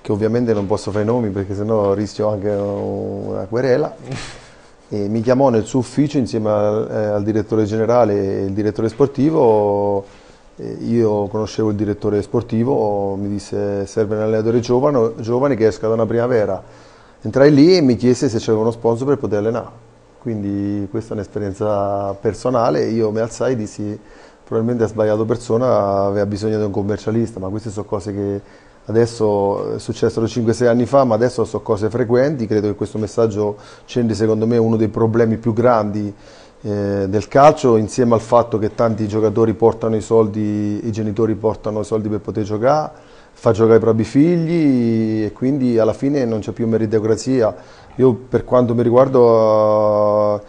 che ovviamente non posso fare i nomi perché sennò rischio anche una querela, e mi chiamò nel suo ufficio insieme al direttore generale e il direttore sportivo. Io conoscevo il direttore sportivo, mi disse serve un allenatore giovane che esca da una primavera. Entrai lì e mi chiese se c'era uno sponsor per poter allenare. Quindi questa è un'esperienza personale, io mi alzai e dissi probabilmente ha sbagliato persona, aveva bisogno di un commercialista, ma queste sono cose che adesso successero 5-6 anni fa, ma adesso sono cose frequenti. Credo che questo messaggio centri secondo me uno dei problemi più grandi del calcio, insieme al fatto che tanti giocatori portano i soldi, i genitori portano i soldi per poter giocare, fa giocare i propri figli e quindi alla fine non c'è più meritocrazia. Io per quanto mi riguardo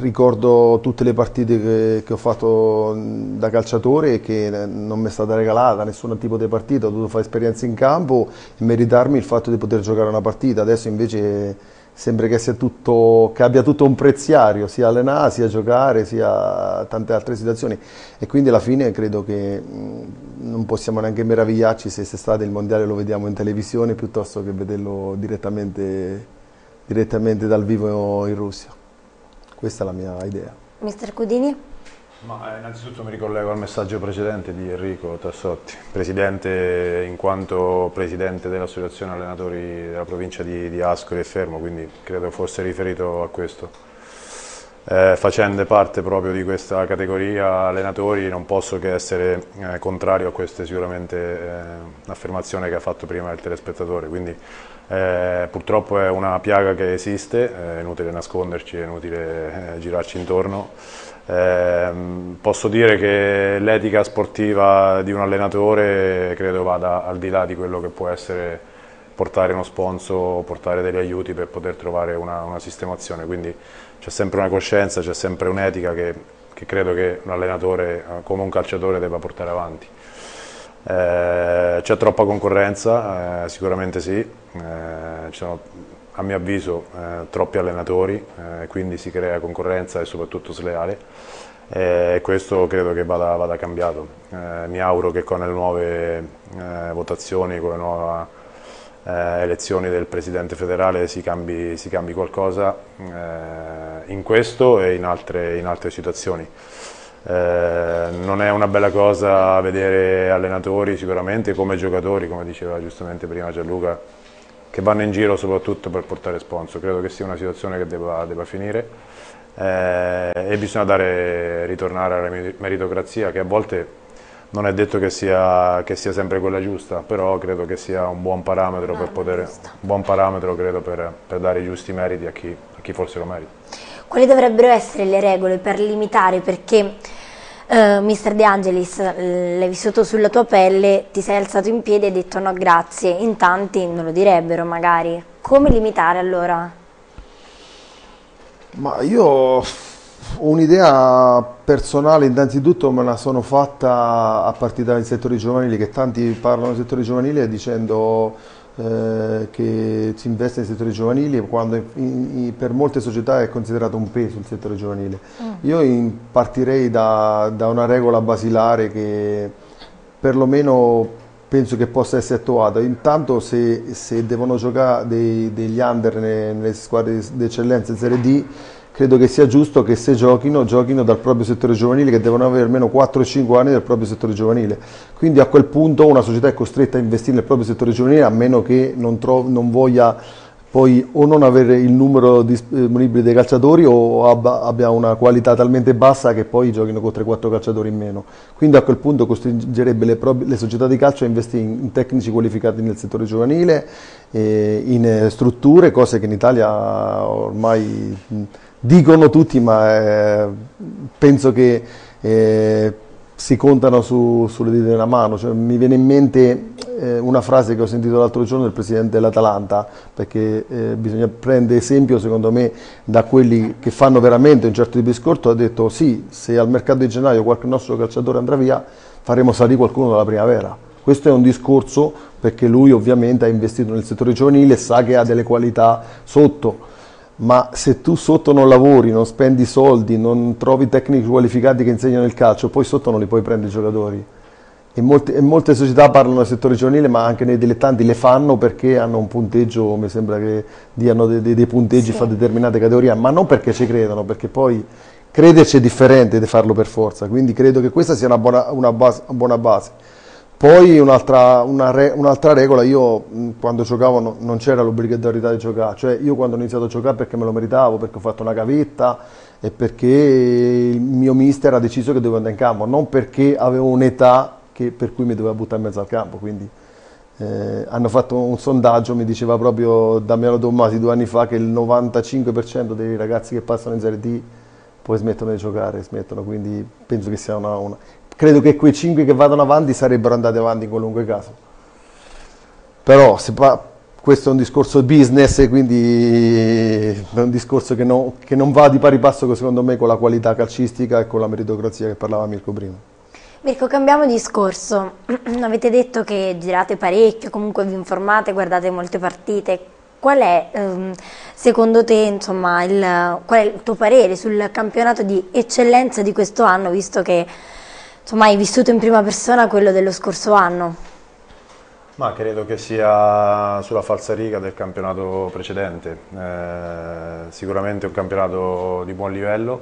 ricordo tutte le partite che ho fatto da calciatore e che non mi è stata regalata nessun tipo di partita, ho dovuto fare esperienza in campo e meritarmi il fatto di poter giocare una partita. Adesso invece sembra che sia tutto, che abbia tutto un preziario, sia allenare, sia giocare, sia tante altre situazioni, e quindi alla fine credo che non possiamo neanche meravigliarci se estate il mondiale lo vediamo in televisione piuttosto che vederlo direttamente dal vivo in Russia. Questa è la mia idea. Mister Cudini? Ma innanzitutto mi ricollego al messaggio precedente di Enrico Tassotti, presidente in quanto presidente dell'associazione allenatori della provincia di Ascoli e Fermo, quindi credo fosse riferito a questo. Facendo parte proprio di questa categoria allenatori non posso che essere contrario a questa sicuramente affermazione che ha fatto prima il telespettatore, quindi purtroppo è una piaga che esiste, è inutile nasconderci, è inutile girarci intorno. Posso dire che l'etica sportiva di un allenatore credo vada al di là di quello che può essere portare uno sponsor, portare degli aiuti per poter trovare una sistemazione, quindi c'è sempre una coscienza, c'è sempre un'etica che credo che un allenatore come un calciatore debba portare avanti. C'è troppa concorrenza, sicuramente sì, ci sono a mio avviso troppi allenatori, quindi si crea concorrenza e soprattutto sleale, e questo credo che vada cambiato. Mi auguro che con le nuove votazioni, con le nuove elezioni del Presidente federale si cambi qualcosa in questo e in altre situazioni. Non è una bella cosa vedere allenatori sicuramente come giocatori, come diceva giustamente prima Gianluca, che vanno in giro soprattutto per portare sponsor. Credo che sia una situazione che debba finire e bisogna ritornare alla meritocrazia, che a volte non è detto che sia sempre quella giusta, però credo che sia un buon parametro, per dare i giusti meriti a chi forse lo merita. Quali dovrebbero essere le regole per limitare, perché mister De Angelis l'hai vissuto sulla tua pelle, ti sei alzato in piedi e hai detto no grazie, in tanti non lo direbbero magari, come limitare allora? Ma io ho un'idea personale, innanzitutto me la sono fatta a partire dai settori giovanili, che tanti parlano del settore giovanile dicendo che si investe nei settori giovanili, quando per molte società è considerato un peso il settore giovanile. Io partirei da una regola basilare che perlomeno penso che possa essere attuata. Intanto se devono giocare degli under nelle squadre d'eccellenza in Serie D, credo che sia giusto che se giochino dal proprio settore giovanile, che devono avere almeno 4-5 anni del proprio settore giovanile. Quindi a quel punto una società è costretta a investire nel proprio settore giovanile, a meno che non voglia poi o non avere il numero disponibile dei calciatori o abbia una qualità talmente bassa che poi giochino con 3-4 calciatori in meno. Quindi a quel punto costringerebbe le società di calcio a investire in tecnici qualificati nel settore giovanile, in strutture, cose che in Italia ormai dicono tutti, ma penso che si contano sulle dita della mano. Cioè, mi viene in mente una frase che ho sentito l'altro giorno del presidente dell'Atalanta, perché bisogna prendere esempio secondo me da quelli che fanno veramente un certo tipo di scorto. Ha detto sì, se al mercato di gennaio qualche nostro calciatore andrà via, faremo salire qualcuno dalla primavera. Questo è un discorso perché lui ovviamente ha investito nel settore giovanile e sa che ha delle qualità sotto. Ma se tu sotto non lavori, non spendi soldi, non trovi tecnici qualificati che insegnano il calcio, poi sotto non li puoi prendere i giocatori. E molte società parlano del settore giovanile, ma anche nei dilettanti le fanno perché hanno un punteggio, mi sembra che diano dei punteggi, sì, Fa determinate categorie, ma non perché ci credono, perché poi crederci è differente di farlo per forza. Quindi credo che questa sia una buona base. Poi un'altra regola, io quando giocavo non c'era l'obbligatorietà di giocare, cioè io quando ho iniziato a giocare perché me lo meritavo, perché ho fatto una gavetta e perché il mio mister ha deciso che dovevo andare in campo, non perché avevo un'età per cui mi doveva buttare in mezzo al campo. Quindi hanno fatto un sondaggio, mi diceva proprio Damiano Tommasi 2 anni fa che il 95% dei ragazzi che passano in Serie D poi smettono di giocare, quindi penso che sia una credo che quei 5 che vadano avanti sarebbero andati avanti in qualunque caso. Però questo è un discorso business e quindi è un discorso che non va di pari passo secondo me con la qualità calcistica e con la meritocrazia che parlava Mirko prima. Mirko, cambiamo discorso. Avete detto che girate parecchio, comunque vi informate, guardate molte partite. Qual è secondo te, insomma, qual è il tuo parere sul campionato di eccellenza di questo anno, visto che insomma hai vissuto in prima persona quello dello scorso anno? Ma credo che sia sulla falsariga del campionato precedente, sicuramente un campionato di buon livello,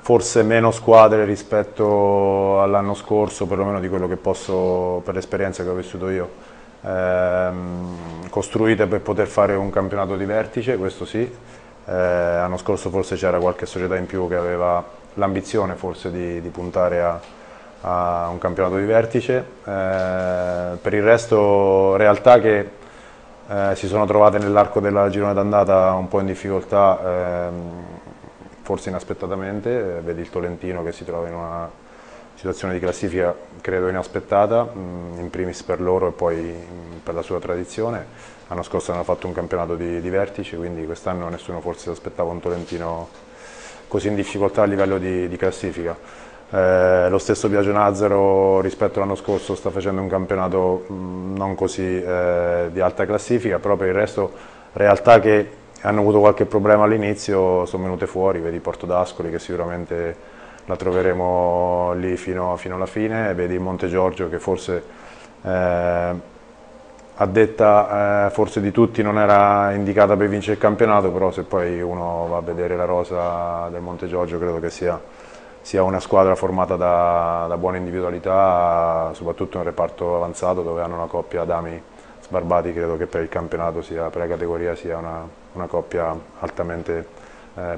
forse meno squadre rispetto all'anno scorso, perlomeno di quello che posso, per l'esperienza che ho vissuto io, costruite per poter fare un campionato di vertice, questo sì. L'anno scorso forse c'era qualche società in più che aveva l'ambizione forse di puntare a un campionato di vertice, per il resto realtà che si sono trovate nell'arco della girone d'andata un po' in difficoltà, forse inaspettatamente. Vedi il Tolentino che si trova in una situazione di classifica credo inaspettata, in primis per loro e poi per la sua tradizione. L'anno scorso hanno fatto un campionato di vertice, quindi quest'anno nessuno forse si aspettava un Tolentino così in difficoltà a livello di classifica. Lo stesso Biagio Nazzaro rispetto all'anno scorso sta facendo un campionato non così di alta classifica, però per il resto realtà che hanno avuto qualche problema all'inizio sono venute fuori. Vedi Porto d'Ascoli che sicuramente la troveremo lì fino alla fine, vedi Montegiorgio che forse a detta forse di tutti non era indicata per vincere il campionato, però se poi uno va a vedere la rosa del Montegiorgio credo che sia una squadra formata da buone individualità, soprattutto in un reparto avanzato dove hanno una coppia Adami Sbarbati, credo che per il campionato per la categoria sia una coppia altamente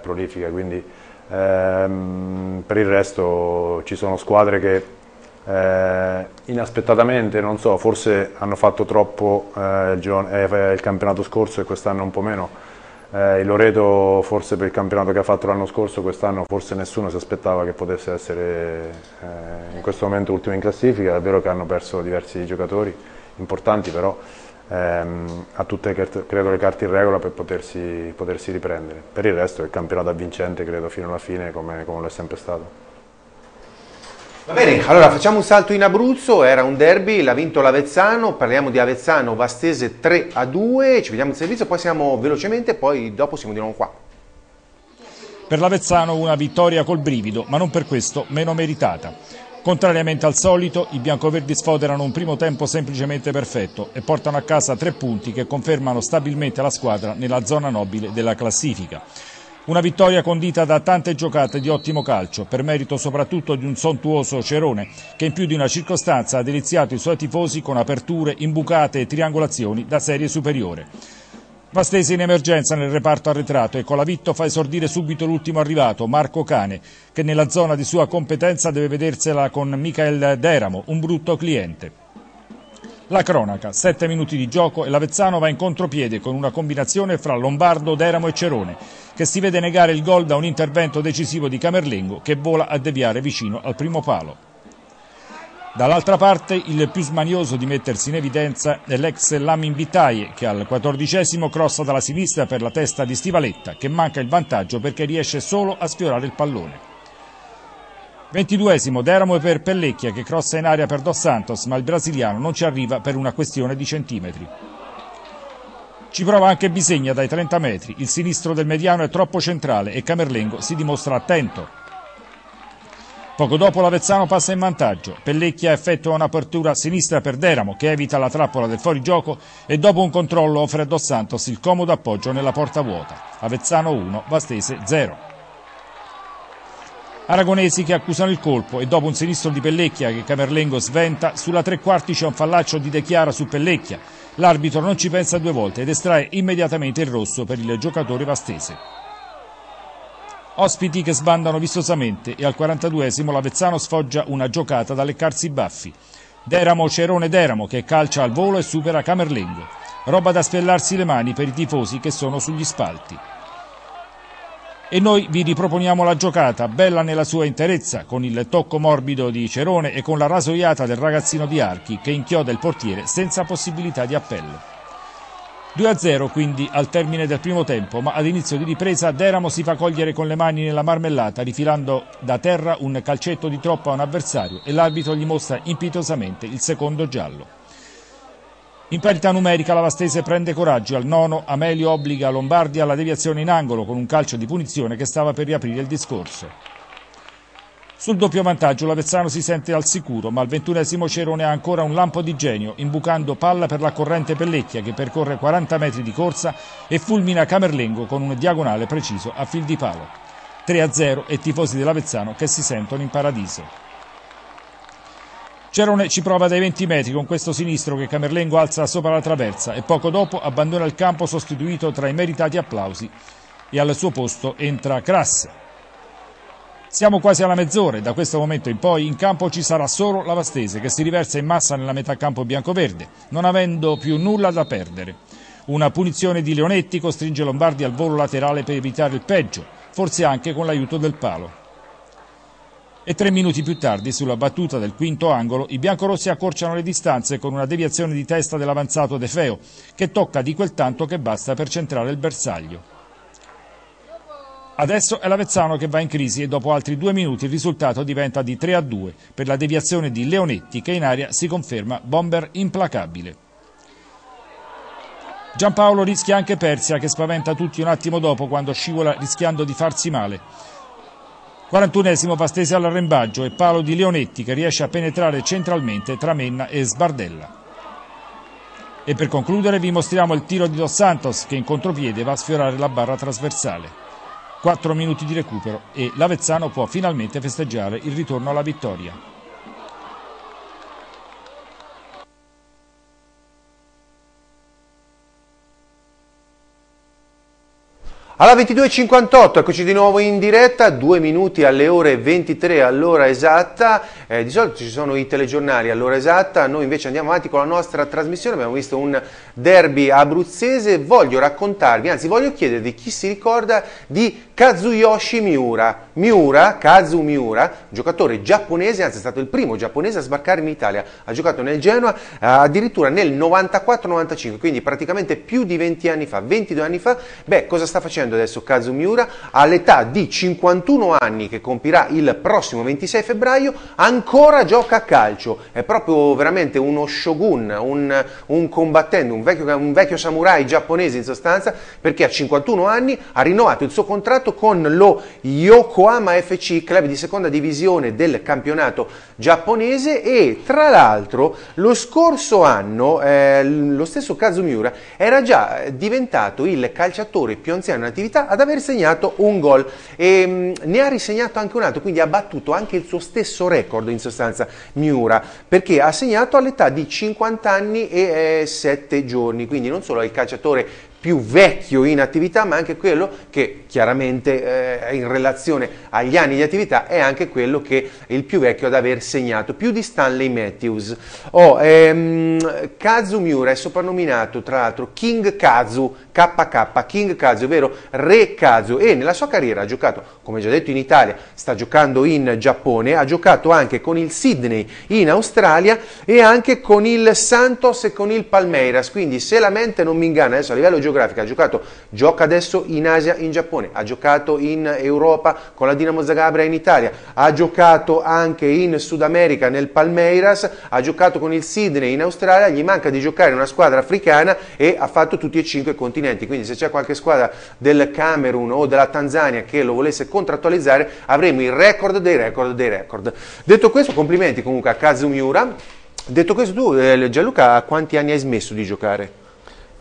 prolifica. Quindi per il resto ci sono squadre che inaspettatamente, non so, forse hanno fatto troppo il campionato scorso e quest'anno un po' meno, Il Loreto, forse per il campionato che ha fatto l'anno scorso, quest'anno forse nessuno si aspettava che potesse essere in questo momento ultimo in classifica. È vero che hanno perso diversi giocatori importanti, però ha tutte, credo, le carte in regola per potersi riprendere. Per il resto è il campionato avvincente, credo, fino alla fine, come lo è sempre stato. Va bene, allora facciamo un salto in Abruzzo, era un derby, l'ha vinto l'Avezzano, parliamo di Avezzano, Vastese 3-2, ci vediamo in servizio, poi siamo velocemente, poi dopo siamo di nuovo qua. Per l'Avezzano una vittoria col brivido, ma non per questo meno meritata. Contrariamente al solito, i biancoverdi sfoderano un primo tempo semplicemente perfetto e portano a casa 3 punti che confermano stabilmente la squadra nella zona nobile della classifica. Una vittoria condita da tante giocate di ottimo calcio, per merito soprattutto di un sontuoso Cerone, che in più di una circostanza ha deliziato i suoi tifosi con aperture, imbucate e triangolazioni da serie superiore. Vastese in emergenza nel reparto arretrato e Colavitto fa esordire subito l'ultimo arrivato, Marco Cane, che nella zona di sua competenza deve vedersela con Michael Deramo, un brutto cliente. La cronaca, 7 minuti di gioco e l'Avezzano va in contropiede con una combinazione fra Lombardo, Deramo e Cerone, che si vede negare il gol da un intervento decisivo di Camerlengo che vola a deviare vicino al primo palo. Dall'altra parte il più smanioso di mettersi in evidenza è l'ex Lamin Bitaye, che al 14° crossa dalla sinistra per la testa di Stivaletta, che manca il vantaggio perché riesce solo a sfiorare il pallone. 22° Deramo per Pellecchia che crossa in area per Dos Santos, ma il brasiliano non ci arriva per una questione di centimetri. Ci prova anche Bisegna dai 30 metri, il sinistro del mediano è troppo centrale e Camerlengo si dimostra attento. Poco dopo l'Avezzano passa in vantaggio, Pellecchia effettua un'apertura sinistra per Deramo che evita la trappola del fuorigioco e dopo un controllo offre a Dos Santos il comodo appoggio nella porta vuota. Avezzano 1, Vastese 0. Aragonesi che accusano il colpo e dopo un sinistro di Pellecchia che Camerlengo sventa, sulla 3/4 c'è un fallaccio di De Chiara su Pellecchia. L'arbitro non ci pensa 2 volte ed estrae immediatamente il rosso per il giocatore vastese. Ospiti che sbandano vistosamente e al 42° l'Avezzano sfoggia una giocata da leccarsi i baffi. Cerone Deramo che calcia al volo e supera Camerlengo. Roba da spellarsi le mani per i tifosi che sono sugli spalti. E noi vi riproponiamo la giocata, bella nella sua interezza, con il tocco morbido di Cerone e con la rasoiata del ragazzino di Archi che inchioda il portiere senza possibilità di appello. 2-0 quindi al termine del primo tempo, ma ad inizio di ripresa Deramo si fa cogliere con le mani nella marmellata rifilando da terra un calcetto di troppo a un avversario e l'arbitro gli mostra impietosamente il secondo giallo. In parità numerica la Vastese prende coraggio, al 9° Amelio obbliga Lombardi alla deviazione in angolo con un calcio di punizione che stava per riaprire il discorso. Sul doppio vantaggio l'Avezzano si sente al sicuro, ma al 21° Cerone ha ancora un lampo di genio, imbucando palla per la corrente Pellecchia che percorre 40 metri di corsa e fulmina Camerlengo con un diagonale preciso a fil di palo. 3-0 e tifosi dell'Avezzano che si sentono in paradiso. Cerone ci prova dai 20 metri con questo sinistro che Camerlengo alza sopra la traversa e poco dopo abbandona il campo sostituito tra i meritati applausi e al suo posto entra Crass. Siamo quasi alla mezz'ora e da questo momento in poi in campo ci sarà solo la Vastese che si riversa in massa nella metà campo biancoverde, non avendo più nulla da perdere. Una punizione di Leonetti costringe Lombardi al volo laterale per evitare il peggio, forse anche con l'aiuto del palo. E 3 minuti più tardi, sulla battuta del quinto angolo, i biancorossi accorciano le distanze con una deviazione di testa dell'avanzato De Feo, che tocca di quel tanto che basta per centrare il bersaglio. Adesso è l'Avezzano che va in crisi e dopo altri 2 minuti il risultato diventa di 3-2 per la deviazione di Leonetti, che in aria si conferma bomber implacabile. Giampaolo rischia anche Persia, che spaventa tutti un attimo dopo quando scivola rischiando di farsi male. 41° Vastese all'arrembaggio e palo di Leonetti che riesce a penetrare centralmente tra Menna e Sbardella. E per concludere vi mostriamo il tiro di Dos Santos che in contropiede va a sfiorare la barra trasversale. 4 minuti di recupero e l'Avezzano può finalmente festeggiare il ritorno alla vittoria. Alla 22.58, eccoci di nuovo in diretta, 2 minuti alle ore 23 all'ora esatta, di solito ci sono i telegiornali all'ora esatta, noi invece andiamo avanti con la nostra trasmissione, abbiamo visto un derby abruzzese, voglio raccontarvi, anzi voglio chiedervi chi si ricorda di Kazuyoshi Miura, Kazu Miura, giocatore giapponese, anzi è stato il primo giapponese a sbarcare in Italia, ha giocato nel Genoa addirittura nel 94-95, quindi praticamente più di 20 anni fa, 22 anni fa, beh cosa sta facendo? Adesso Kazu Miura all'età di 51 anni che compirà il prossimo 26 febbraio ancora gioca a calcio, è proprio veramente uno shogun, un combattente, un vecchio samurai giapponese in sostanza, perché a 51 anni ha rinnovato il suo contratto con lo Yokohama FC, club di seconda divisione del campionato giapponese, e tra l'altro lo scorso anno lo stesso Kazu Miura era già diventato il calciatore più anziano attività ad aver segnato un gol e ne ha risegnato anche un altro, quindi ha battuto anche il suo stesso record in sostanza Miura, perché ha segnato all'età di 50 anni e 7 giorni, quindi non solo è il calciatore più vecchio in attività, ma anche quello che chiaramente in relazione agli anni di attività è anche quello che è il più vecchio ad aver segnato, più di Stanley Matthews. Kazu Miura è soprannominato tra l'altro King Kazu, KK, King Kazu, ovvero Re Kazu, e nella sua carriera ha giocato, come già detto, in Italia, sta giocando in Giappone, ha giocato anche con il Sydney in Australia e anche con il Santos e con il Palmeiras, quindi se la mente non mi inganna, adesso a livello geografico, gioca adesso in Asia, in Giappone, ha giocato in Europa con la Dinamo Zagabria in Italia, ha giocato anche in Sud America nel Palmeiras, ha giocato con il Sydney in Australia, gli manca di giocare in una squadra africana e ha fatto tutti e 5 i continenti, quindi se c'è qualche squadra del Camerun o della Tanzania che lo volesse contrattualizzare avremo il record dei record dei record. Detto questo, complimenti comunque a Kazu Miura. Detto questo, tu Gianluca, a quanti anni hai smesso di giocare?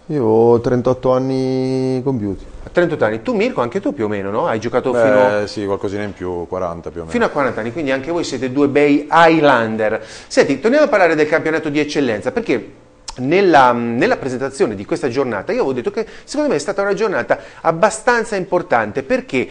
Io ho 38 anni compiuti. 38 anni, tu Mirko, anche tu più o meno, no? Hai giocato fino a... Sì, qualcosina in più, 40 più o meno. Fino a 40 anni, quindi anche voi siete due bei Highlander. Senti, torniamo a parlare del campionato di eccellenza, perché... Nella presentazione di questa giornata io avevo detto che secondo me è stata una giornata abbastanza importante, perché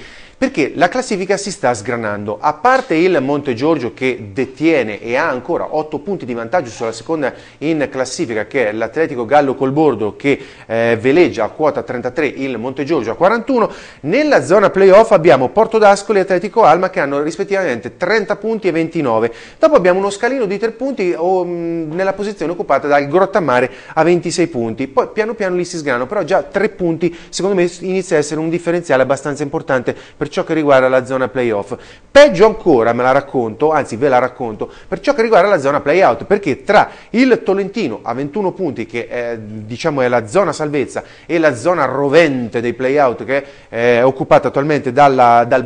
la classifica si sta sgranando, a parte il Montegiorgio che detiene e ha ancora 8 punti di vantaggio sulla seconda in classifica che è l'Atletico Gallo Colbordolo, che veleggia a quota 33, il Montegiorgio a 41. Nella zona playoff abbiamo Porto d'Ascoli e Atletico Alma che hanno rispettivamente 30 punti e 29, dopo abbiamo uno scalino di 3 punti nella posizione occupata dal Grottamare a 26 punti, poi piano piano lì si sgrano, però già 3 punti secondo me inizia a essere un differenziale abbastanza importante per ciò che riguarda la zona playoff. Peggio ancora ve la racconto per ciò che riguarda la zona playout, perché tra il Tolentino a 21 punti che diciamo è la zona salvezza e la zona rovente dei playout che è occupata attualmente dal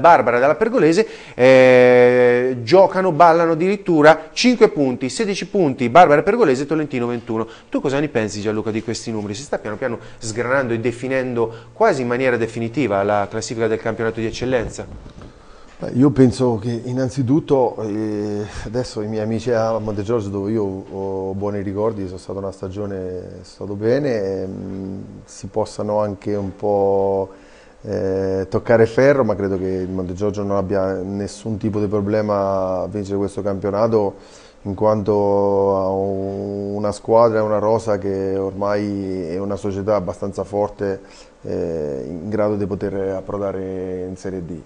Barbara e dalla Pergolese, ballano addirittura 5 punti, 16 punti Barbara e Pergolese, Tolentino 21. Tu cosa ne pensi Gianluca di questi numeri? Si sta piano piano sgranando e definendo quasi in maniera definitiva la classifica del campionato di eccellenza? Beh, io penso che innanzitutto adesso i miei amici a Montegiorgio, dove io ho buoni ricordi, sono stata una stagione, è stato bene, si possano anche un po' toccare ferro, ma credo che il Montegiorgio non abbia nessun tipo di problema a vincere questo campionato, in quanto ha una squadra, una rosa che ormai è una società abbastanza forte, in grado di poter approdare in Serie D.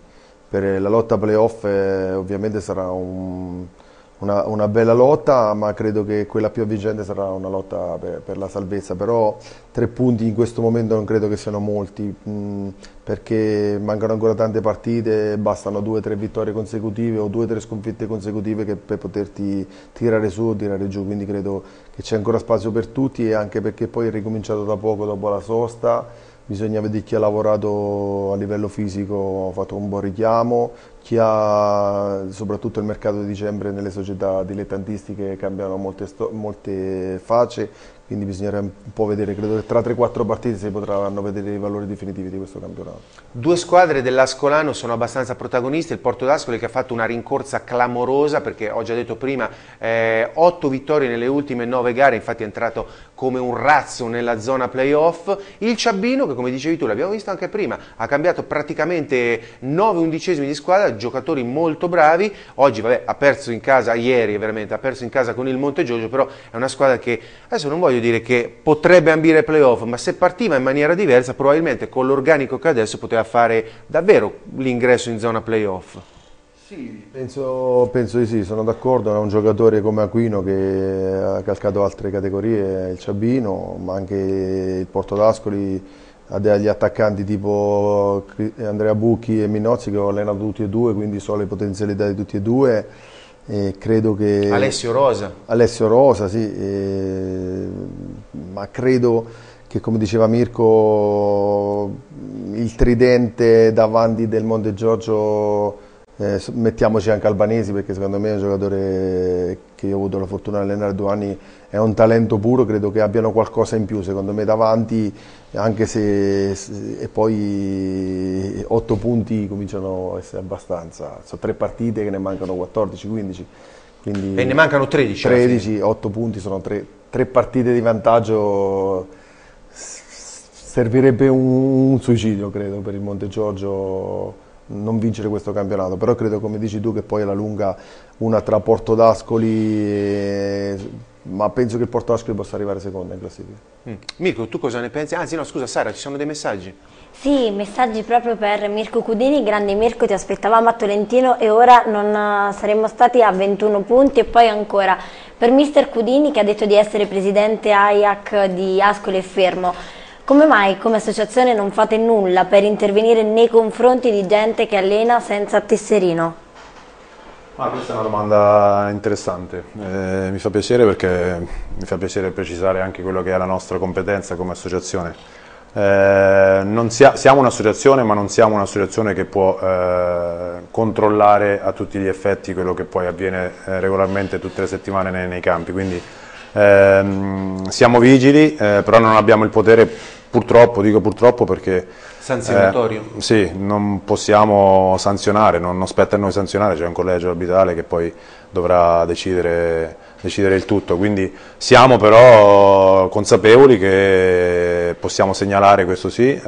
Per la lotta playoff ovviamente sarà una bella lotta, ma credo che quella più avvincente sarà una lotta per la salvezza, però 3 punti in questo momento non credo che siano molti, perché mancano ancora tante partite, bastano 2-3 vittorie consecutive o 2-3 sconfitte consecutive per poterti tirare su o tirare giù, quindi credo che c'è ancora spazio per tutti, e anche perché poi è ricominciato da poco dopo la sosta, bisogna vedere chi ha lavorato a livello fisico, ha fatto un buon richiamo, chi ha, soprattutto il mercato di dicembre nelle società dilettantistiche cambiano molte facce, quindi bisognerà un po' vedere, credo che tra 3-4 partite si potranno vedere i valori definitivi di questo campionato. Due squadre dell'Ascolano sono abbastanza protagoniste, il Porto d'Ascoli che ha fatto una rincorsa clamorosa, perché ho già detto prima, 8 vittorie nelle ultime 9 gare, infatti è entrato come un razzo nella zona playoff. Il Ciabino, che come dicevi tu, l'abbiamo visto anche prima, ha cambiato praticamente 9 undicesimi di squadra, giocatori molto bravi. Oggi vabbè, ha perso in casa, ieri veramente ha perso in casa con il Montegiorgio, però è una squadra che adesso non voglio dire che potrebbe ambire ai playoff, ma se partiva in maniera diversa probabilmente con l'organico che adesso poteva fare davvero l'ingresso in zona playoff. Sì, penso di sì, sono d'accordo. È un giocatore come Aquino che ha calcato altre categorie, il Ciabino, ma anche il Porto d'Ascoli ha degli attaccanti tipo Andrea Bucchi e Minozzi che ho allenato tutti e due, quindi so le potenzialità di tutti e due. E credo che Alessio Rosa, sì, ma credo che, come diceva Mirko, il tridente davanti del Montegiorgio, mettiamoci anche Albanesi, perché secondo me è un giocatore che io ho avuto la fortuna di allenare 2 anni, è un talento puro, credo che abbiano qualcosa in più secondo me davanti, anche se e poi 8 punti cominciano a essere abbastanza, sono 3 partite che ne mancano 14-15, quindi e ne mancano 13, 8 punti sono 3 partite di vantaggio, servirebbe un suicidio credo per il Montegiorgio non vincere questo campionato, però credo, come dici tu, che poi alla lunga una tra Porto d'Ascoli ma penso che il Porto d'Ascoli possa arrivare seconda in classifica. Mirko, tu cosa ne pensi? Anzi no, scusa Sara, ci sono dei messaggi? Sì, messaggi proprio per Mirko Cudini. Grande Mirko, ti aspettavamo a Tolentino e ora non saremmo stati a 21 punti. E poi ancora per mister Cudini, che ha detto di essere presidente AIAC di Ascoli e Fermo. Come mai come associazione non fate nulla per intervenire nei confronti di gente che allena senza tesserino? Ah, questa è una domanda interessante, mi fa piacere, perché mi fa piacere precisare anche quello che è la nostra competenza come associazione. Non siamo un'associazione, ma non siamo un'associazione che può controllare a tutti gli effetti quello che poi avviene regolarmente tutte le settimane nei campi, quindi siamo vigili, però non abbiamo il potere. Purtroppo, dico purtroppo perché... sanzionatorio? Sì, non possiamo sanzionare, non spetta a noi sanzionare, c'è un collegio arbitrale che poi dovrà decidere il tutto, quindi siamo però consapevoli che possiamo segnalare, questo sì,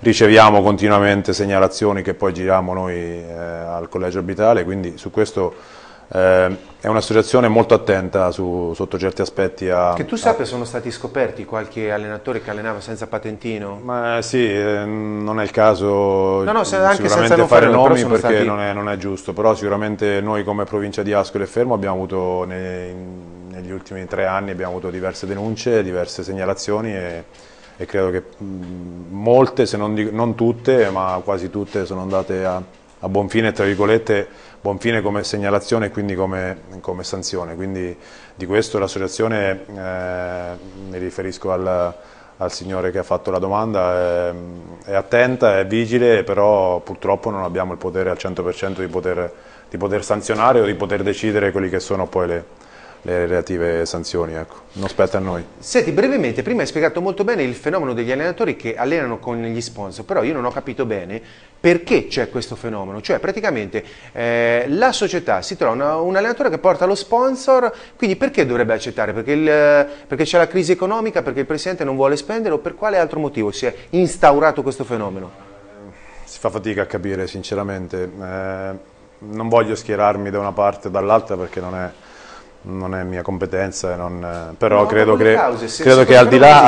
riceviamo continuamente segnalazioni che poi giriamo noi al collegio arbitrale, quindi su questo... è un'associazione molto attenta sotto certi aspetti a... Che tu sappia, sono stati scoperti qualche allenatore che allenava senza patentino? Ma sì, non è il caso, no, anche sicuramente fare nomi, perché stati... non è giusto, però sicuramente noi come provincia di Ascoli e Fermo abbiamo avuto negli ultimi 3 anni abbiamo avuto diverse denunce, diverse segnalazioni e credo che molte, se non tutte, ma quasi tutte sono andate a buon fine, tra virgolette, buon fine come segnalazione e quindi come sanzione, quindi di questo l'associazione, mi riferisco al signore che ha fatto la domanda, è attenta, è vigile, però purtroppo non abbiamo il potere al 100% di poter sanzionare o di poter decidere quelli che sono poi le relative sanzioni, ecco, non spetta a noi. Senti, brevemente, prima hai spiegato molto bene il fenomeno degli allenatori che allenano con gli sponsor, però io non ho capito bene perché c'è questo fenomeno, cioè praticamente la società si trova un allenatore che porta lo sponsor, quindi perché dovrebbe accettare? Perché c'è la crisi economica, perché il presidente non vuole spendere, o per quale altro motivo si è instaurato questo fenomeno? Si fa fatica a capire sinceramente, non voglio schierarmi da una parte o dall'altra perché non è mia competenza, però no, credo che, al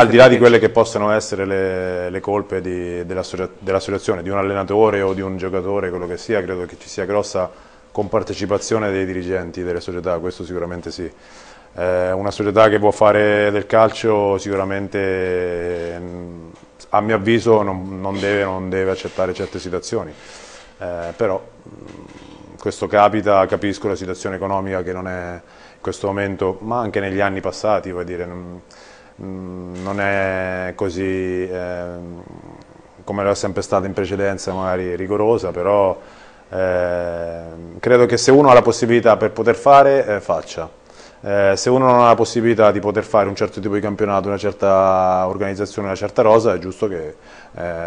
di là di quelle che possono essere le colpe dell'associazione, di un allenatore o di un giocatore, quello che sia, credo che ci sia grossa compartecipazione dei dirigenti delle società, questo sicuramente sì. Una società che può fare del calcio sicuramente, a mio avviso, non deve accettare certe situazioni, però questo capita, capisco la situazione economica che non è... in questo momento, ma anche negli anni passati, vuol dire, non è così come era sempre stata in precedenza, magari rigorosa, però credo che se uno ha la possibilità per poter fare, faccia. Se uno non ha la possibilità di poter fare un certo tipo di campionato, una certa organizzazione, una certa rosa, è giusto che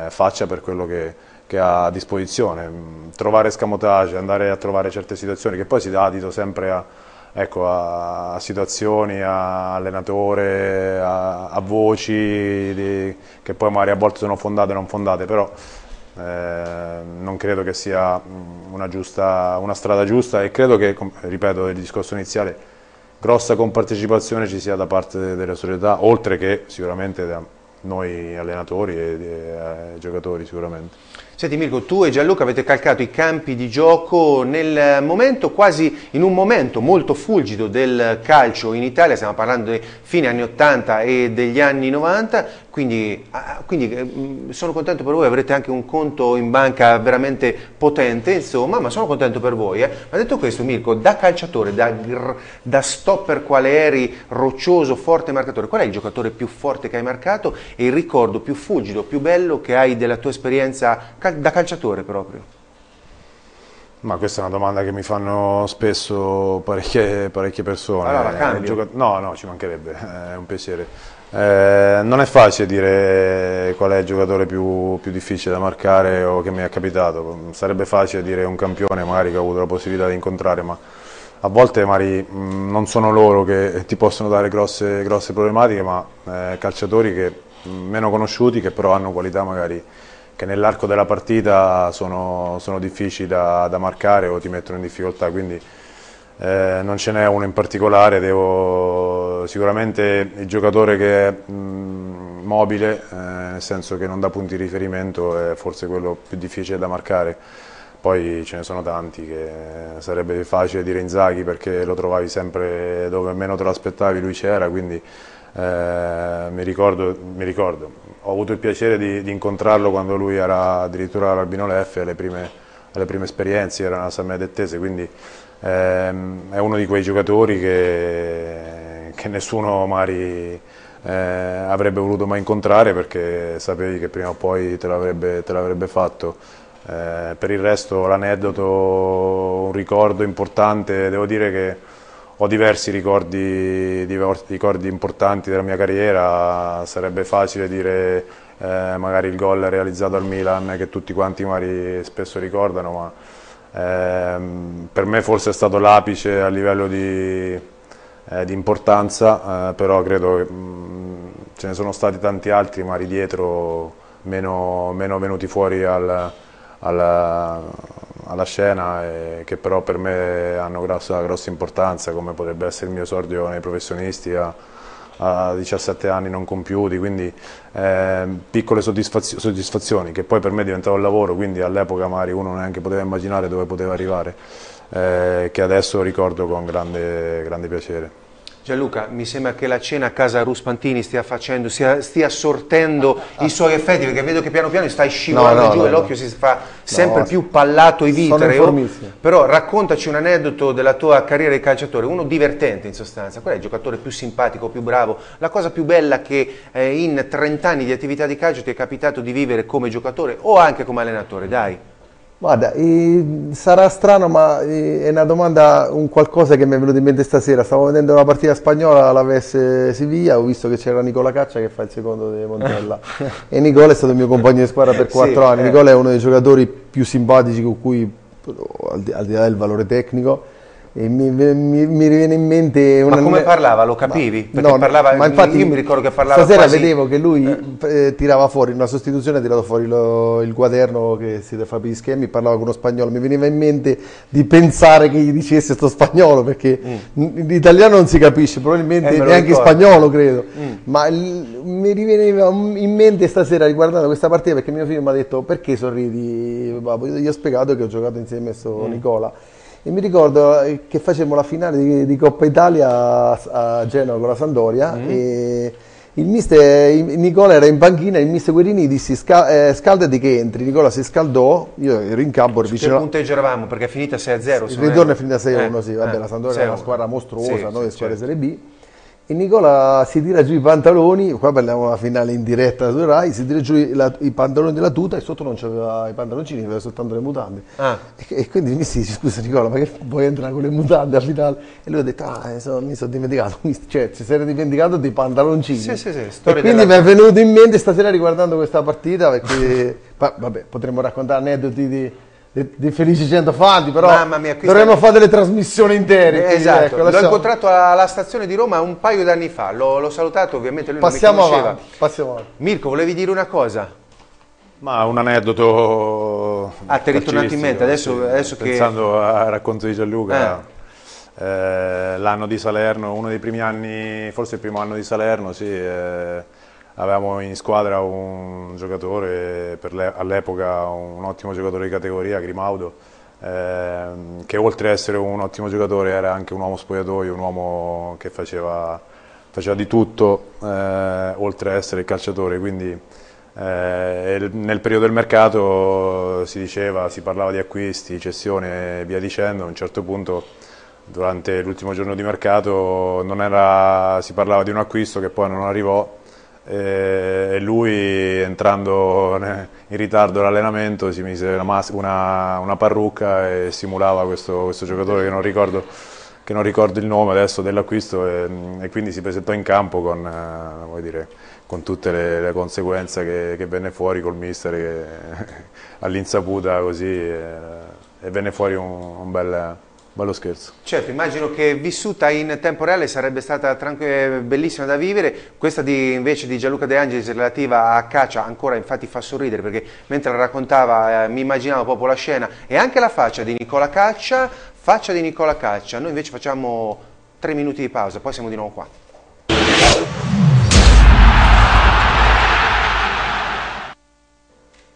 faccia per quello che ha a disposizione. Trovare scamotage, andare a trovare certe situazioni, che poi si dà adito sempre a ecco, a situazioni, a allenatore, a voci che poi magari a volte sono fondate o non fondate, però non credo che sia una strada giusta, e credo che, ripeto il discorso iniziale, grossa compartecipazione ci sia da parte delle società, oltre che sicuramente da noi allenatori e giocatori sicuramente. Senti Mirko, tu e Gianluca avete calcato i campi di gioco nel momento, quasi in un momento molto fulgido del calcio in Italia, stiamo parlando dei fine anni 80 e degli anni 90, quindi sono contento per voi, avrete anche un conto in banca veramente potente, insomma, ma sono contento per voi. Ma detto questo Mirko, da calciatore, da stopper quale eri, roccioso, forte marcatore, qual è il giocatore più forte che hai marcato e il ricordo più fulgido, più bello che hai della tua esperienza da calciatore proprio? Ma questa è una domanda che mi fanno spesso parecchie persone. Allora la cambio. No, ci mancherebbe, è un piacere. Non è facile dire qual è il giocatore più difficile da marcare o che mi è capitato. Sarebbe facile dire un campione magari che ho avuto la possibilità di incontrare, ma a volte magari non sono loro che ti possono dare grosse problematiche, ma calciatori che meno conosciuti, che però hanno qualità magari che nell'arco della partita sono difficili da marcare o ti mettono in difficoltà, quindi non ce n'è uno in particolare. Sicuramente il giocatore che è mobile, nel senso che non dà punti di riferimento, è forse quello più difficile da marcare. Poi ce ne sono tanti, che sarebbe facile dire Inzaghi perché lo trovavi sempre dove meno te lo aspettavi, lui c'era, quindi mi ricordo. Ho avuto il piacere di incontrarlo quando lui era addirittura all'Albino Leffe, alle prime esperienze, era una San Medettese, quindi è uno di quei giocatori che nessuno magari avrebbe voluto mai incontrare, perché sapevi che prima o poi te l'avrebbe fatto. Per il resto l'aneddoto, un ricordo importante, devo dire che ho diversi ricordi importanti della mia carriera. Sarebbe facile dire magari il gol realizzato al Milan, che tutti quanti magari spesso ricordano, ma per me forse è stato l'apice a livello di importanza, però credo che ce ne sono stati tanti altri magari dietro, meno venuti fuori alla scena, che però per me hanno grossa importanza, come potrebbe essere il mio esordio nei professionisti a 17 anni non compiuti, quindi piccole soddisfazioni che poi per me diventava un lavoro, quindi all'epoca magari uno neanche poteva immaginare dove poteva arrivare, che adesso ricordo con grande piacere. Gianluca, mi sembra che la cena a casa Ruspantini stia sortendo i suoi effetti, perché vedo che piano piano stai scivolando giù e l'occhio si fa sempre più pallato e vitreo. Però raccontaci un aneddoto della tua carriera di calciatore, uno divertente in sostanza. Qual è il giocatore più simpatico, più bravo? La cosa più bella che in 30 anni di attività di calcio ti è capitato di vivere come giocatore o anche come allenatore, dai. Guarda, sarà strano, ma è una domanda, un qualcosa che mi è venuto in mente stasera. Stavo vedendo una partita spagnola all'Aves Siviglia, ho visto che c'era Nicola Caccia che fa il secondo di Montella e Nicola è stato il mio compagno di squadra per 4 anni. Nicola è uno dei giocatori più simpatici con cui, al di là del valore tecnico, e mi viene in mente una... Ma come parlava? Lo capivi? Perché no, parlava, ma infatti io mi ricordo che parlava stasera quasi... vedevo che lui tirava fuori una sostituzione, ha tirato fuori il quaderno che si deve fare per gli schemi, parlava con uno spagnolo, mi veniva in mente di pensare che gli dicesse sto spagnolo, perché l'italiano non si capisce probabilmente, neanche spagnolo credo, ma mi riveniva in mente stasera riguardando questa partita, perché mio figlio mi ha detto perché sorridi, babbo? Io gli ho spiegato che ho giocato insieme a Nicola. E mi ricordo che facemmo la finale di Coppa Italia a Genova con la Sampdoria e il mister Nicola era in panchina, il mister Guerini disse scaldati che entri. Nicola si scaldò, io ero in campo, che punteggio eravamo? Perché è finita 6-0, il ritorno è finita 6-1, sì, vabbè, la Sampdoria era una squadra mostruosa, noi squadre Serie B, e Nicola si tira giù i pantaloni, qua parliamo della finale in diretta su Rai, si tira giù i pantaloni della tuta e sotto non c'aveva i pantaloncini, aveva soltanto le mutande e quindi mi si dice scusa Nicola, ma che vuoi entrare con le mutande alla finale? E lui ha detto mi sono dimenticato, cioè si era dimenticato dei pantaloncini, e quindi mi è venuto in mente stasera riguardando questa partita, perché vabbè, potremmo raccontare aneddoti di dei felici 100 fanti, però dovremmo fare delle trasmissioni intere. Esatto, ecco, l'ho incontrato alla stazione di Roma un paio d'anni fa, l'ho salutato, ovviamente lui non mi conosceva. Passiamo avanti. Mirko, volevi dire una cosa? Ma un aneddoto... Ah, ti è ritornato in mente, adesso, sì, adesso pensando al racconto di Gianluca, l'anno di Salerno, uno dei primi anni, forse il primo anno di Salerno, sì, avevamo in squadra un giocatore, all'epoca un ottimo giocatore di categoria, Grimaudo, che oltre ad essere un ottimo giocatore era anche un uomo spogliatoio, un uomo che faceva di tutto, oltre ad essere calciatore, quindi nel periodo del mercato si parlava di acquisti, cessioni e via dicendo. A un certo punto, durante l'ultimo giorno di mercato, si parlava di un acquisto che poi non arrivò, e lui, entrando in ritardo all'allenamento, si mise una parrucca e simulava questo giocatore che non ricordo il nome adesso dell'acquisto, e quindi si presentò in campo con tutte le conseguenze che venne fuori col mister, all'insaputa così, e venne fuori un bel... bello scherzo. Certo, immagino che vissuta in tempo reale sarebbe stata bellissima da vivere. Questa invece di Gianluca De Angelis relativa a Caccia, ancora infatti fa sorridere, perché mentre la raccontava mi immaginavo proprio la scena e anche la faccia di Nicola Caccia. Noi invece facciamo 3 minuti di pausa, poi siamo di nuovo qua.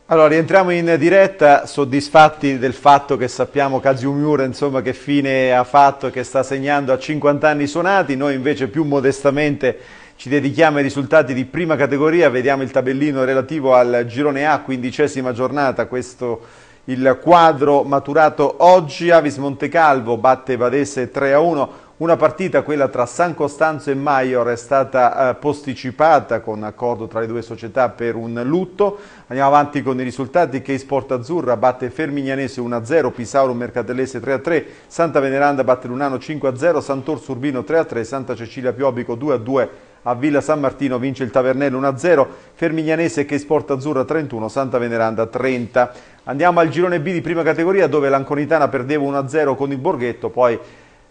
Allora, rientriamo in diretta, soddisfatti del fatto che sappiamo Casiumura, insomma, che fine ha fatto, che sta segnando a 50 anni suonati. Noi invece più modestamente ci dedichiamo ai risultati di prima categoria. Vediamo il tabellino relativo al girone A, 15ª giornata, questo il quadro maturato oggi. Avis Montecalvo batte Vastese 3-1, una partita, quella tra San Costanzo e Maior, è stata posticipata con accordo tra le due società per un lutto. Andiamo avanti con i risultati. Che Sport Azzurra batte Fermignanese 1-0, Pisauro Mercatellese 3-3, Santa Veneranda batte Lunano 5-0, Sant'Orso Urbino 3-3, Santa Cecilia Piobico 2-2, a Villa San Martino vince il Tavernello 1-0, Fermignanese e Che Sport Azzurra 31, Santa Veneranda 30. Andiamo al girone B di prima categoria, dove l'Anconitana perdeva 1-0 con il Borghetto, poi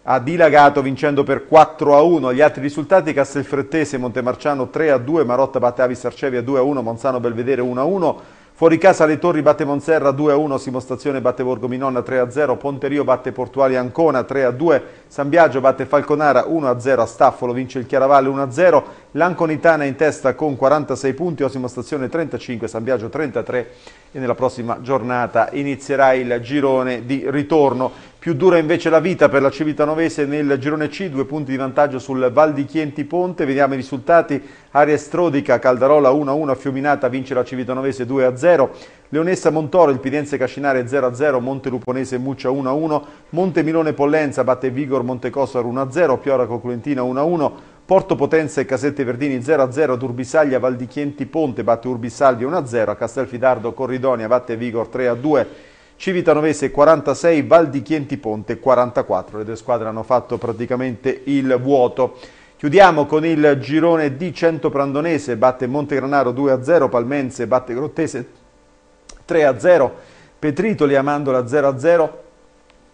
ha dilagato vincendo per 4-1. Gli altri risultati: Castelfrettese Montemarciano 3-2, Marotta batte Avis Arcevia 2-1, Monzano Belvedere 1-1, Fuoricasa Le Torri batte Monserra 2-1, Simostazione batte Borgo Minonna 3-0, Ponterio batte Portuali Ancona 3-2, San Biagio batte Falconara 1-0, a Staffolo vince il Chiaravalle 1-0, l'Anconitana in testa con 46 punti, Osimo Stazione 35, San Biagio 33, e nella prossima giornata inizierà il girone di ritorno. Più dura invece la vita per la Civitanovese nel girone C, 2 punti di vantaggio sul Val di Chienti Ponte. Vediamo i risultati: Aria Strodica, Caldarola 1-1, Fiuminata vince la Civitanovese 2-0, Leonessa Montoro, il Pidense Cascinare 0-0, Monteluponese Muccia 1-1, Montemilone Pollenza batte Vigor Montecossaro 1-0, Pioraco Colentina 1-1, Porto Potenza e Casette Verdini 0-0, Urbisaglia Val di Chienti Ponte batte Urbisalvia 1-0, a Castelfidardo Corridonia batte Vigor 3-2, Civitanovese 46, Val di Chienti Ponte 44. Le due squadre hanno fatto praticamente il vuoto. Chiudiamo con il girone D. Centoprandonese batte Montegranaro 2-0, Palmense batte Grottese 3-0, Petritoli Amandola 0-0,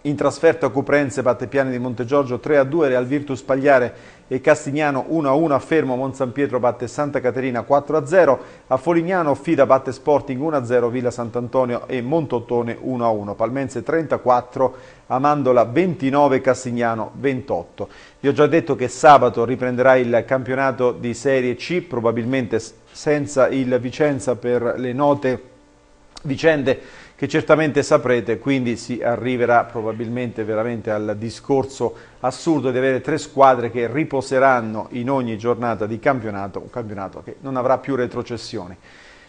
in trasferta Cuprense batte Piani di Montegiorgio 3-2, Real Virtus Pagliare e Castignano 1-1, a Fermo Mon San Pietro batte Santa Caterina 4-0, a Folignano Fida batte Sporting 1-0, Villa Sant'Antonio e Montottone 1-1, Palmense 34, Amandola 29, Castignano 28. Vi ho già detto che sabato riprenderà il campionato di Serie C, probabilmente senza il Vicenza per le note vicende che certamente saprete, quindi si arriverà probabilmente veramente al discorso assurdo di avere 3 squadre che riposeranno in ogni giornata di campionato, un campionato che non avrà più retrocessioni.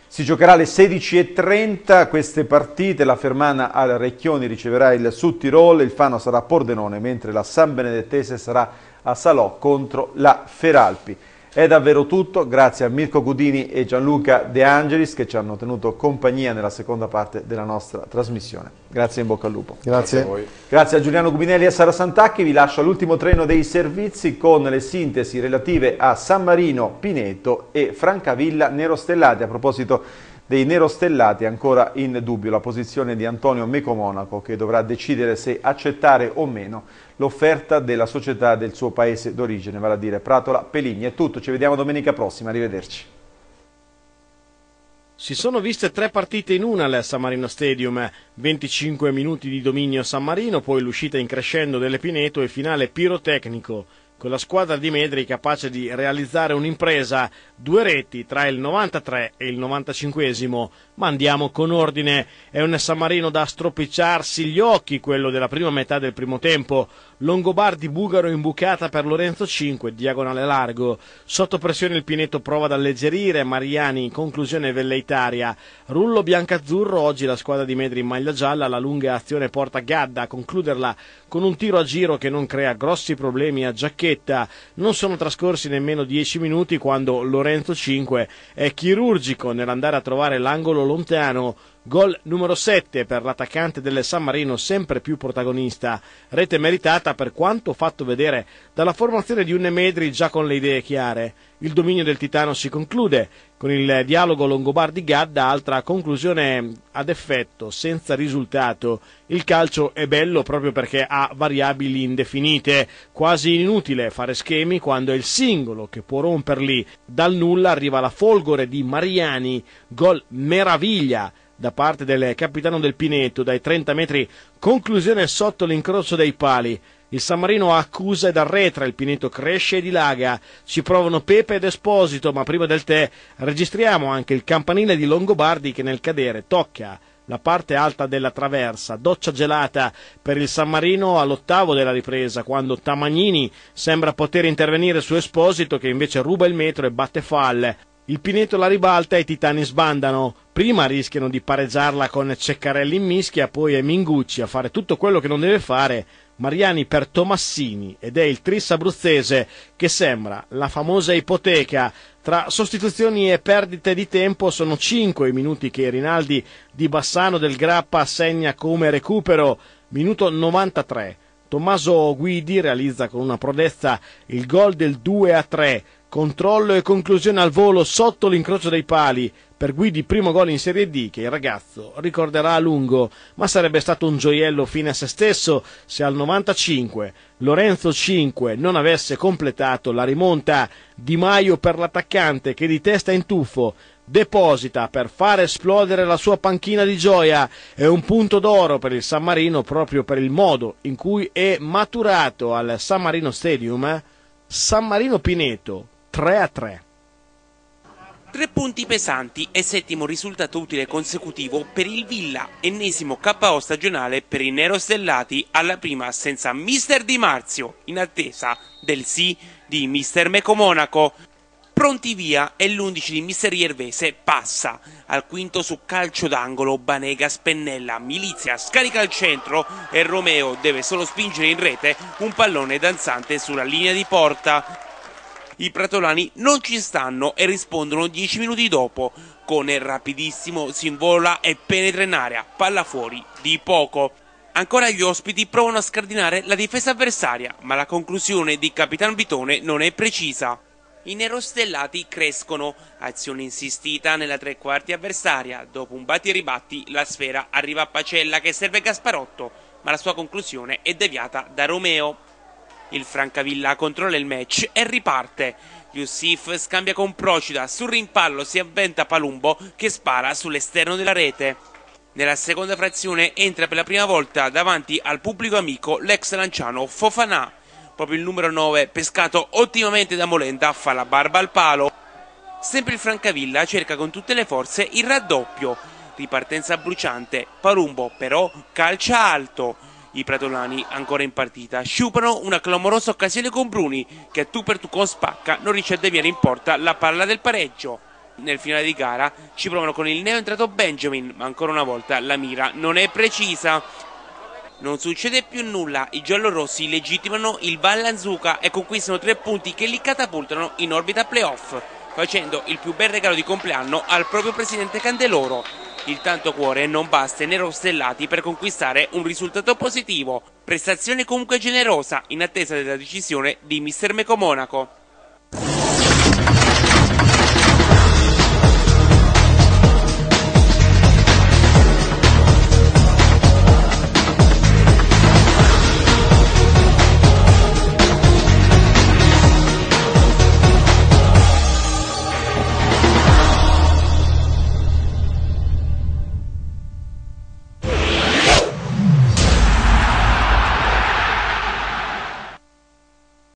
Si giocherà alle 16:30 queste partite, la Fermana al Recchioni riceverà il Sudtirol, il Fano sarà a Pordenone, mentre la San Benedettese sarà a Salò contro la Feralpi. È davvero tutto, grazie a Mirko Gudini e Gianluca De Angelis che ci hanno tenuto compagnia nella seconda parte della nostra trasmissione. Grazie, in bocca al lupo. Grazie a voi. Grazie a Giuliano Gubinelli e a Sara Santacchi. Vi lascio all'ultimo treno dei servizi con le sintesi relative a San Marino, Pineto e Francavilla, Nero Stellati. A proposito dei Nero Stellati, ancora in dubbio la posizione di Antonio Mecomonaco, che dovrà decidere se accettare o meno l'offerta della società del suo paese d'origine, vale a dire Pratola Peligni. È tutto, ci vediamo domenica prossima, arrivederci. Si sono viste tre partite in una al San Marino Stadium, 25 minuti di dominio San Marino, poi l'uscita in crescendo delle Pineto e finale pirotecnico, con la squadra di Medri capace di realizzare un'impresa, 2 reti tra il 93 e il 95esimo, ma andiamo con ordine. È un San Marino da stropicciarsi gli occhi, quello della prima metà del primo tempo. Longobardi Bugaro in bucata per Lorenzo 5, diagonale largo. Sotto pressione il Pineto prova ad alleggerire, Mariani in conclusione velleitaria. Rullo biancazzurro, oggi la squadra di Medri in maglia gialla, la lunga azione porta Gadda a concluderla con un tiro a giro che non crea grossi problemi a Giacchetta. Non sono trascorsi nemmeno 10 minuti quando Lorenzo 5 è chirurgico nell'andare a trovare l'angolo lontano. Gol numero 7 per l'attaccante del San Marino, sempre più protagonista. Rete meritata per quanto fatto vedere dalla formazione di un Medri già con le idee chiare. Il dominio del Titano si conclude con il dialogo Longobardi-Gadda, altra conclusione ad effetto, senza risultato. Il calcio è bello proprio perché ha variabili indefinite. Quasi inutile fare schemi quando è il singolo che può romperli. Dal nulla arriva la folgore di Mariani. Gol meraviglia da parte del capitano del Pineto, dai 30 metri, conclusione sotto l'incrocio dei pali. Il San Marino accusa ed arretra, il Pineto cresce e dilaga, ci provano Pepe ed Esposito, ma prima del tè registriamo anche il campanile di Longobardi che nel cadere tocca la parte alta della traversa. Doccia gelata per il San Marino all'8º della ripresa, quando Tamagnini sembra poter intervenire su Esposito che invece ruba il metro e batte falle. Il Pineto la ribalta e i Titani sbandano. Prima rischiano di pareggiarla con Ceccarelli in mischia, poi è Mingucci a fare tutto quello che non deve fare. Mariani per Tomassini ed è il tris abruzzese che sembra la famosa ipoteca. Tra sostituzioni e perdite di tempo sono 5 i minuti che Rinaldi di Bassano del Grappa segna come recupero. Minuto 93. Tommaso Guidi realizza con una prodezza il gol del 2-3. Controllo e conclusione al volo sotto l'incrocio dei pali. Per Guidi primo gol in Serie D che il ragazzo ricorderà a lungo, ma sarebbe stato un gioiello fine a se stesso se al 95 Lorenzo 5 non avesse completato la rimonta. Di Maio per l'attaccante che di testa in tuffo deposita per far esplodere la sua panchina di gioia. È un punto d'oro per il San Marino proprio per il modo in cui è maturato al San Marino Stadium. San Marino Pineto 3-3. 3 punti pesanti e 7° risultato utile consecutivo per il Villa, ennesimo KO stagionale per i Nero Stellati, alla prima senza mister Di Marzio, in attesa del sì di mister Mecomonaco. Pronti via e l'11 di mister Iervese passa. Al quinto su calcio d'angolo Banega spennella, Milizia scarica al centro e Romeo deve solo spingere in rete un pallone danzante sulla linea di porta. I pratolani non ci stanno e rispondono 10 minuti dopo. Con il rapidissimo si invola e penetra in area, palla fuori di poco. Ancora gli ospiti provano a scardinare la difesa avversaria, ma la conclusione di Capitan Vitone non è precisa. I nerostellati crescono, azione insistita nella tre quarti avversaria. Dopo un batti e ribatti la sfera arriva a Pacella che serve Gasparotto, ma la sua conclusione è deviata da Romeo. Il Francavilla controlla il match e riparte. Youssef scambia con Procida, sul rimpallo si avventa Palumbo che spara sull'esterno della rete. Nella seconda frazione entra per la prima volta davanti al pubblico amico l'ex lanciano Fofanà. Proprio il numero 9, pescato ottimamente da Molenda, fa la barba al palo. Sempre il Francavilla cerca con tutte le forze il raddoppio. Ripartenza bruciante, Palumbo però calcia alto. I pratolani, ancora in partita, sciupano una clamorosa occasione con Bruni, che a tu per tu con Spacca non riesce a deviare in porta la palla del pareggio. Nel finale di gara ci provano con il neo entrato Benjamin, ma ancora una volta la mira non è precisa. Non succede più nulla, i giallorossi legittimano il Vallanzuca e conquistano 3 punti che li catapultano in orbita playoff, facendo il più bel regalo di compleanno al proprio presidente Candeloro. Il tanto cuore non basta ai Nero Stellati per conquistare un risultato positivo. Prestazione comunque generosa in attesa della decisione di mister Mecomonaco.